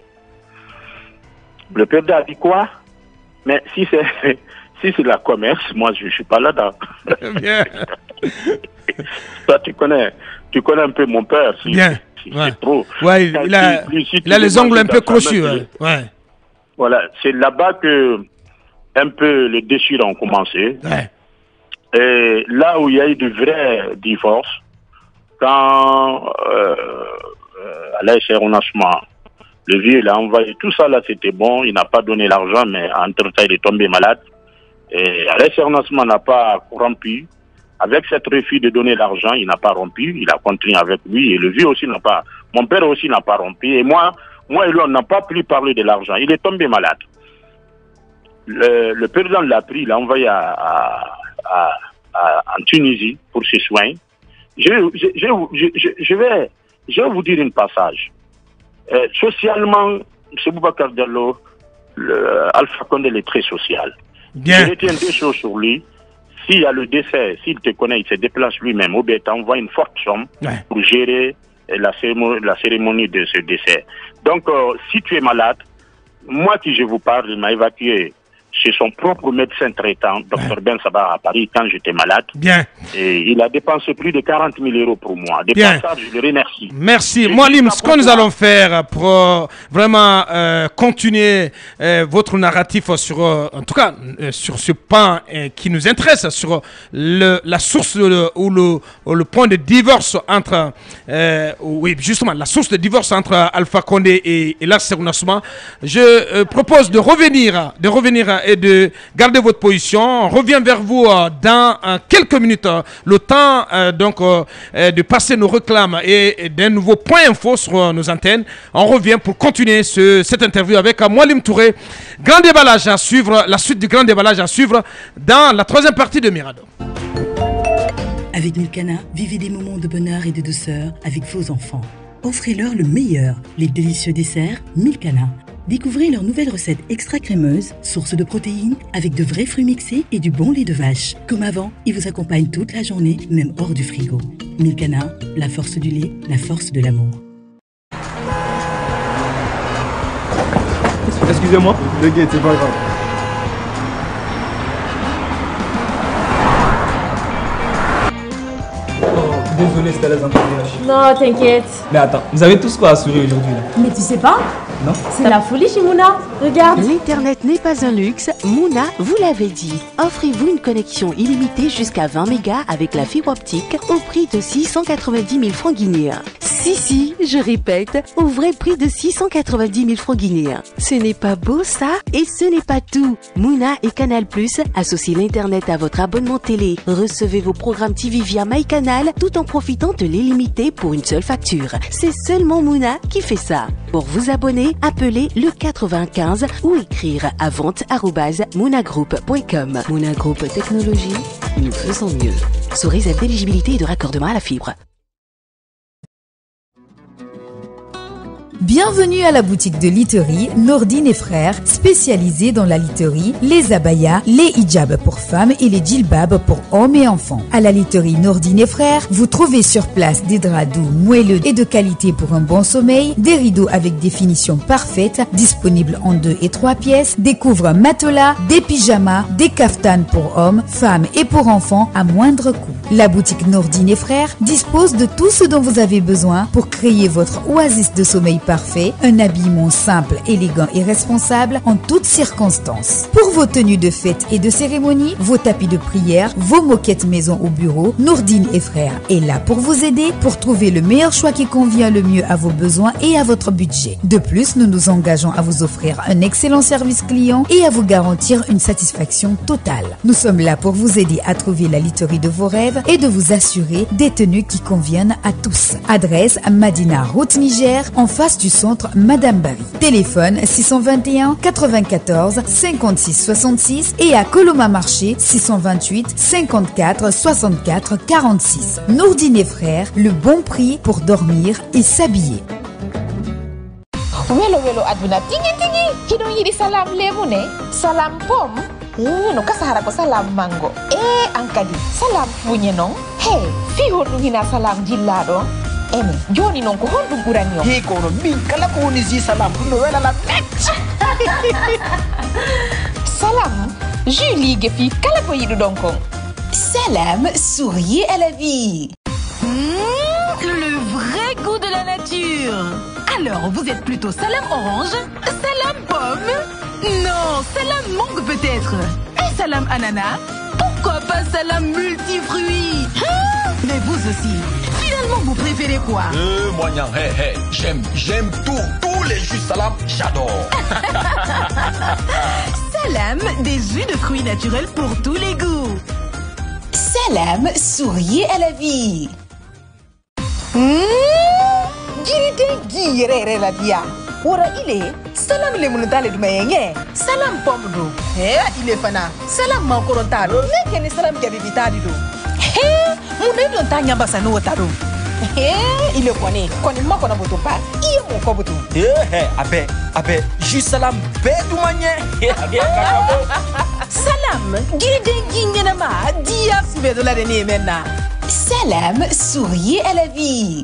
Le peuple a dit quoi? Mais si c'est de la commerce, moi je ne suis pas là-dedans. Toi, tu connais un peu mon père. Bien. Ouais. Trop. Ouais, il a les ongles un peu crochus. Ouais. Voilà, c'est là-bas que un peu les déchets ont commencé. Ouais. Et là où il y a eu de vrais divorces, quand Alain Cheronachement, le vieux, il a envoyé tout ça, là, c'était bon. Il n'a pas donné l'argent, mais entre-temps, il est tombé malade. Et Alain Cheronachement n'a pas corrompu. Avec cette refus de donner l'argent, il n'a pas rompu. Il a continué avec lui. Et le vieux aussi n'a pas... Mon père aussi n'a pas rompu. Et moi et lui, on n'a pas plus parlé de l'argent. Il est tombé malade. Le président l'a pris, il l'a envoyé en Tunisie pour ses soins. Je vais vous dire une passage. Socialement, M. Boubacar Diallo, Alpha Condé, il est très social. Bien. Je retiens deux choses sur lui. S'il y a le décès, s'il te connaît, il se déplace lui-même. Ou bien t'envoie une forte somme pour gérer la cérémonie de ce décès. Donc, si tu es malade, moi qui je vous parle, il m'a évacué chez son propre médecin traitant, Dr Ben Sabah à Paris, quand j'étais malade. Bien. Et il a dépensé plus de 40 000 euros pour moi. Ça, je le remercie. Merci. Moualim, ce que nous allons faire pour vraiment continuer votre narratif sur, en tout cas, sur ce pan qui nous intéresse, sur la source ou le point de divorce entre, la source de divorce entre Alpha Condé et Lass Serhouna Souma, je propose de revenir et de garder votre position. On revient vers vous dans quelques minutes. Le temps donc de passer nos réclames et d'un nouveau point info sur nos antennes. On revient pour continuer cette interview avec Moualim Touré. Grand déballage à suivre, la suite du grand déballage à suivre dans la troisième partie de Mirador. Avec Milkana, vivez des moments de bonheur et de douceur avec vos enfants. Offrez-leur le meilleur, les délicieux desserts Milkana. Découvrez leur nouvelle recette extra crémeuse, source de protéines, avec de vrais fruits mixés et du bon lait de vache. Comme avant, ils vous accompagnent toute la journée, même hors du frigo. Milkana, la force du lait, la force de l'amour. Excusez-moi, le guet, c'est pas grave. Oh, désolé, c'était les interrogations. Non, t'inquiète. Mais attends, vous avez tous quoi à sourire aujourd'hui là? Mais tu sais pas? C'est la folie chez Mouna, regarde. L'internet n'est pas un luxe, Mouna vous l'avait dit. Offrez-vous une connexion illimitée jusqu'à 20 mégas avec la fibre optique au prix de 690 000 francs guinéens. Si, je répète, au vrai prix de 690 000 francs guinéens. Ce n'est pas beau ça? Et ce n'est pas tout. Mouna et Canal+, associent l'internet à votre abonnement télé. Recevez vos programmes TV via MyCanal tout en profitant de l'illimité pour une seule facture. C'est seulement Mouna qui fait ça. Pour vous abonner, appelez le 95 ou écrire à vente@mounagroup.com. Mouna Group Technologie, nous faisons mieux. Sous réserve d'éligibilité et de raccordement à la fibre. Bienvenue à la boutique de literie Nordine et Frères, spécialisée dans la literie, les abayas, les hijabs pour femmes et les djilbabs pour hommes et enfants. À la literie Nordine et Frères, vous trouvez sur place des draps doux, moelleux et de qualité pour un bon sommeil, des rideaux avec des finitions parfaites, disponibles en 2 et 3 pièces, des couvres matelas, des pyjamas, des kaftanes pour hommes, femmes et pour enfants à moindre coût. La boutique Nordine et Frères dispose de tout ce dont vous avez besoin pour créer votre oasis de sommeil parfait, un habillement simple, élégant et responsable en toutes circonstances. Pour vos tenues de fête et de cérémonie, vos tapis de prière, vos moquettes maison ou bureau, Nordine et Frères est là pour vous aider pour trouver le meilleur choix qui convient le mieux à vos besoins et à votre budget. De plus, nous nous engageons à vous offrir un excellent service client et à vous garantir une satisfaction totale. Nous sommes là pour vous aider à trouver la literie de vos rêves et de vous assurer des tenues qui conviennent à tous. Adresse Madina, route Niger, en face du centre Madame Barry. Téléphone 621 94 56 66 et à Coloma Marché 628 54 64 46. Nordine et Frères, le bon prix pour dormir et s'habiller. Welo welo aduna tigi tigi kidon yidi salam lemu ne salam pom no kasahara ko salam mango e ankadi salam bunye non he fi hodu hina salam jillado ene joni non ko hondum buranio he ko no min kala ko woni ji salam no wela la salam Julie gefi kala ko yidu donko salam souriez à la vie. Le vrai goût de la nature. Alors, vous êtes plutôt salam orange, salam pomme, non, salam mangue peut-être, et salam ananas, pourquoi pas salam multifruits? Mais vous aussi, finalement, vous préférez quoi? Moi, j'aime tous les jus salam, j'adore. Salam, des jus de fruits naturels pour tous les goûts. Salam, souriez à la vie. Girere la dia. Ora ile salam le munudale dumayenge. Salam pomdo. Eh ile fana. Salam makorotado. Neke ni salam kabibitadi do. Eh munedo tanya basano otado. Eh ile koni makona botopa. Iye moko boto. Eh abe ju salam be dumanye. Abe kakabo. Salam girede ngena ma dia sbedola de ni menna. Salam souriez à la vie.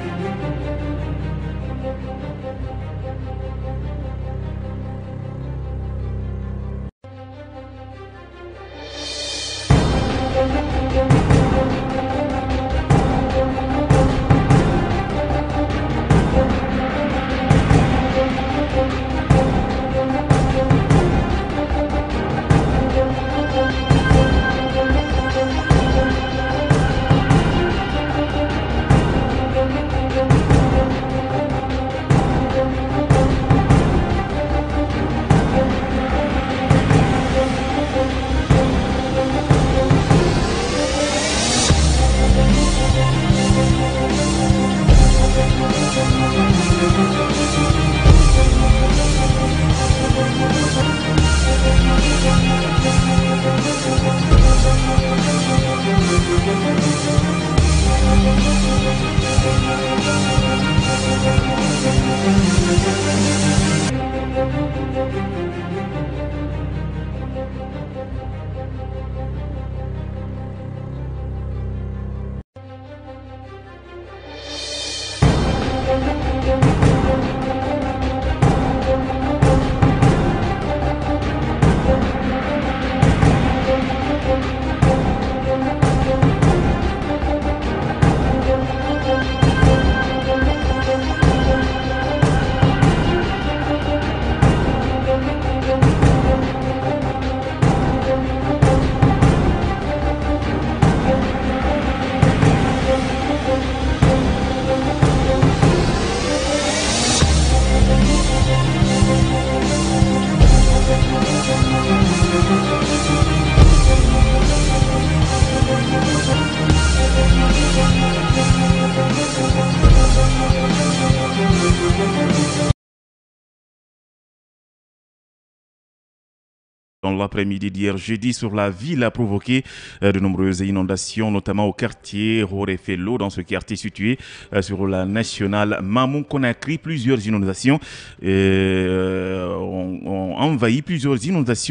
Dans l'après-midi d'hier jeudi, sur la ville a provoqué de nombreuses inondations, notamment au quartier Roréfello, dans ce quartier situé sur la nationale Mamou-Conakry. Plusieurs inondations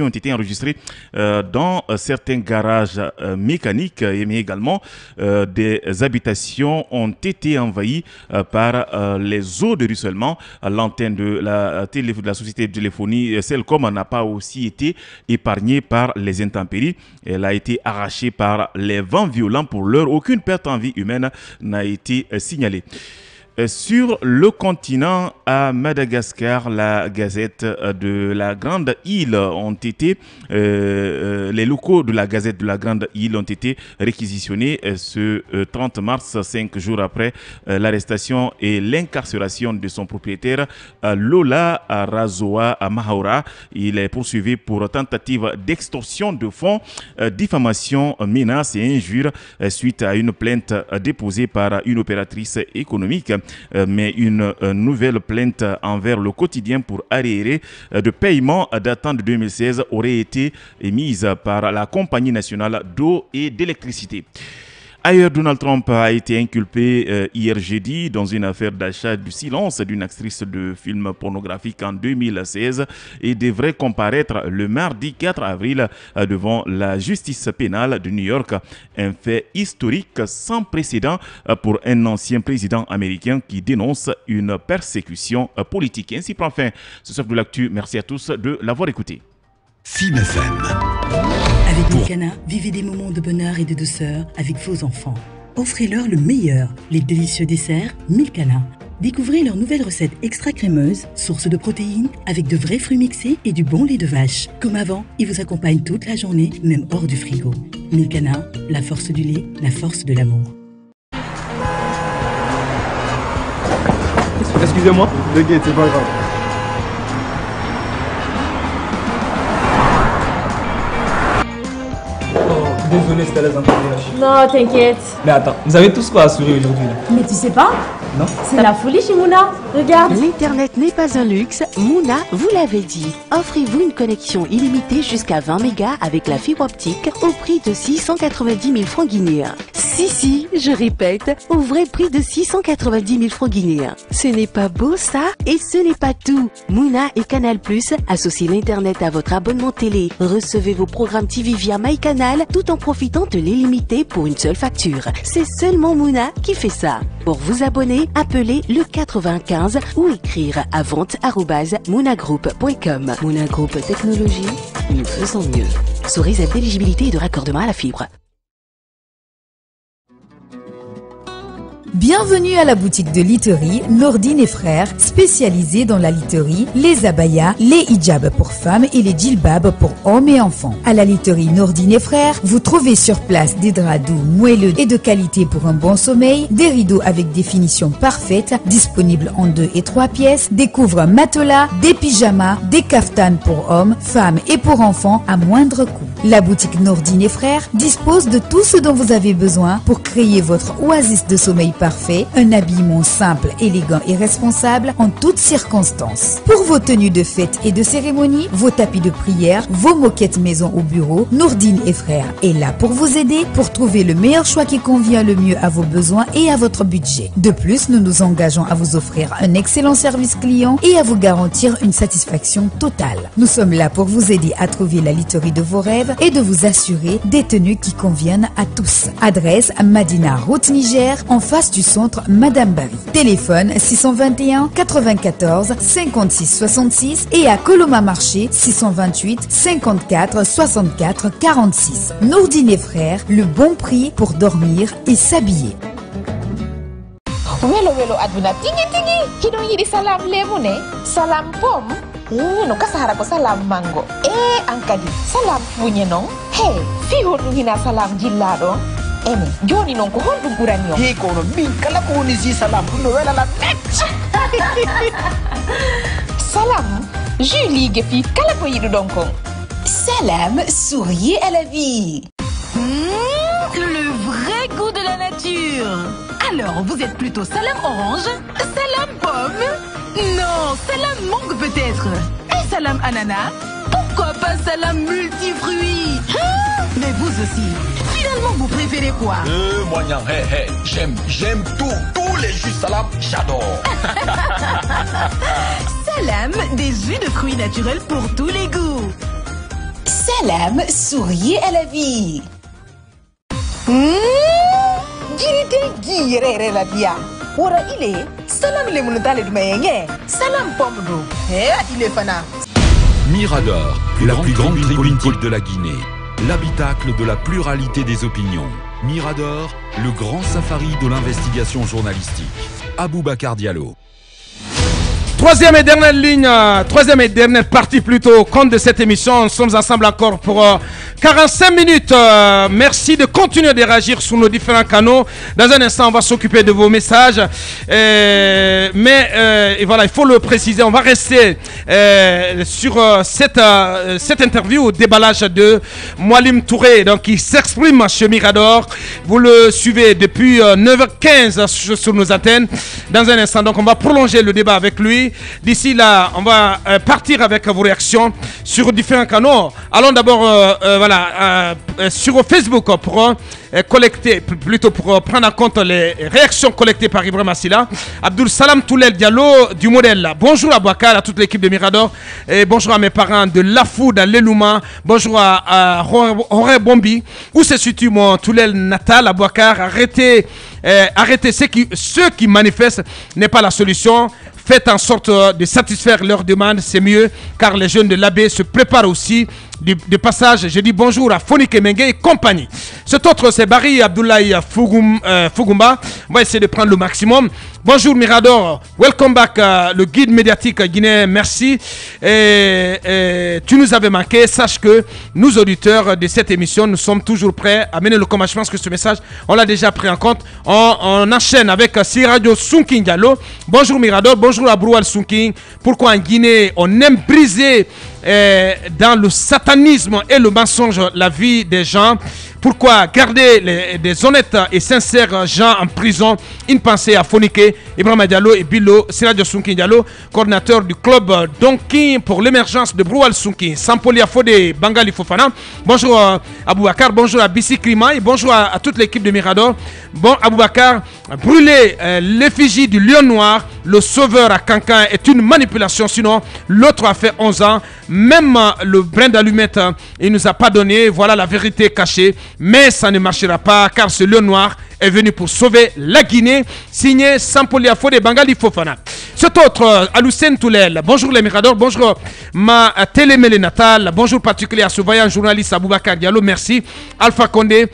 ont été enregistrées dans certains garages mécaniques, mais également des habitations ont été envahies par les eaux de ruissellement. L'antenne de la société de téléphonie Celcom n'a pas aussi été épargnée par les intempéries. Elle a été arrachée par les vents violents. Pour l'heure, aucune perte en vie humaine n'a été signalée. Sur le continent, à Madagascar, la Gazette de la Grande Île les locaux de la Gazette de la Grande Île ont été réquisitionnés ce 30 mars, 5 jours après l'arrestation et l'incarcération de son propriétaire Lola Razoa Mahaura. Il est poursuivi pour tentative d'extorsion de fonds, diffamation, menaces et injures suite à une plainte déposée par une opératrice économique. Mais une nouvelle plainte envers le quotidien pour arriéré de paiement datant de 2016 aurait été émise par la Compagnie nationale d'eau et d'électricité. Ailleurs, Donald Trump a été inculpé hier jeudi dans une affaire d'achat du silence d'une actrice de films pornographiques en 2016 et devrait comparaître le mardi 4 avril devant la justice pénale de New York. Un fait historique sans précédent pour un ancien président américain qui dénonce une persécution politique. Ainsi prend fin ce soir de l'actu. Merci à tous de l'avoir écouté. Avec Nicana, vivez des moments de bonheur et de douceur avec vos enfants. Offrez-leur le meilleur, les délicieux desserts Milkana. Découvrez leur nouvelle recette extra crémeuse, source de protéines, avec de vrais fruits mixés et du bon lait de vache. Comme avant, ils vous accompagnent toute la journée, même hors du frigo. Milkana, la force du lait, la force de l'amour. Excusez-moi, le guet, c'est pas grave. Désolé, c'était les intempéries. Non, t'inquiète. Mais attends, vous avez tous quoi à sourire aujourd'hui là? Mais tu sais pas? Non. C'est la folie chez Mouna. Regarde. L'Internet n'est pas un luxe. Mouna vous l'avait dit. Offrez-vous une connexion illimitée jusqu'à 20 mégas avec la fibre optique au prix de 690 000 francs guinéens. Si, je répète, au vrai prix de 690 000 francs guinéens. Ce n'est pas beau ça? Et ce n'est pas tout. Mouna et Canal+, associez l'Internet à votre abonnement télé. Recevez vos programmes TV via MyCanal tout en profitant de l'illimité pour une seule facture. C'est seulement Mouna qui fait ça. Pour vous abonner, appelez le 95 ou écrire à vente@mounagroup.com. Mouna Group Technologie, nous faisons mieux. Sous réserve d'éligibilité et de raccordement à la fibre. Bienvenue à la boutique de literie Nordine et Frères, spécialisée dans la literie, les abayas, les hijabs pour femmes et les djilbabs pour hommes et enfants. À la literie Nordine et Frères, vous trouvez sur place des draps doux, moelleux et de qualité pour un bon sommeil, des rideaux avec des finitions parfaites, disponibles en 2 et 3 pièces, des couvres matelas, des pyjamas, des kaftanes pour hommes, femmes et pour enfants à moindre coût. La boutique Nordine et Frères dispose de tout ce dont vous avez besoin pour créer votre oasis de sommeil parfait, un habillement simple, élégant et responsable en toutes circonstances. Pour vos tenues de fête et de cérémonie, vos tapis de prière, vos moquettes maison ou bureau, Nordine et Frères est là pour vous aider pour trouver le meilleur choix qui convient le mieux à vos besoins et à votre budget. De plus, nous nous engageons à vous offrir un excellent service client et à vous garantir une satisfaction totale. Nous sommes là pour vous aider à trouver la literie de vos rêves et de vous assurer des tenues qui conviennent à tous. Adresse Madina, route Niger, en face du centre Madame Barry. Téléphone 621 94 56 66 et à Coloma Marché 628 54 64 46. Nordine et Frères, le bon prix pour dormir et s'habiller. No kasahara ko salam mango e ankadi salam punye non hey fi hodu hina salam jillado ene joni non ko holdum buranio he ko no min kala ko woni ji salam no wela la tek salam juli ge fi kala ko yidu donko salam souriez à la vie. Le vrai goût de la nature. Alors vous êtes plutôt salam orange, salam pomme? Non, salam mangue peut-être. Et salam ananas? Pourquoi pas? face à la multifruit. Ah, mais vous aussi, finalement, vous préférez quoi? Moyen, j'aime tous les jus salam, j'adore. Salam, des jus de fruits naturels pour tous les goûts. Salam, souriez à la vie. Girete la via. Ora ile salam le munutale dumayenge. Salam pomdo. Il est fana. Mirador, la plus grande tribune politique de la Guinée, l'habitacle de la pluralité des opinions. Mirador, le grand safari de l'investigation journalistique. Aboubacar Diallo. Troisième et dernière ligne, troisième et dernière partie plutôt, compte de cette émission. Nous sommes ensemble encore pour 45 minutes. Merci de continuer de réagir sur nos différents canaux. Dans un instant, on va s'occuper de vos messages. Et voilà, il faut le préciser, on va rester sur cette interview au déballage de Moualim Touré, donc qui s'exprime chez Mirador. Vous le suivez depuis 9h15 sur nos antennes. Dans un instant, donc on va prolonger le débat avec lui. D'ici là, on va partir avec vos réactions sur différents canaux. Allons d'abord sur Facebook pour collecter, plutôt pour prendre en compte les réactions collectées par Ibrahim Assila. Abdoul Salam Toulel Diallo du modèle. Bonjour à Bakar, à toute l'équipe de Mirador. Et bonjour à mes parents de Lafou dans Lelouma. Bonjour à Horé Bombi. Où se situe mon Toulel natal à Bakar? Arrêtez ceux qui manifestent n'est pas la solution. Faites en sorte de satisfaire leurs demandes, c'est mieux, car les jeunes de l'abbé se préparent aussi. De passage, je dis bonjour à Fonike Mengue et compagnie. Cet autre, c'est Barry Abdoulaye Fougoumba. On va essayer de prendre le maximum. Bonjour Mirador, welcome back, le guide médiatique guinéen, merci. Et tu nous avais manqué, sache que nous, auditeurs de cette émission, nous sommes toujours prêts à mener le combat. Je pense que ce message, on l'a déjà pris en compte. On enchaîne avec Siradio Sunking Diallo. Bonjour Mirador, bonjour à Broual Sunking. Pourquoi en Guinée, on aime briser dans le satanisme et le mensonge la vie des gens? Pourquoi garder des honnêtes et sincères gens en prison? Une pensée à Fonike, Ibrahim Diallo et Bilo Siradio Sunkin Diallo, coordinateur du club Donkin pour l'émergence de Broual Sunkin. Sampoli Afode Bangali Fofana. Bonjour à Aboubacar, bonjour à Bissi Krima et bonjour à toute l'équipe de Mirador. Bon Aboubacar, brûler l'effigie du lion noir, le sauveur à Cancan, est une manipulation, sinon l'autre a fait 11 ans. Même le brin d'allumette, il ne nous a pas donné. Voilà la vérité cachée. Mais ça ne marchera pas, car ce lion noir est venu pour sauver la Guinée. Signé Sampoli Afode Bangali Fofana. Cet autre, Aloussène Toulel. Bonjour les Miradors. Bonjour ma télémélé natale. Bonjour particulier à ce voyant journaliste Aboubacar Diallo. Merci. Alpha Condé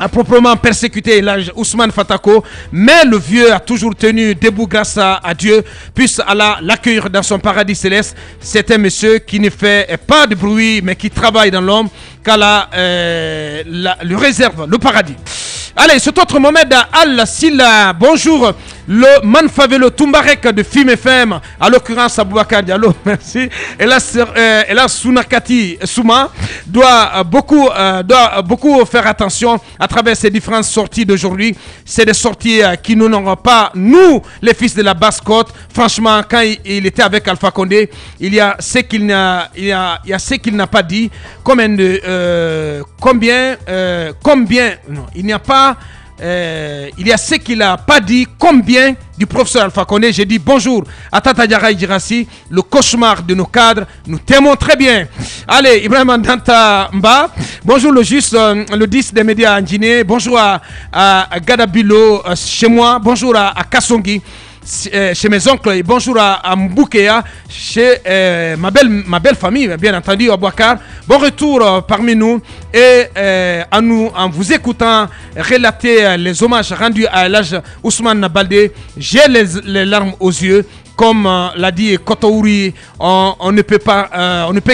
a proprement persécuté l'âge Ousmane Fatako, mais le vieux a toujours tenu debout grâce à Dieu, puisse Allah l'accueillir dans son paradis céleste. C'est un monsieur qui ne fait pas de bruit, mais qui travaille dans l'ombre, qu'Allah lui réserve le paradis. Allez, cet autre Mohamed Al-Silla, bonjour, le Manfavelo Toumbarek de Film FM, à l'occurrence Aboubacar Diallo, merci. Et là, Sunakati Souma doit beaucoup faire attention à travers ces différentes sorties d'aujourd'hui. C'est des sorties qui nous n'auront pas, nous, les fils de la basse-côte. Franchement, quand il était avec Alpha Condé, il y a ce qu'il n'a pas dit. Il y a ce qu'il n'a pas dit, combien du professeur Alpha Condé. J'ai dit bonjour à Tata Diara Djirassi, le cauchemar de nos cadres, nous t'aimons très bien. Allez, Ibrahim Danta Mba, bonjour le juste, le 10 des médias en Guinée, bonjour à Gadabilo chez moi, bonjour à Kassongi chez mes oncles, et bonjour à Mboukéa, chez ma belle famille, bien entendu, Aboubacar. Bon retour parmi nous, et en vous écoutant relater les hommages rendus à l'âge Ousmane Baldé, j'ai les larmes aux yeux. Comme l'a dit Kotouri, on ne peut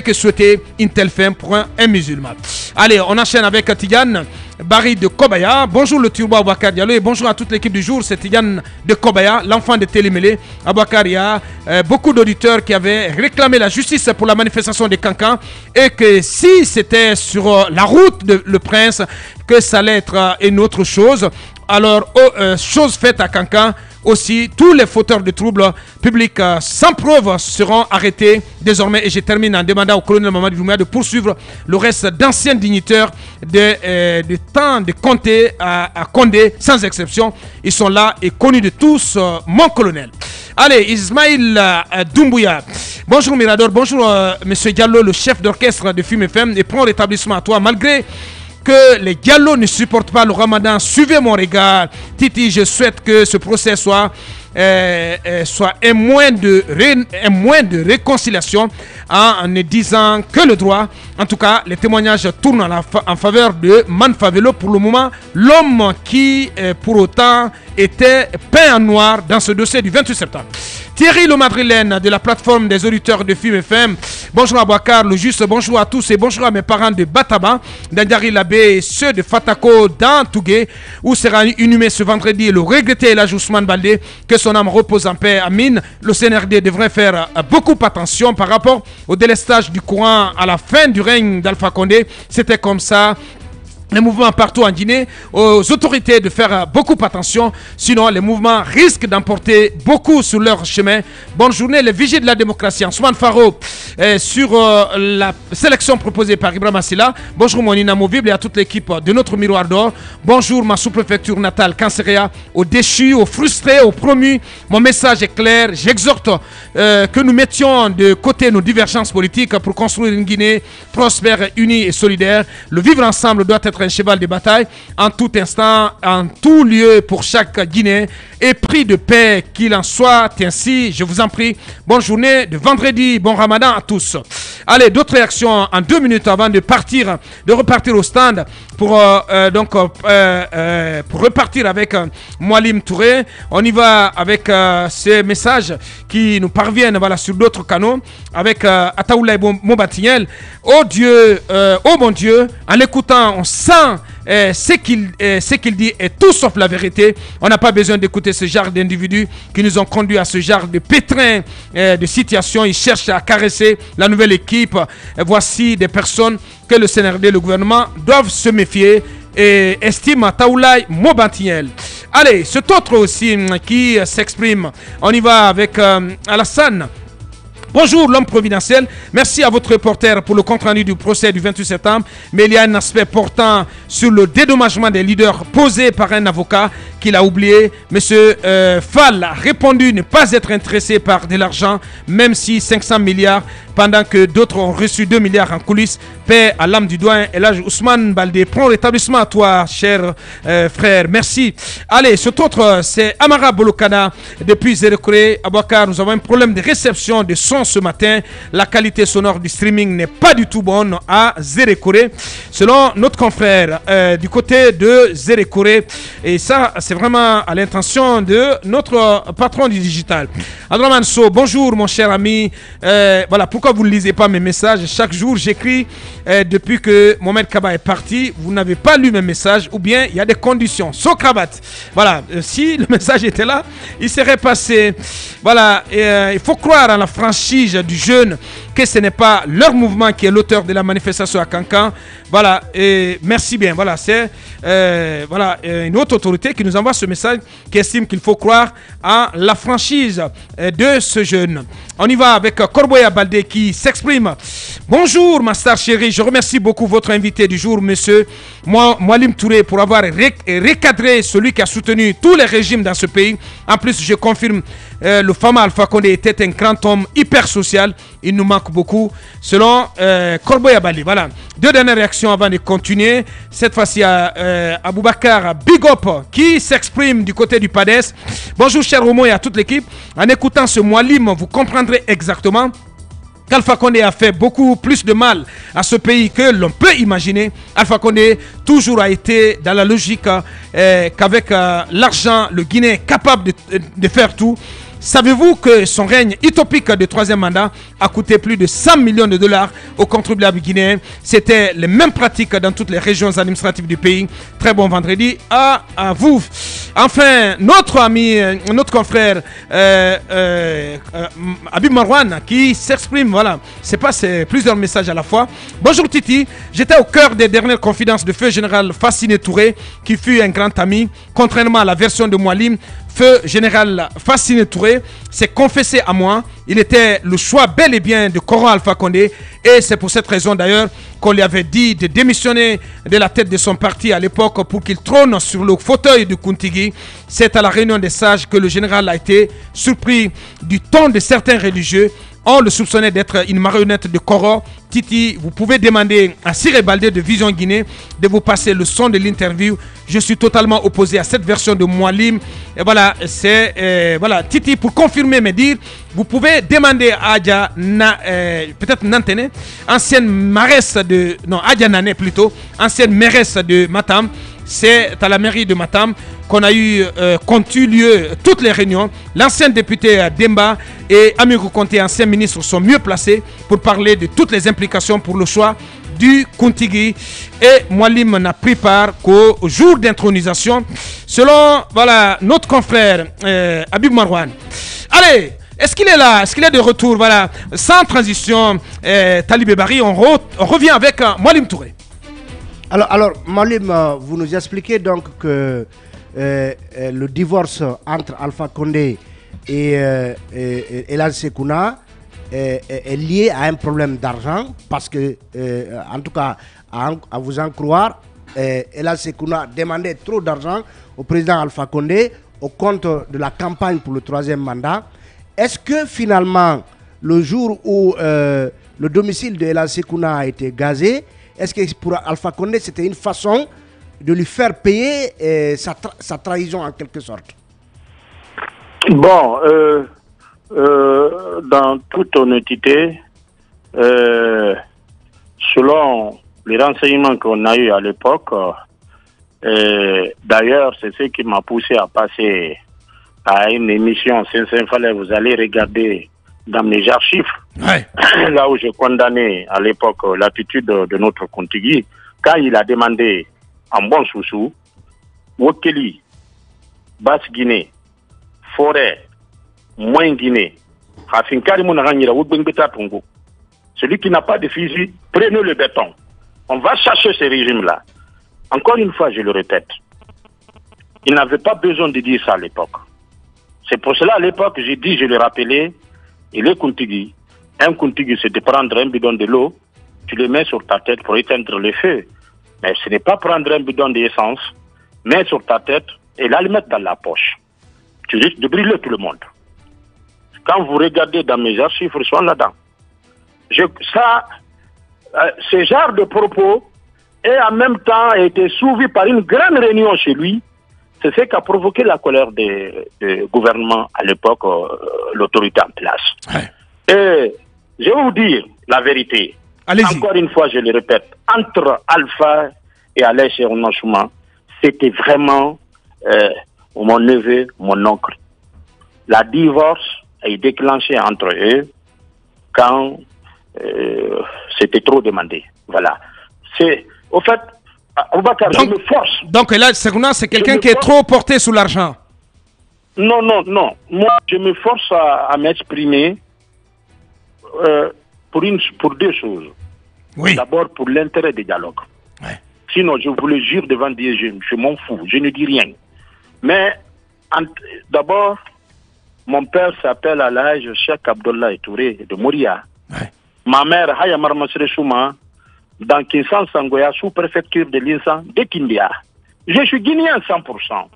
que souhaiter une telle fin pour un musulman. Allez, on enchaîne avec Tidiane Barry de Kobaya. Bonjour le Turbo Aboubacar Diallo et bonjour à toute l'équipe du jour. C'est Tidiane de Kobaya, l'enfant de Télémélé. Aboubacar, il y a beaucoup d'auditeurs qui avaient réclamé la justice pour la manifestation des Cancans et que si c'était sur la route de le prince, que ça allait être une autre chose. Alors, chose faite à Kankan, aussi, tous les fauteurs de troubles publics sans preuve seront arrêtés désormais. Et je termine en demandant au colonel Mamadou Doumbouya de poursuivre le reste d'anciens dignitaires de temps de Comté à Condé, sans exception. Ils sont là et connus de tous, mon colonel. Allez, Ismaïl Doumbouya. Bonjour Mirador, bonjour Monsieur Diallo, le chef d'orchestre de Fume FM, et prends rétablissement à toi malgré que les Diallo ne supportent pas le ramadan. Suivez mon regard. Titi, je souhaite que ce procès soit un moyen de réconciliation, hein, en ne disant que le droit. En tout cas, les témoignages tournent en faveur de Manfavelo pour le moment, l'homme qui, pour autant, était peint en noir dans ce dossier du 28 septembre. Thierry Le Madrilène de la plateforme des auditeurs de Fume FM. Bonjour à Boakar, le juste, bonjour à tous et bonjour à mes parents de Bataba, d'Andjari Labé et ceux de Fatako dans Tougué, où sera inhumé ce vendredi le regretté Elhadj Ousmane Baldé. Que son âme repose en paix. Amine, le CNRD devrait faire beaucoup attention par rapport au délestage du courant à la fin du règne d'Alpha Condé. C'était comme ça. Les mouvements partout en Guinée, aux autorités de faire beaucoup attention, sinon les mouvements risquent d'emporter beaucoup sur leur chemin. Bonne journée, les vigiles de la démocratie. Ansoumane Faro, sur la sélection proposée par Ibrahima Silla. Bonjour mon inamovible et à toute l'équipe de notre Miroir d'Or. Bonjour ma sous-préfecture natale, Cancéria, aux déchus, aux frustrés, aux promus. Mon message est clair, j'exhorte que nous mettions de côté nos divergences politiques pour construire une Guinée prospère, unie et solidaire. Le vivre ensemble doit être un cheval de bataille en tout instant, en tout lieu, pour chaque Guinéen, et pris de paix qu'il en soit ainsi, je vous en prie. Bonne journée de vendredi, bon ramadan à tous. Allez, d'autres réactions en 2 minutes avant de partir, de repartir au stand pour repartir avec Moualim Touré. On y va avec ces messages qui nous parviennent, voilà, sur d'autres canaux, avec Ataoulaye Mobatignel. Oh Dieu, oh mon Dieu, en l'écoutant, on sent ce qu'il dit est tout sauf la vérité. On n'a pas besoin d'écouter ce genre d'individus qui nous ont conduits à ce genre de pétrin de situation. Ils cherchent à caresser la nouvelle équipe. Voici des personnes que le CNRD et le gouvernement doivent se méfier, et estime Taoulaye Mobatignel. Allez, cet autre aussi qui s'exprime. On y va avec Alassane. Bonjour l'homme providentiel, merci à votre reporter pour le compte-rendu du procès du 28 septembre, mais il y a un aspect portant sur le dédommagement des leaders posé par un avocat qu'il a oublié. Monsieur Fall a répondu ne pas être intéressé par de l'argent, même si 500 milliards, pendant que d'autres ont reçu 2 milliards en coulisses. Paix à l'âme du doigt, Elhadj Ousmane Baldé, prends rétablissement à toi, cher frère, merci. Allez, cet autre, c'est Amara Bolokana, depuis Zérekoré, Abouakar. Nous avons un problème de réception de son ce matin, la qualité sonore du streaming n'est pas du tout bonne à Zérekoré, selon notre confrère du côté de Zérekoré, et ça c'est vraiment à l'intention de notre patron du digital. Adramanso, bonjour mon cher ami, voilà pourquoi vous ne lisez pas mes messages. Chaque jour j'écris, depuis que Mohamed Kaba est parti, vous n'avez pas lu mes messages, ou bien il y a des conditions, sans cravate. Voilà, si le message était là, il serait passé. Voilà, il faut croire à la franchise du jeune, que ce n'est pas leur mouvement qui est l'auteur de la manifestation à Kankan. Voilà, et merci bien. Voilà, c'est voilà, une autre autorité qui nous envoie ce message, qui estime qu'il faut croire à la franchise de ce jeune. On y va avec Corboya Baldé qui s'exprime. Bonjour, ma star chérie, je remercie beaucoup votre invité du jour, monsieur Moualim Touré, pour avoir recadré celui qui a soutenu tous les régimes dans ce pays. En plus, je confirme, le Fama Alpha Condé était un grand homme hyper social. Il nous manque beaucoup, selon Corboya Baldé. Voilà, 2 dernières réactions avant de continuer. Cette fois-ci, à Aboubacar Big Up qui s'exprime du côté du PADES. Bonjour, cher Romo, et à toute l'équipe. En écoutant ce Moualim, vous comprendrez exactement qu'Alpha Condé a fait beaucoup plus de mal à ce pays que l'on peut imaginer. Alpha Condé toujours a été dans la logique qu'avec l'argent, le Guinéen est capable de faire tout. Savez-vous que son règne utopique de troisième mandat a coûté plus de 100 millions de dollars aux contribuables guinéens? C'était les mêmes pratiques dans toutes les régions administratives du pays. Très bon vendredi à vous. Enfin, notre ami, notre confrère Habib Marwan qui s'exprime, voilà, c'est passé plusieurs messages à la fois. Bonjour Titi, j'étais au cœur des dernières confidences de feu général Fasciné Touré qui fut un grand ami. Contrairement à la version de Moualim, feu général Fasciné Touré s'est confessé à moi. Il était le choix bel et bien de Coran Alpha Condé et c'est pour cette raison d'ailleurs qu'on lui avait dit de démissionner de la tête de son parti à l'époque pour qu'il trône sur le fauteuil de Kuntigi. C'est à la réunion des sages que le général a été surpris du ton de certains religieux. On le soupçonnait d'être une marionnette de Koro. Titi, vous pouvez demander à Siré Baldé de Vision Guinée de vous passer le son de l'interview. Je suis totalement opposé à cette version de Moualim. Et voilà, c'est voilà. Titi, pour confirmer mes dires, vous pouvez demander à Adja, peut-être Nantene, ancienne mairesse de, non, Adja Nané plutôt, ancienne mairesse de Matam. C'est à la mairie de Matam qu'on a eu qu'ont eu lieu toutes les réunions. L'ancien député Demba et Amigou Conté, ancien ministre, sont mieux placés pour parler de toutes les implications pour le choix du Kuntigi. Et Moualim n'a pris part qu'au jour d'intronisation, selon voilà, notre confrère Habib Marwan. Allez, est-ce qu'il est là? Est-ce qu'il est de retour? Voilà, sans transition, Talibé Barry, on revient avec Moualim Touré. Alors Moualim, vous nous expliquez donc que le divorce entre Alpha Condé et Lansé Sekouna est lié à un problème d'argent parce que, en tout cas, à vous en croire, Lansé Sekouna demandait trop d'argent au président Alpha Condé au compte de la campagne pour le troisième mandat. Est-ce que finalement, le jour où le domicile de Lansé Sekouna a été gazé, est-ce que pour Alpha Condé, c'était une façon de lui faire payer sa trahison en quelque sorte? Bon, dans toute honnêteté, selon les renseignements qu'on a eus à l'époque, d'ailleurs, c'est ce qui m'a poussé à passer à une émission, vous allez regarder dans mes archives, ouais. Là où je condamnais à l'époque l'attitude de notre Kuntigi, quand il a demandé en bon soussou, Wokeli, Basse-Guinée, Forêt, Moins-Guinée, celui qui n'a pas de fusil, prenez le béton. On va chercher ce régime-là. Encore une fois, je le répète, il n'avait pas besoin de dire ça à l'époque. C'est pour cela, à l'époque, j'ai dit, je le rappelais, et le Kuntigi, un Kuntigi, c'est de prendre un bidon de l'eau, tu le mets sur ta tête pour éteindre le feu. Mais ce n'est pas prendre un bidon d'essence, mets sur ta tête et là le mettre dans la poche. Tu risques de brûler tout le monde. Quand vous regardez dans mes archives, ils sont là-dedans. Ce genre de propos et en même temps a été suivi par une grande réunion chez lui. C'est ce qui a provoqué la colère des gouvernements à l'époque, l'autorité en place. Ouais. Et je vais vous dire la vérité. Encore une fois, je le répète, entre Alpha et Alain Cheikhouna Souma, c'était vraiment mon neveu, mon oncle. La divorce est déclenchée entre eux quand c'était trop demandé. Voilà. C'est au fait. Aboubacar, donc, je me force. Donc là, c'est quelqu'un qui est trop porté sous l'argent. Non, non, non. Moi, je me force à m'exprimer pour deux choses. Oui. D'abord, pour l'intérêt des dialogues. Ouais. Sinon, je vous le jure devant Dieu, je m'en fous. Je ne dis rien. Mais d'abord, mon père s'appelle à l'âge Cheikh Abdoulaye Touré de Mouria. Ouais. Ma mère, Hayamar Masre Souma, dans Kinsan Sangoya, sous-préfecture de l'Insan, de Kindia. Je suis guinéen 100%.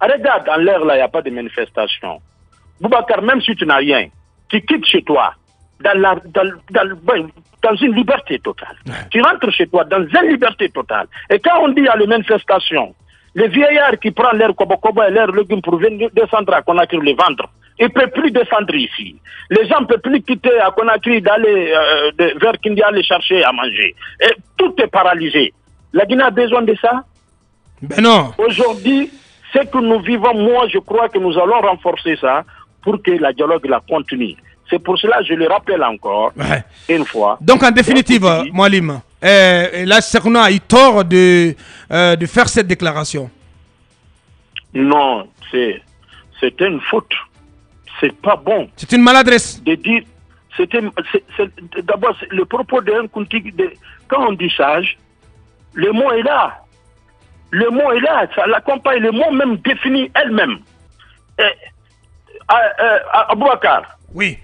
Regarde, dans l'air, là, il n'y a pas de manifestation. Boubacar, même si tu n'as rien, tu quittes chez toi, dans une liberté totale. Ouais. Tu rentres chez toi, dans une liberté totale. Et quand on dit qu'il y a les manifestations, les vieillards qui prennent l'air Kobokobo et l'air légumes pour venir descendre à Conakry les vendre, ils ne peuvent plus descendre ici. Les gens ne peuvent plus quitter à Conakry d'aller vers Kindia aller chercher à manger. Et tout est paralysé. La Guinée a besoin de ça? Ben non. Aujourd'hui, ce que nous vivons, moi, je crois que nous allons renforcer ça pour que la dialogue la continue. C'est pour cela que je le rappelle encore une fois. Donc en définitive, Moualim, là, Serna a eu tort de faire cette déclaration. Non, c'est une faute. C'est pas bon. C'est une maladresse. De dire, d'abord, le propos d'un Kounti, quand on dit sage, le mot est là. Le mot est là, ça l'accompagne, le mot même définit elle-même. Abouakar. Oui.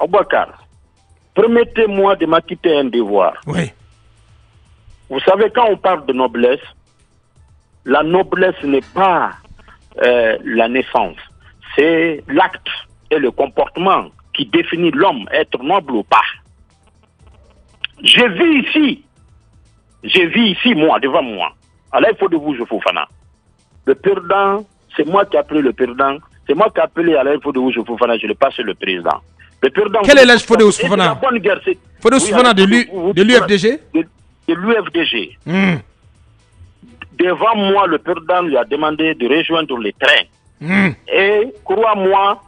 Abouakar, permettez-moi de m'acquitter un devoir. Oui. Vous savez, quand on parle de noblesse, la noblesse n'est pas la naissance. C'est l'acte et le comportement qui définit l'homme, être noble ou pas. Je vis ici, moi, devant moi. Alors, il faut de vous, je fous, Fana. Le perdant, c'est moi qui ai appelé le perdant. C'est moi qui ai appelé, alors il faut de vous, je fous, Fana. Je le passe le président. Le perdant. Quel est l'âge Fodé Fofana? Bonne guerre, c'est. Fodé Fofana de l'UFDG? De l'UFDG. Devant moi, le perdant lui a demandé de rejoindre les trains. Et crois-moi,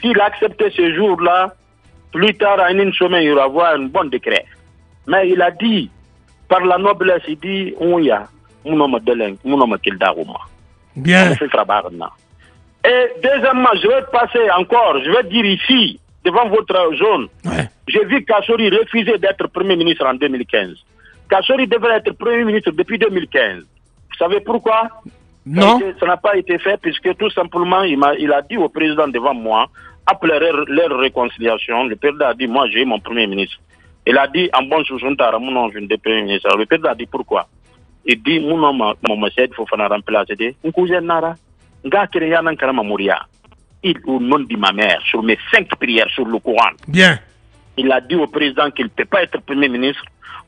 s'il acceptait ce jour-là, plus tard, en une semaine, il va avoir un bon décret. Mais il a dit, par la noblesse, il dit, on y a, mon homme délinque, mon homme qu'il d'arôme. Bien. Et deuxièmement, je vais passer encore, je vais dire ici, devant votre zone, j'ai vu Kachori refuser d'être Premier ministre en 2015. Kachori devrait être Premier ministre depuis 2015. Vous savez pourquoi? Non. Ça n'a pas été fait puisque tout simplement, il a dit au président devant moi, après leur réconciliation, le président a dit, moi j'ai mon Premier ministre. Il a dit, en bon chouchontara, mon nom, je ne suis Premier ministre. Le président a dit, pourquoi? Il dit, mon nom, mon monsieur, il faut faire un remplacement. Un cousin nara, gars qui est en Karama Mouria. Il, au nom de ma mère, sur mes 5 prières sur le Coran. Bien. Il a dit au président qu'il ne peut pas être Premier ministre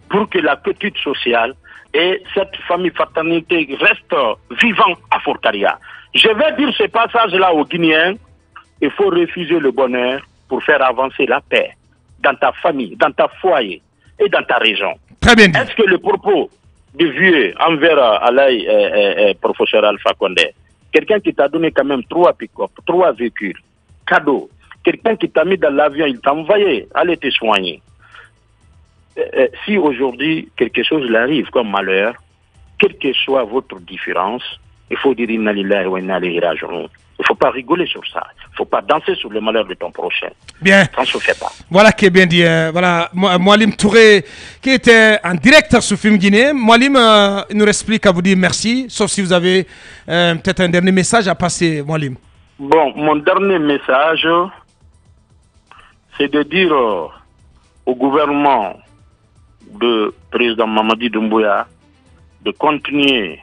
pour que la petite sociale et cette famille fraternité reste vivante à Forcaria. Je vais dire ce passage-là aux Guinéens. Il faut refuser le bonheur pour faire avancer la paix dans ta famille, dans ta foyer et dans ta région. Très bien. Est-ce que le propos du vieux envers Alaï, professeur Alpha Condé, quelqu'un qui t'a donné quand même 3 pick-up, 3 véhicules, cadeaux, quelqu'un qui t'a mis dans l'avion, il t'a envoyé, allez te soigner. Si aujourd'hui quelque chose l'arrive comme malheur, quelle que soit votre différence, il faut dire inna lillahi wa inna ilayhi raji'un. Il ne faut pas rigoler sur ça. Il ne faut pas danser sur le malheur de ton prochain. Bien. Ça ne se fait pas. Voilà qui est bien dit. Voilà, Moualim Touré qui était en direct sur Film Guinée. Moualim, il nous reste plus qu'à vous dire merci, sauf si vous avez peut-être un dernier message à passer, Moualim. Bon, mon dernier message, c'est de dire au gouvernement de président Mamadi Doumbouya de continuer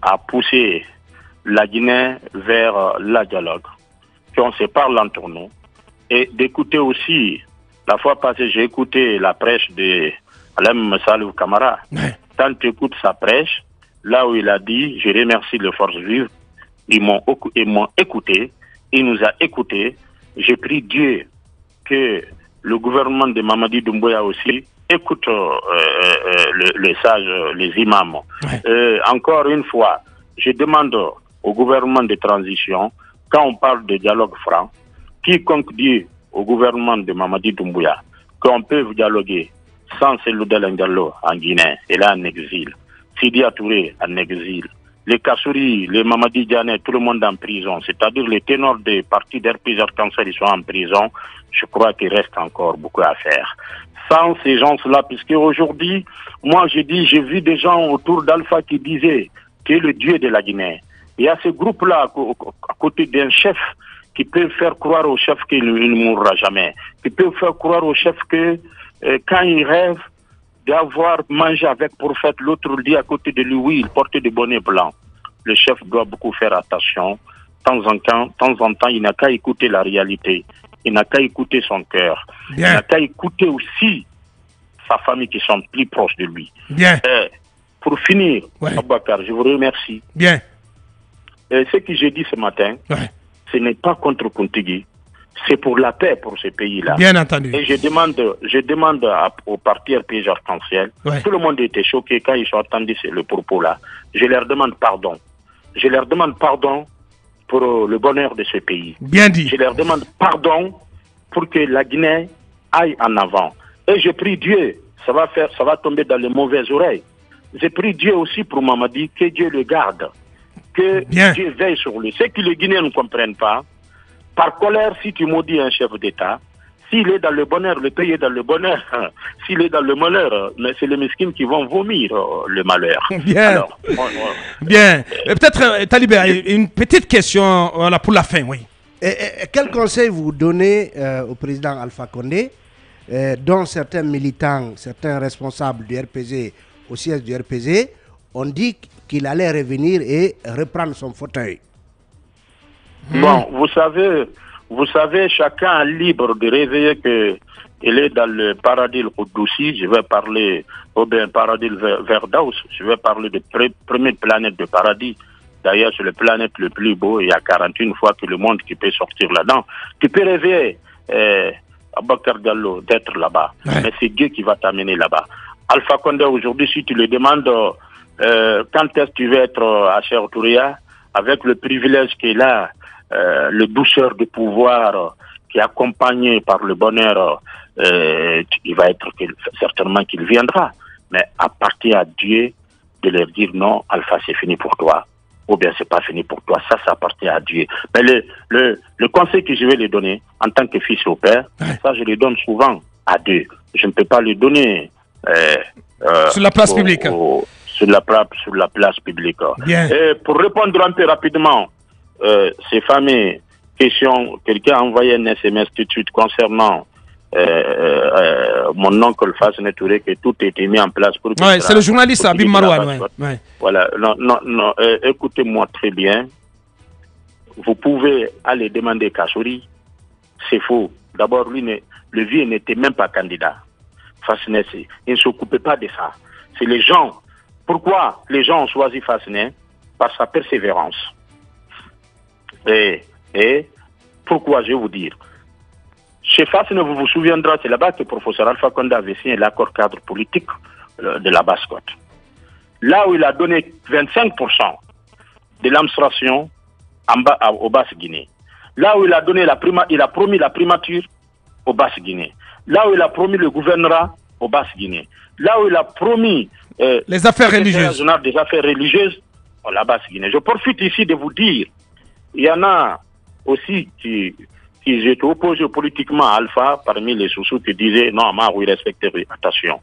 à pousser la Guinée vers la dialogue, qu'on se parle entre nous, et d'écouter aussi, la fois passée, j'ai écouté la prêche de Alain Salou Kamara. Quand tu écoutes sa prêche, là où il a dit, je remercie les forces vives, ils m'ont écouté, il nous a écouté, j'ai pris Dieu que le gouvernement de Mamadi Doumbouya aussi écoute les sages, les imams. Encore une fois, je demande au gouvernement de transition, quand on parle de dialogue franc, quiconque dit au gouvernement de Mamadi Doumbouya qu'on peut dialoguer sans Cellou Dalein Diallo en Guinée, elle est en exil. Sidi Touré en exil. Les Kassouri, les Mamadi Diané, tout le monde en prison. C'est-à-dire les ténors des partis d'RPZ Arc-en-Ciel, ils sont en prison. Je crois qu'il reste encore beaucoup à faire. Sans ces gens-là, puisque aujourd'hui, moi je dis, j'ai vu des gens autour d'Alpha qui disaient que le dieu de la Guinée. Il y a ce groupe-là à côté d'un chef qui peut faire croire au chef qu'il ne mourra jamais, qui peut faire croire au chef que quand il rêve d'avoir mangé avec le prophète, l'autre dit à côté de lui, oui, il portait des bonnets blancs. Le chef doit beaucoup faire attention. De temps en temps, il n'a qu'à écouter la réalité. Il n'a qu'à écouter son cœur. Il n'a qu'à écouter aussi sa famille qui sont plus proches de lui. Bien. Pour finir, Abouakar, je vous remercie. Bien. Ce que j'ai dit ce matin, ce n'est pas contre Kountigui, c'est pour la paix pour ce pays-là. Bien entendu. Et je demande au parti RPG Arc-en-Ciel, tout le monde était choqué quand ils ont entendu le propos-là. Je leur demande pardon. Je leur demande pardon pour le bonheur de ce pays. Bien dit. Je leur demande pardon pour que la Guinée aille en avant. Et je prie Dieu, ça va tomber dans les mauvaises oreilles. Je prie Dieu aussi pour Mamadi, que Dieu le garde, que bien. Dieu veille sur lui. Ce que les Guinéens ne comprennent pas, par colère, si tu maudis un chef d'État, s'il est dans le bonheur, le pays est dans le bonheur. S'il est dans le malheur, c'est les mesquines qui vont vomir le malheur. Bien. Alors, bien. Peut-être, Talibé, une petite question pour la fin, oui. Et quel conseil vous donnez au président Alpha Condé, dont certains militants, certains responsables du RPG, au siège du RPG, ont dit qu'il allait revenir et reprendre son fauteuil? Bon, vous savez, chacun est libre de rêver qu'il est dans le paradis Oudoussi, je vais parler, ou bien paradis Verdaus, je vais parler de première planète de paradis. D'ailleurs, c'est la planète le plus beau, il y a 41 fois que le monde qui peut sortir là-dedans. Tu peux rêver, Abakar Diallo, d'être là-bas, ouais. Mais c'est Dieu qui va t'amener là-bas. Alpha Condé, aujourd'hui, si tu le demandes, quand est-ce que tu veux être à Cheikh Touria, avec le privilège qu'il a, le douceur de pouvoir qui est accompagné par le bonheur, il va être certainement qu'il viendra. Mais appartient à Dieu de leur dire non, Alpha, c'est fini pour toi. Ou bien c'est pas fini pour toi. Ça appartient à Dieu. Mais le conseil que je vais lui donner en tant que fils au père, ça je le donne souvent à Dieu. Je ne peux pas le donner sur la place publique. Sur la place publique. Bien. Et pour répondre un peu rapidement, ces fameux questions, quelqu'un a envoyé un SMS tout de suite concernant mon oncle Fasné Touré, que tout a été mis en place pour... Oui, c'est le journaliste Habib Marouane. Ouais. Voilà, non, écoutez-moi très bien. Vous pouvez aller demander Kassouri, c'est faux. D'abord, lui, le vieux n'était même pas candidat. Fasné, il ne s'occupait pas de ça. C'est les gens. Pourquoi les gens ont choisi Fasné? Par sa persévérance. Et pourquoi, je vais vous dire. Chez Fasné, vous vous souviendrez, c'est là-bas que le professeur Alpha Condé avait signé l'accord cadre politique de la Basse-Côte. Là où il a donné 25% de l'administration au Basse-Guinée. Là où il a donné il a promis la primature au Basse-Guinée. Là où il a promis le gouvernorat au Basse-Guinée. Là où il a promis les affaires religieuses. Des affaires religieuses à la Basse-Guinée. Je profite ici de vous dire, il y en a aussi qui étaient opposés politiquement à Alpha, parmi les sous-sous qui disaient non, Marou, il respectait. Attention.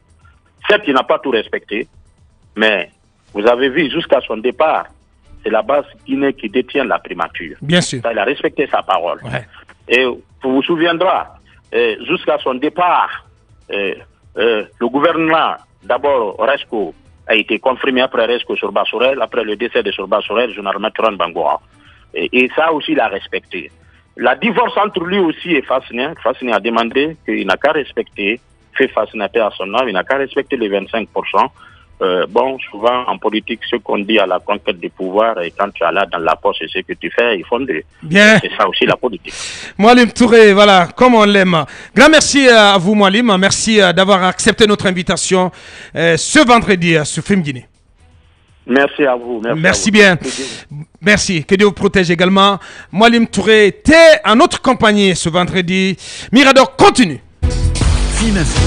Certes, il n'a pas tout respecté, mais vous avez vu jusqu'à son départ, c'est la Basse-Guinée qui détient la primature. Bien sûr. Ça, il a respecté sa parole. Ouais. Et vous vous souviendrez, jusqu'à son départ, le gouvernement, d'abord, Resco a été confirmé après Resco sur Bassourel, après le décès de Sorba Sorel, général Matron Bangoa. Et ça aussi, il a respecté. La divorce entre lui aussi et Fasné. Fasné a demandé qu'il n'a qu'à respecter, fait Fasné à son âme, il n'a qu'à respecter les 25%. Bon, souvent, en politique, ce qu'on dit à la conquête du pouvoir, et quand tu as là dans la poche, c'est ce que tu fais, ils font des... Bien. C'est ça aussi la politique. Moualim Touré, voilà, comme on l'aime. Grand merci à vous, Moualim. Merci d'avoir accepté notre invitation ce vendredi à ce Film Guinée. Merci à vous. Merci à vous. Bien. Merci. Que Dieu vous protège également. Moualim Touré était en notre compagnie ce vendredi. Mirador continue. Film Info.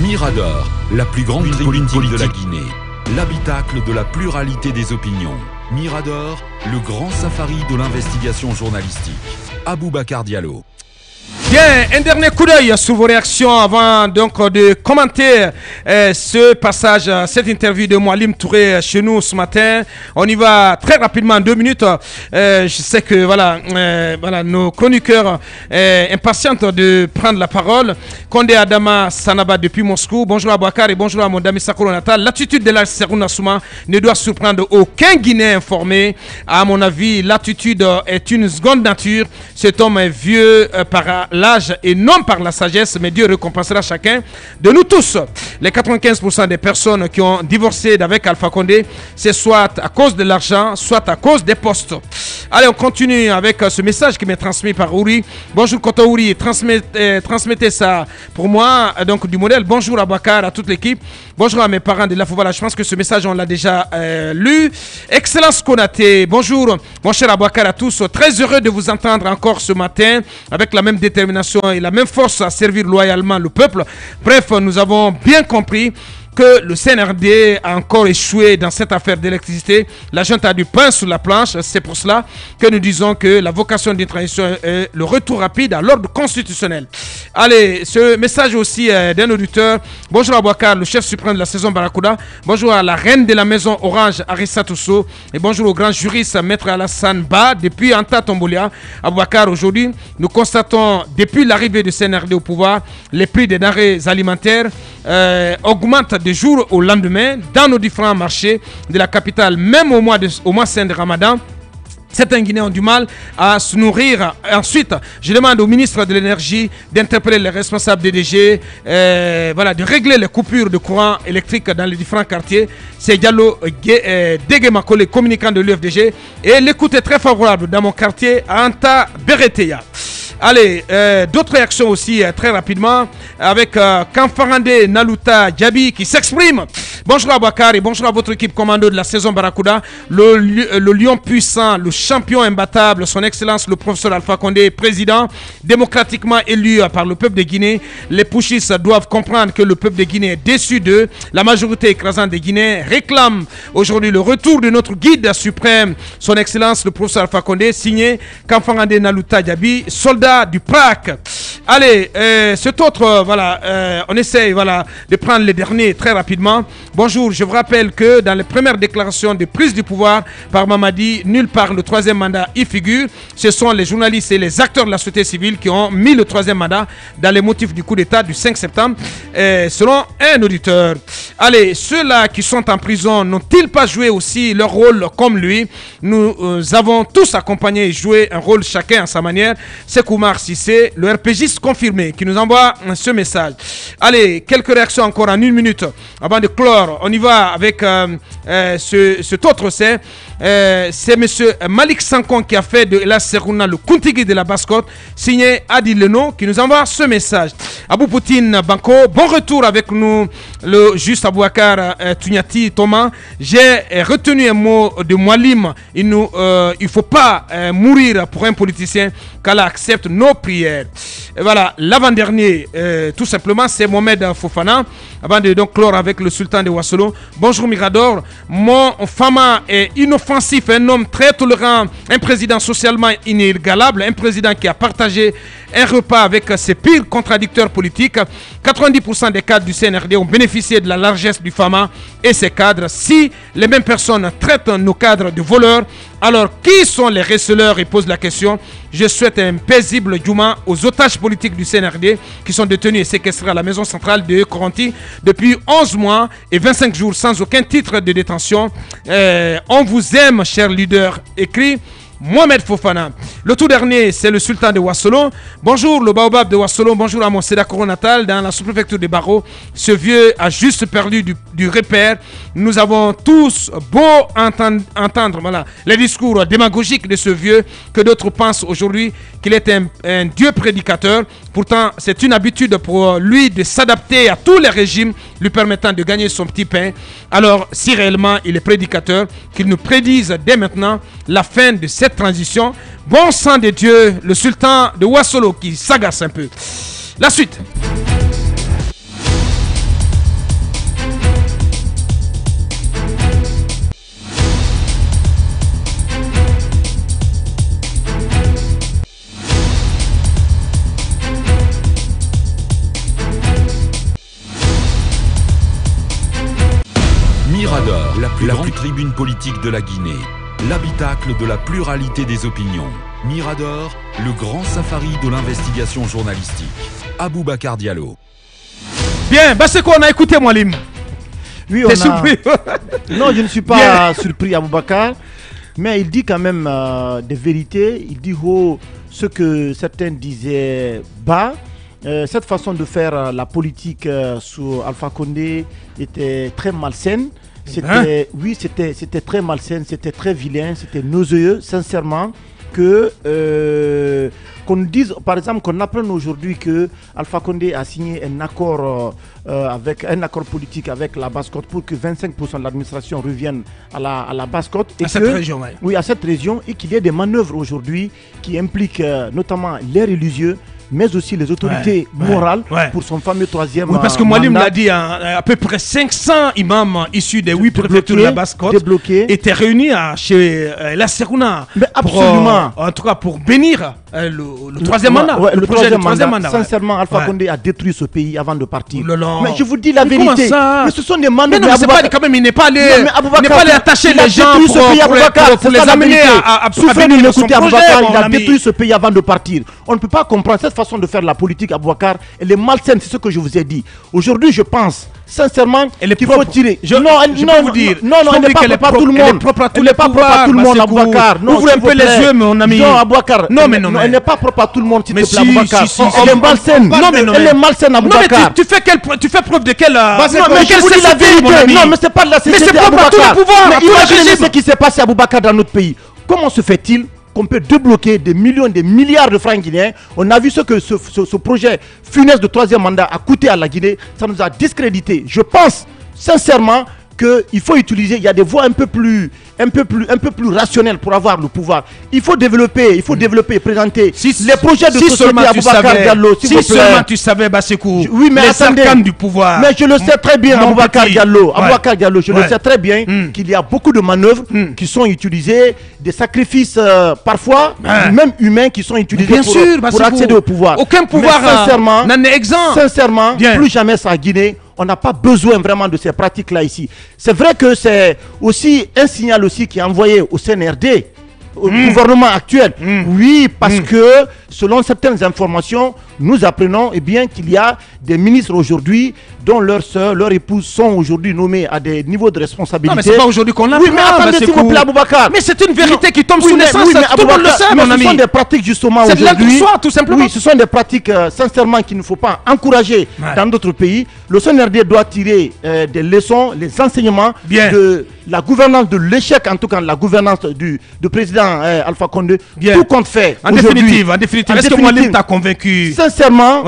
Mirador, la plus grande tribune politique de la Guinée, l'habitacle de la pluralité des opinions. Mirador, le grand safari de l'investigation journalistique. Aboubacar Diallo. Bien, un dernier coup d'œil sur vos réactions avant donc de commenter ce passage, cette interview de Moualim Touré chez nous ce matin. On y va très rapidement, en 2 minutes. Je sais que voilà, nos chroniqueurs impatientes de prendre la parole. Condé Adama Sanaba depuis Moscou. Bonjour à Bakar et bonjour à mon ami Sakolo Natal. L'attitude de la Serouna Souma ne doit surprendre aucun Guinéen informé. À mon avis, l'attitude est une seconde nature. Cet homme est vieux par l'âge et non par la sagesse, mais Dieu récompensera chacun de nous tous. Les 95% des personnes qui ont divorcé d'avec Alpha Condé, c'est soit à cause de l'argent, soit à cause des postes. Allez, on continue avec ce message qui m'est transmis par Ouri. Bonjour Koto Ouri, transmettez ça pour moi, donc du modèle. Bonjour à Bakar, à toute l'équipe. Bonjour à mes parents de la Fouvala. Je pense que ce message, on l'a déjà lu. Excellence Konaté, bonjour. Mon cher Abouakar à tous, très heureux de vous entendre encore ce matin avec la même détermination et la même force à servir loyalement le peuple. Bref, nous avons bien compris que le CNRD a encore échoué dans cette affaire d'électricité. La junte a du pain sur la planche. C'est pour cela que nous disons que la vocation d'une transition est le retour rapide à l'ordre constitutionnel. Allez, ce message aussi d'un auditeur. Bonjour à Bouakar, le chef suprême de la saison Barracuda. Bonjour à la reine de la maison Orange, Arissa Tousso. Et bonjour au grand juriste, Maître Alassane Ba, depuis Anta Tombolia. À Bouakar, aujourd'hui, nous constatons, depuis l'arrivée du CNRD au pouvoir, les prix des denrées alimentaires augmentent de jour au lendemain dans nos différents marchés de la capitale, même au mois saint de Ramadan. Certains Guinéens ont du mal à se nourrir. Ensuite, je demande au ministre de l'Énergie d'interpeller les responsables des DG, voilà, de régler les coupures de courant électrique dans les différents quartiers. C'est Diallo Deguemakole, communicant de l'UFDG, et l'écoute est très favorable dans mon quartier à Anta Bereteya. Allez, d'autres réactions aussi très rapidement avec Kanfarande Naluta Djabi qui s'exprime. Bonjour à Bakar et bonjour à votre équipe commando de la saison Barracuda. Le lion puissant, le champion imbattable, son excellence le professeur Alpha Condé, président démocratiquement élu par le peuple de Guinée. Les pouchistes doivent comprendre que le peuple de Guinée est déçu d'eux. La majorité écrasante des Guinéens réclame aujourd'hui le retour de notre guide suprême, son excellence le professeur Alpha Condé, signé Kanfarande Naluta Djabi, soldat du PRAC. Allez, cet autre, voilà, on essaye voilà, de prendre les derniers très rapidement. Bonjour, je vous rappelle que dans les premières déclarations de prise du pouvoir par Mamadi, nulle part le troisième mandat y figure. Ce sont les journalistes et les acteurs de la société civile qui ont mis le troisième mandat dans les motifs du coup d'état du 5 septembre, selon un auditeur. Allez, ceux-là qui sont en prison n'ont-ils pas joué aussi leur rôle comme lui? Nous avons tous accompagné et joué un rôle chacun à sa manière. C'est Koumar Sissé, le RPGiste confirmé, qui nous envoie ce message. Allez, quelques réactions encore en une minute avant de clore. On y va avec cet autre, c'est monsieur Malik Sankon qui a fait de la Serouna le Kuntigi de la Basse-Côte, signé Adi Leno, qui nous envoie ce message. Abou Poutine Banko, bon retour avec nous, le juste Abouakar Tunyati Thomas. J'ai retenu un mot de Moualim, il ne faut pas mourir pour un politicien, qu'Allah accepte nos prières. Et voilà, l'avant-dernier, tout simplement, c'est Mohamed Fofana, avant de donc clore avec le sultan de Wassolo. Bonjour Mirador, mon Fama est inoffensif, un homme très tolérant, un président socialement inégalable, un président qui a partagé un repas avec ses pires contradicteurs politiques. 90% des cadres du CNRD ont bénéficié de la largesse du Fama et ses cadres. Si les mêmes personnes traitent nos cadres de voleurs, alors qui sont les receleurs? Il pose la question. Je souhaite un paisible Djouma aux otages politiques du CNRD qui sont détenus et séquestrés à la maison centrale de Coronti depuis 11 mois et 25 jours sans aucun titre de détention. On vous aime, cher leader, écrit Mohamed Fofana. Le tout dernier, c'est le sultan de Wassolo. Bonjour le baobab de Wassolo, bonjour à mon Sédakoro natal dans la sous-préfecture de Baro. Ce vieux a juste perdu du repère. Nous avons tous beau entendre voilà, les discours démagogiques de ce vieux, que d'autres pensent aujourd'hui qu'il est un dieu prédicateur. Pourtant, c'est une habitude pour lui de s'adapter à tous les régimes, lui permettant de gagner son petit pain. Alors, si réellement il est prédicateur, qu'il nous prédise dès maintenant la fin de cette transition. Bon sang de Dieu, le sultan de Wassolo qui s'agace un peu. La suite. Mirador, la plus grande tribune politique de la Guinée. L'habitacle de la pluralité des opinions. Mirador, le grand safari de l'investigation journalistique. Aboubacar Diallo. Bien, bah c'est quoi, on a écouté Moualim. Oui, on a... surpris. Non, je ne suis pas surpris, Aboubacar. Mais il dit quand même des vérités, il dit haut ce que certains disaient bas. Cette façon de faire la politique sous Alpha Condé était très malsaine. C'était très malsain, c'était très vilain, c'était nauséeux, sincèrement. Qu'on dise, par exemple, qu'on apprenne aujourd'hui que Alpha Condé a signé un accord, politique avec la Basse-Côte pour que 25% de l'administration revienne à la Basse-Côte. À cette région, oui. Oui, à cette région, et qu'il y ait des manœuvres aujourd'hui qui impliquent notamment les religieux, mais aussi les autorités morales pour son fameux troisième mandat. Parce que Moualim l'a dit, à peu près 500 imams issus des 8 préfectures de la Basse-Côte étaient réunis chez la Serouna. Absolument. En tout cas, pour bénir le troisième mandat. Le projet du troisième mandat. Sincèrement, Alpha Condé a détruit ce pays avant de partir. Mais je vous dis la vérité. Mais ce sont des manœuvres. Mais non, c'est pas quand même, il n'est pas allé attacher les gens pour les amener à souffrir de son projet. Il a détruit ce pays avant de partir. On ne peut pas comprendre cette façon de faire la politique à Boubacar, elle est malsaine, c'est ce que je vous ai dit. Aujourd'hui, je pense sincèrement qu'il faut tirer. Non, elle n'est pas propre à tout le monde. Elle n'est pas propre à tout le monde à Boubacar. Ouvrez un peu les yeux, mon ami. Non, à Boubacar. Non, elle n'est pas propre à tout le monde, s'il te plaît, à Boubacar. Elle est malsaine. Elle est malsaine à Boubacar. Non, mais tu fais preuve de quelle... Mais je vous dis la vérité. Non, mais c'est pas de la société. Mais c'est propre à tout le pouvoir. Mais imaginez ce qui s'est passé à Boubacar dans notre pays. Comment se fait-il qu'on peut débloquer des millions, des milliards de francs guinéens? On a vu ce que ce projet funeste de troisième mandat a coûté à la Guinée. Ça nous a discrédité. Je pense sincèrement qu'il faut utiliser, il y a des voies un peu plus rationnelles pour avoir le pouvoir. Il faut développer, présenter les projets de société à Boubacar Diallo. Si seulement tu savais, Basekou, les arcanes du pouvoir. Mais je le sais très bien, Boubacar Diallo. Je le sais très bien qu'il y a beaucoup de manœuvres qui sont utilisées, des sacrifices parfois, même humains, qui sont utilisés pour accéder au pouvoir. Aucun pouvoir n'en est exempt. Sincèrement, plus jamais ça à Guinée. On n'a pas besoin vraiment de ces pratiques-là ici. C'est vrai que c'est aussi un signal aussi qui est envoyé au CNRD, au gouvernement actuel. Oui, parce que selon certaines informations, nous apprenons qu'il y a des ministres aujourd'hui dont leurs soeurs, leurs épouses sont aujourd'hui nommées à des niveaux de responsabilité. Non, mais c'est pas aujourd'hui qu'on l'a. Oui, mais attendez, s'il vous plaît, Aboubacar. Mais c'est une vérité qui tombe sous naissance. Oui, tout le monde le sait, mon ami. Ce sont des pratiques justement aujourd'hui. C'est de l'adultoire, tout simplement. Oui, ce sont des pratiques sincèrement qu'il ne faut pas encourager dans d'autres pays. Le CNRD doit tirer des leçons, les enseignements de la gouvernance, de l'échec, en tout cas de la gouvernance du président Alpha Condé. Tout compte fait. En définitive, est-ce que Moualim t'a convaincu? Sincèrement,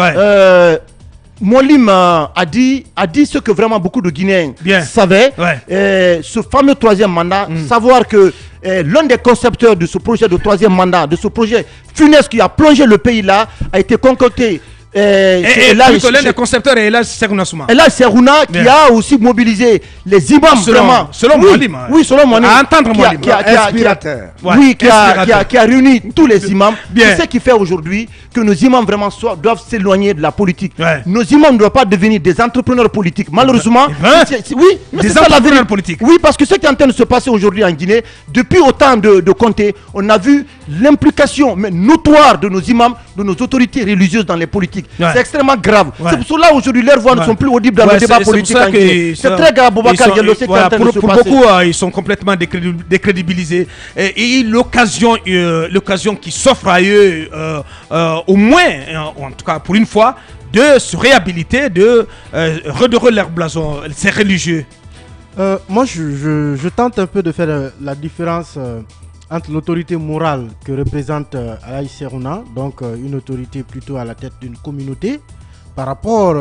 Moualim a dit ce que vraiment beaucoup de Guinéens savaient. Ce fameux troisième mandat, savoir que l'un des concepteurs de ce projet de troisième mandat, de ce projet funeste qui a plongé le pays là, a été concocté. Et là, le concepteur est Elhadj Serouna Souma. Elhadj Serouna qui a aussi mobilisé les imams vraiment. Selon Moualim. Oui, selon Moualim. À entendre Moualim. Oui, qui a réuni tous les imams. C'est ce qui fait aujourd'hui que nos imams vraiment doivent s'éloigner de la politique. Nos imams ne doivent pas devenir des entrepreneurs politiques. Malheureusement, des entrepreneurs politiques. Oui, parce que ce qui est en train de se passer aujourd'hui en Guinée, depuis autant de comtés, on a vu l'implication notoire de nos imams, de nos autorités religieuses dans les politiques. C'est extrêmement grave. C'est pour cela aujourd'hui leurs voix ne sont plus audibles dans le débat politique. C'est très grave, Boubacar Diallo. Pour beaucoup, ils sont complètement décrédibilisés. Et l'occasion qui s'offre à eux, au moins, en tout cas pour une fois, de se réhabiliter, de redorer leur blason. C'est religieux. Moi, je tente un peu de faire la différence entre l'autorité morale que représente Elhadj Serouna, donc une autorité plutôt à la tête d'une communauté, par rapport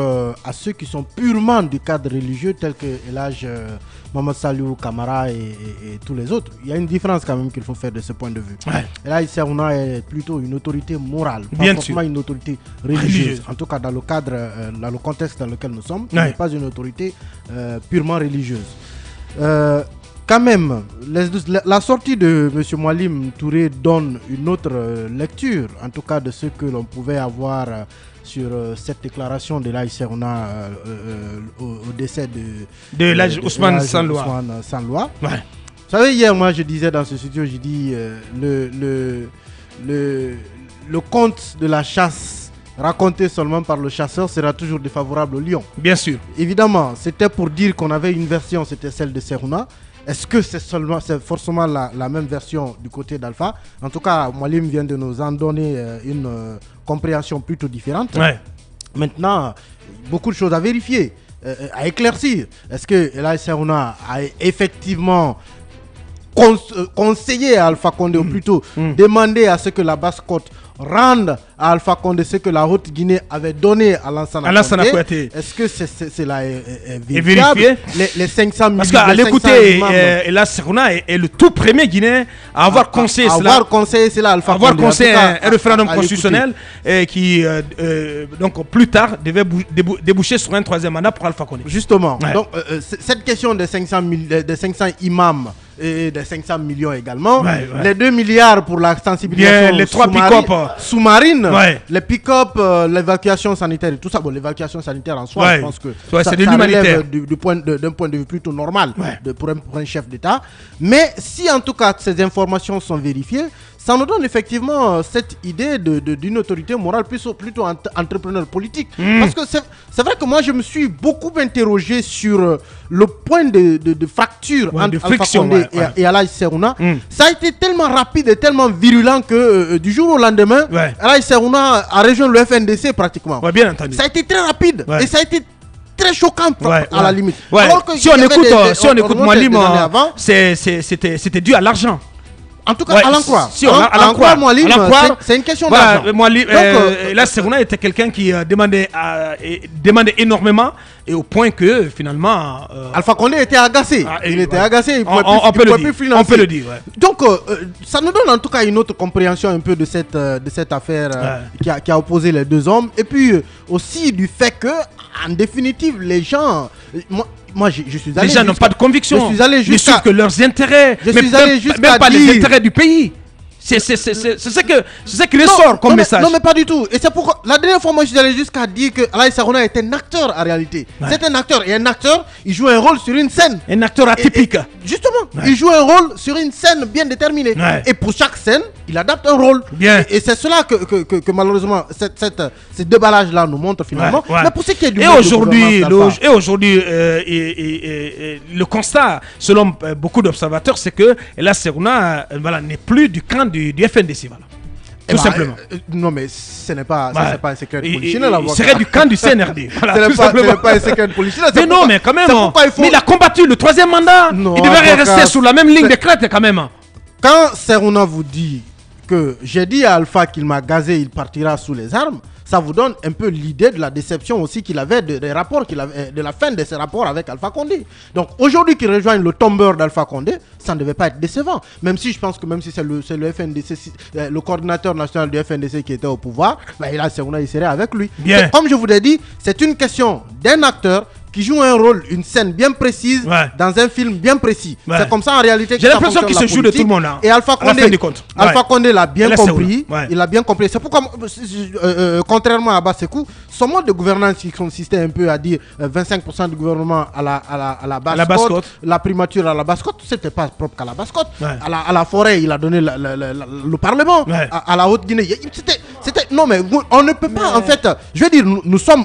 à ceux qui sont purement du cadre religieux, tels que Elhadj Mamadou Saliou Camara et tous les autres. Il y a une différence quand même qu'il faut faire de ce point de vue. Elhadj Serouna est plutôt une autorité morale, pas forcément une autorité religieuse. En tout cas, dans le cadre, dans le contexte dans lequel nous sommes, il n'est pas une autorité purement religieuse. Quand même, la sortie de M. Moualim Touré donne une autre lecture, en tout cas de ce que l'on pouvait avoir sur cette déclaration de Elhadj Serouna au décès de Elhadj Ousmane Sanloa. Vous savez, hier, moi, je disais dans ce studio, je dis le compte de la chasse raconté seulement par le chasseur sera toujours défavorable au lion. Bien sûr. Évidemment, c'était pour dire qu'on avait une version, c'était celle de Serhouna. Est-ce que c'est forcément la même version du côté d'Alpha? En tout cas, Moualim vient de nous en donner une compréhension plutôt différente. Ouais. Maintenant, beaucoup de choses à vérifier, à éclaircir. Est-ce que Elaye Serhouna a effectivement conseillé à Alpha Condé, ou plutôt demandé à ce que la basse-côte rende à Alpha Condé ce que la Haute-Guinée avait donné à Lansana Konaté? Est-ce que c'est là vérifié les 500 millions? Parce qu'à l'écouter, Elaye Serhouna est le tout premier Guinéen à avoir conseillé cela. Avoir conseillé cela à Alpha Condé. Avoir conseillé un référendum constitutionnel qui, donc plus tard, devait déboucher sur un troisième mandat pour Alpha Condé. Justement, ouais. Donc cette question des 500 imams et des 500 millions également, ouais, ouais. Les 2 milliards pour la sensibilisation, bien, les 3 pick-up sous-marine, ouais. Les pick-up, l'évacuation sanitaire et tout ça. Bon, l'évacuation sanitaire en soi, ouais. Je pense que ouais, ça relève d'un point de vue plutôt normal, ouais. Pour un chef d'État. Mais si en tout cas ces informations sont vérifiées, ça nous donne effectivement cette idée d'une autorité morale plutôt entrepreneur politique. Parce que c'est vrai que moi, je me suis beaucoup interrogé sur le point de fracture, ouais, entre Alpha Condé, ouais, ouais. Et Elaye Serhouna. Ça a été tellement rapide et tellement virulent que du jour au lendemain, ouais. Elaye Serhouna a rejoint le FNDC pratiquement. Ouais, bien entendu. Ça a été très rapide, ouais. Et ça a été très choquant, ouais, à ouais. la limite. Ouais. Alors que si on écoute Moualim, c'était dû à l'argent. En tout cas, ouais, à l'en croire. Si Moualim, c'est une question d'argent. Là, Serhouna était quelqu'un qui demandait énormément, et au point que finalement... Alpha Condé était agacé. Il était agacé, il ne pouvait plus financer. Donc, ça nous donne en tout cas une autre compréhension un peu de cette affaire, ouais. qui a opposé les deux hommes. Et puis aussi du fait que, en définitive, les gens... Moi, je suis allé. Les gens n'ont pas de conviction. Je suis allé jusqu'à. Ils que leurs intérêts. Je suis allé jusqu'à. Même pas les intérêts du pays. C'est ce qui ressort comme message. Non, mais pas du tout. Et c'est pourquoi. La dernière fois, moi, je suis allé jusqu'à dire que Elaye Serhouna est un acteur en réalité. Ouais. C'est un acteur. Et un acteur, il joue un rôle sur une scène. Un acteur atypique. Justement. Ouais. Il joue un rôle sur une scène bien déterminée. Ouais. Et pour chaque scène, il adapte un rôle. Bien. Et c'est cela que malheureusement, ce déballage-là nous montre finalement. Ouais, ouais. Mais pour ce qui est du Et aujourd'hui, le constat, selon beaucoup d'observateurs, c'est que Elaye Serhouna n'est plus du camp du FNDC. Voilà. Tout simplement. Non, mais ce n'est pas, bah, pas un secret polichinelle. Il serait du camp du CNRD. Voilà, ce n'est pas un secret polichinelle. Mais non, mais quand même. Mais il a combattu le troisième mandat. Non, il devrait rester sur la même ligne de crête quand même. Quand Serhouna vous dit que j'ai dit à Alpha qu'il m'a gazé, il partira sous les armes, ça vous donne un peu l'idée de la déception aussi qu'il avait de la fin de ses rapports avec Alpha Condé. Donc aujourd'hui qu'il rejoigne le tombeur d'Alpha Condé, ça ne devait pas être décevant. Même si je pense que même si c'est le FNDC, le coordinateur national du FNDC qui était au pouvoir, bah, Elaye Serhouna, il serait avec lui. Bien. Comme je vous l'ai dit, c'est une question d'un acteur qui joue un rôle, une scène bien précise, ouais. Dans un film bien précis. Ouais. C'est comme ça en réalité. J'ai l'impression qu'il se joue de tout le monde. Hein, et Alpha Condé l'a bien compris. Il a bien compris. C'est pourquoi, contrairement à Bassekou, son mode de gouvernance qui consistait un peu à dire 25% du gouvernement à la basse-côte, la primature à la basse-côte, c'était pas propre qu'à la basse-côte. Ouais. À la forêt, il a donné le Parlement. Ouais. À la Haute-Guinée, c'était non mais on ne peut pas en fait. Je veux dire, nous sommes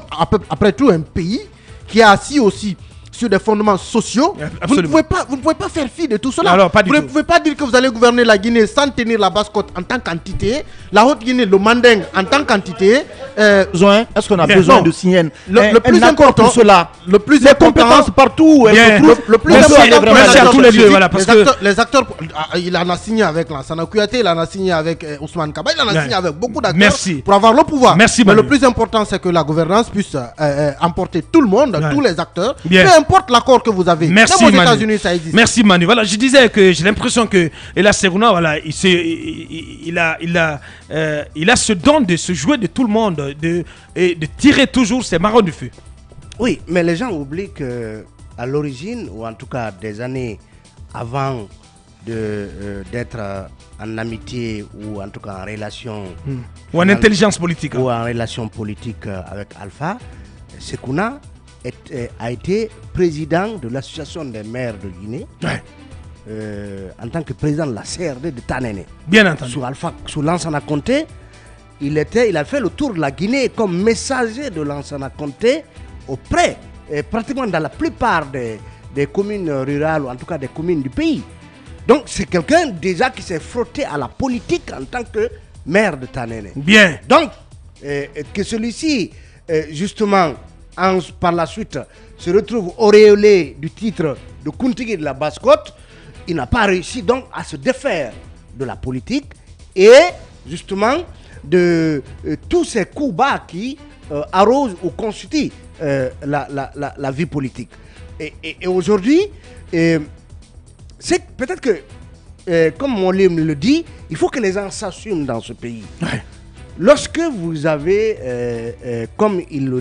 après tout un pays qui est assis aussi sur des fondements sociaux. Vous ne pouvez pas faire fi de tout cela. Alors, vous ne pouvez pas dire que vous allez gouverner la Guinée sans tenir la basse-côte en tant qu'entité, la Haute-Guinée, le Manding en tant qu'entité. Est-ce qu'on a besoin de signer le plus important pour cela? Le plus les important, compétences partout. Le plus important, merci à tous les deux. Voilà, parce que les acteurs, il en a signé avec Lansana Kouyaté, il en a signé avec Ousmane Kaba, il en a signé avec beaucoup d'acteurs pour avoir le pouvoir. Merci. Mais le plus important, c'est que la gouvernance puisse emporter tout le monde, tous les acteurs. Importe l'accord que vous avez. Merci Manu. Même aux États-Unis, ça existe. Merci Manu. Voilà, je disais que j'ai l'impression que Elaye Serhouna, voilà, il a ce don de se jouer de tout le monde, de tirer toujours ses marrons du feu. Oui, mais les gens oublient que à l'origine, ou en tout cas des années avant d'être en amitié ou en tout cas en relation ou en intelligence politique, ou en relation politique avec Alpha, Serhouna a été président de l'association des maires de Guinée, ouais. En tant que président de la CRD de Tanéné. Bien entendu. Sous Lansana Conté, il a fait le tour de la Guinée comme messager de Lansana Conté auprès, pratiquement dans la plupart des communes rurales, ou en tout cas des communes du pays. Donc c'est quelqu'un déjà qui s'est frotté à la politique en tant que maire de Tanene. Bien. Donc que celui-ci, justement, par la suite, se retrouve auréolé du titre de Kuntigi de la Basse-Côte, il n'a pas réussi donc à se défaire de la politique et justement de tous ces coups bas qui arrosent ou constituent la vie politique. Et aujourd'hui, c'est peut-être que, comme mon livre le dit, il faut que les gens s'assument dans ce pays. Ouais. Lorsque vous avez, comme il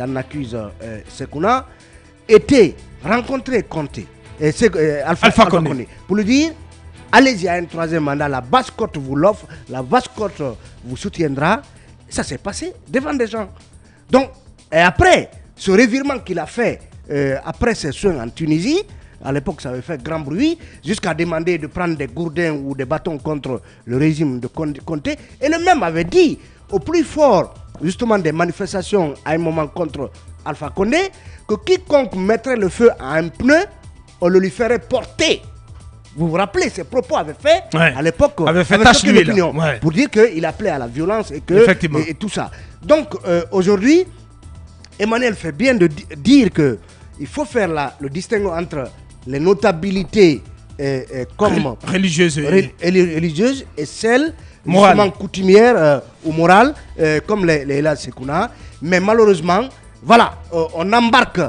en accuse Sekouna, été rencontré Conté, Alpha Condé, pour lui dire, allez-y à un troisième mandat, la Basse-Côte vous l'offre, la Basse-Côte vous soutiendra. Ça s'est passé devant des gens. Donc, et après, ce revirement qu'il a fait après ses soins en Tunisie, à l'époque ça avait fait grand bruit, jusqu'à demander de prendre des gourdins ou des bâtons contre le régime de Conté. Et le même avait dit, au plus fort justement des manifestations à un moment contre Alpha Condé, que quiconque mettrait le feu à un pneu, on le lui ferait porter. Vous vous rappelez, ses propos avaient fait, ouais, à l'époque, ouais, pour dire qu'il appelait à la violence et, et tout ça. Donc aujourd'hui, Emmanuel fait bien de dire qu'il faut faire le distinguo entre les notabilités comme religieuses et celles justement coutumières ou morales comme les Hella Sekouna. Mais malheureusement, voilà, on embarque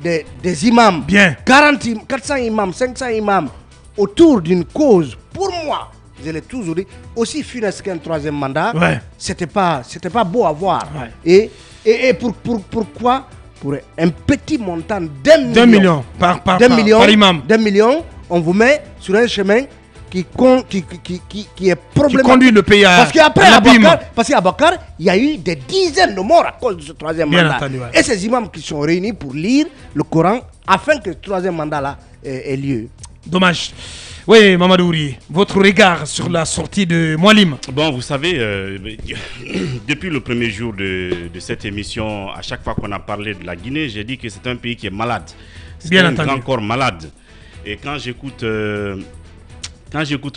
des imams, bien. 400 imams, 500 imams, autour d'une cause, pour moi, je l'ai toujours dit, aussi funeste qu'un troisième mandat, ouais, c'était pas beau à voir. Ouais. Et pourquoi? Pour un petit montant d'un million par imam. D'un million, on vous met sur un chemin qui est problématique. Qui conduit le pays à Parce qu'à Bakar, il y a eu des dizaines de morts à cause de ce troisième mandat. Entendu, ouais. Et ces imams qui sont réunis pour lire le Coran afin que ce troisième mandat-là ait lieu. Dommage. Oui, Mamadou Ouri, votre regard sur la sortie de Moualim. Bon, vous savez, depuis le premier jour de cette émission, à chaque fois qu'on a parlé de la Guinée, j'ai dit que c'est un pays qui est malade. C'est un grand corps malade. Et quand j'écoute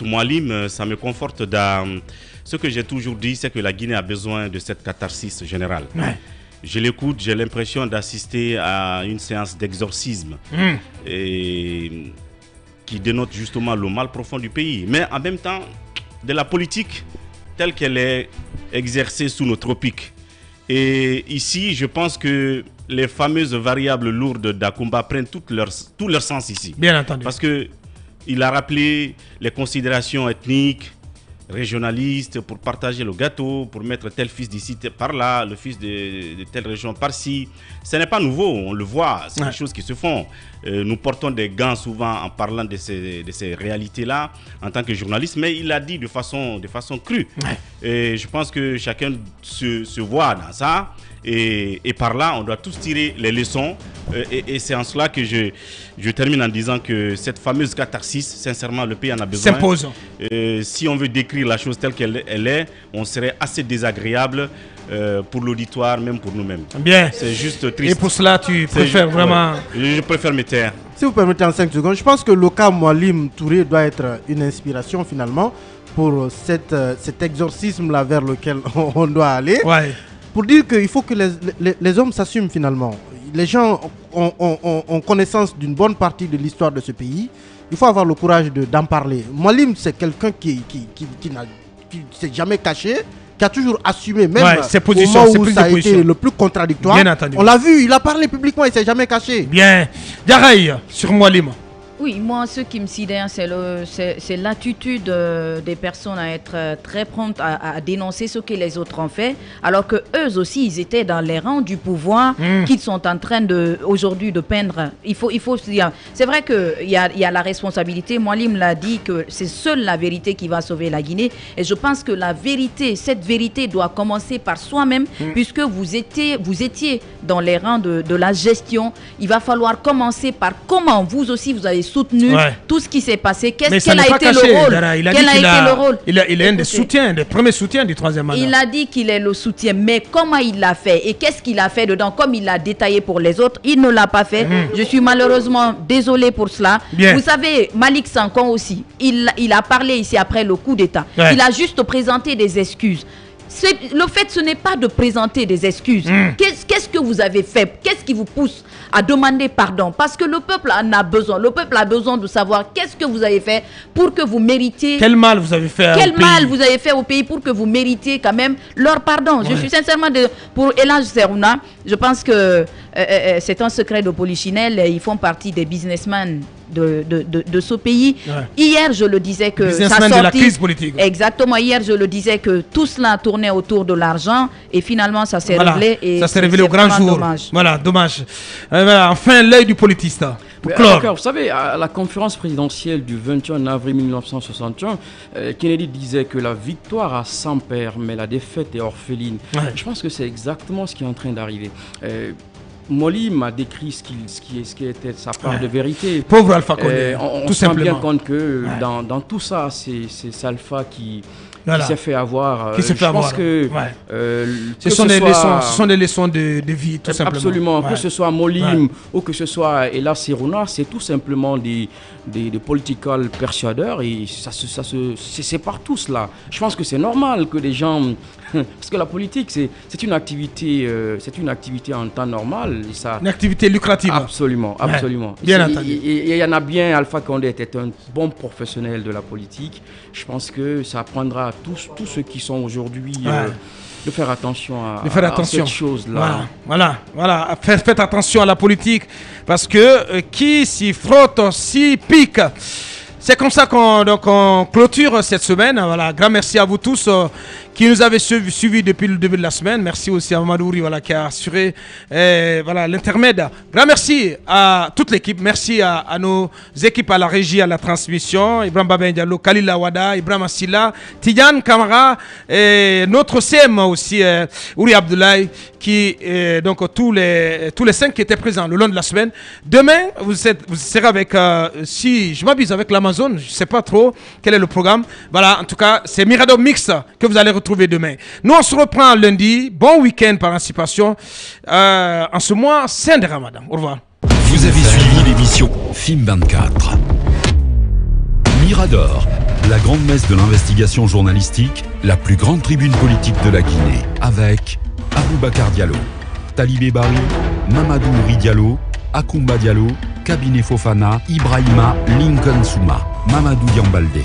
Moualim, ça me conforte dans ce que j'ai toujours dit, c'est que la Guinée a besoin de cette catharsis générale. Ouais. Je l'écoute, j'ai l'impression d'assister à une séance d'exorcisme. Mmh. Et qui dénote justement le mal profond du pays. Mais en même temps, de la politique telle qu'elle est exercée sous nos tropiques. Et ici, je pense que les fameuses variables lourdes d'Akoumba prennent tout leur sens ici. Bien entendu. Parce qu'il a rappelé les considérations ethniques, régionalistes, pour partager le gâteau, pour mettre tel fils d'ici par là, le fils de telle région par-ci. Ce n'est pas nouveau, on le voit, c'est des choses qui se font. Nous portons des gants souvent en parlant de ces réalités-là en tant que journaliste, mais il l'a dit de façon crue. Ouais. Et je pense que chacun se voit dans ça. Et par là, on doit tous tirer les leçons. Et c'est en cela que je termine en disant que cette fameuse catharsis, sincèrement, le pays en a besoin. S'impose. Si on veut décrire la chose telle qu'elle est, on serait assez désagréable pour l'auditoire, même pour nous-mêmes. Bien. C'est juste triste. Et pour cela, tu préfères vraiment... Je préfère me taire. Si vous permettez en 5 secondes, je pense que le cas Moualim Touré doit être une inspiration finalement pour cet exorcisme-là vers lequel on doit aller. Ouais. Pour dire qu'il faut que les hommes s'assument finalement. Les gens ont connaissance d'une bonne partie de l'histoire de ce pays. Il faut avoir le courage d'en parler. Moualim, c'est quelqu'un qui ne s'est jamais caché, qui a toujours assumé, même au moment où ça a été le plus contradictoire. Bien entendu. On l'a vu, il a parlé publiquement, il ne s'est jamais caché. Bien. Diaraï, sur Moualim. Oui, moi, ce qui me sidère, c'est l'attitude des personnes à être très promptes à dénoncer ce que les autres ont fait, alors que eux aussi, ils étaient dans les rangs du pouvoir qu'ils sont en train aujourd'hui de peindre. Il faut se dire, c'est vrai qu'il y a la responsabilité. Moualim l'a dit que c'est seule la vérité qui va sauver la Guinée. Et je pense que cette vérité doit commencer par soi-même, puisque vous étiez dans les rangs de la gestion. Il va falloir commencer par comment vous aussi, vous allez soutenu tout ce qui s'est passé. Quel a été le rôle? Il est un des soutiens, des premiers soutiens du troisième mandat. Il a dit qu'il est le soutien, mais comment il l'a fait et qu'est-ce qu'il a fait dedans? Comme il l'a détaillé pour les autres, il ne l'a pas fait. Je suis malheureusement désolé pour cela. Bien. Vous savez, Malick Sankan aussi, il a parlé ici après le coup d'État. Il a juste présenté des excuses. Le fait, ce n'est pas de présenter des excuses. Qu'est-ce que vous avez fait? Qu'est-ce qui vous pousse à demander pardon? Parce que le peuple en a besoin. Le peuple a besoin de savoir qu'est-ce que vous avez fait pour que vous méritiez... Quel mal vous avez fait au pays pour que vous méritiez quand même leur pardon. Je suis sincèrement... Pour Elhadj Serrouna, je pense que c'est un secret de Polichinelle. Ils font partie des businessmen de ce pays. Hier, je le disais que ça sortit de la crise politique. Exactement, hier je le disais que tout cela tournait autour de l'argent et finalement ça s'est réglé et ça s'est révélé au grand jour. Dommage. Voilà, dommage. Voilà, enfin l'œil du politiste. Vous savez, à la conférence présidentielle du 21 avril 1961, Kennedy disait que la victoire a 100 pères, mais la défaite est orpheline. Je pense que c'est exactement ce qui est en train d'arriver. Moli m'a décrit ce qui était sa part de vérité. Pauvre Alpha Condé, tout simplement. On se rend bien compte que dans tout ça, c'est Alpha qui s'est fait avoir. Ce sont des leçons de vie, tout simplement. Absolument. Que ce soit Moli ou que ce soit Elhadj Serrouna, c'est tout simplement des political persuadeurs et c'est partout cela. Je pense que c'est normal que des gens... Parce que la politique, c'est une activité en temps normal. Et ça... Une activité lucrative. Absolument, absolument. Bien entendu. Et il y en a bien, Alpha Condé était un bon professionnel de la politique. Je pense que ça apprendra à tous ceux qui sont aujourd'hui... de faire attention à cette chose-là. Voilà. Faites attention à la politique parce que qui s'y frotte, s'y pique. C'est comme ça qu'on clôture cette semaine. Voilà, grand merci à vous tous qui nous avez suivis depuis le début de la semaine. Merci aussi à Mamadou Oury, qui a assuré l'intermède. Grand merci à toute l'équipe. Merci à nos équipes, à la régie, à la transmission. Ibrahim Baben Diallo, Khalil Lawada, Ibrahim Assila, Tidiane Kamara et notre CM aussi, Oury Abdoulaye, qui donc tous les 5 qui étaient présents le long de la semaine. Demain, vous serez avec, si je m'abuse, avec l'Amazon. Je ne sais pas trop quel est le programme. Voilà, en tout cas, c'est Mirador Mix que vous allez retrouver demain. Nous, on se reprend lundi. Bon week-end par anticipation. En ce mois, saint de Ramadan. Au revoir. Vous avez suivi l'émission Film 24. Mirador, la grande messe de l'investigation journalistique, la plus grande tribune politique de la Guinée. Avec Aboubacar Diallo, Talibé Barry, Mamadou Oury Diallo, Akoumba Diallo, Kabinet Fofana, Ibrahima Lincoln Souma, Mamadou Diambalde.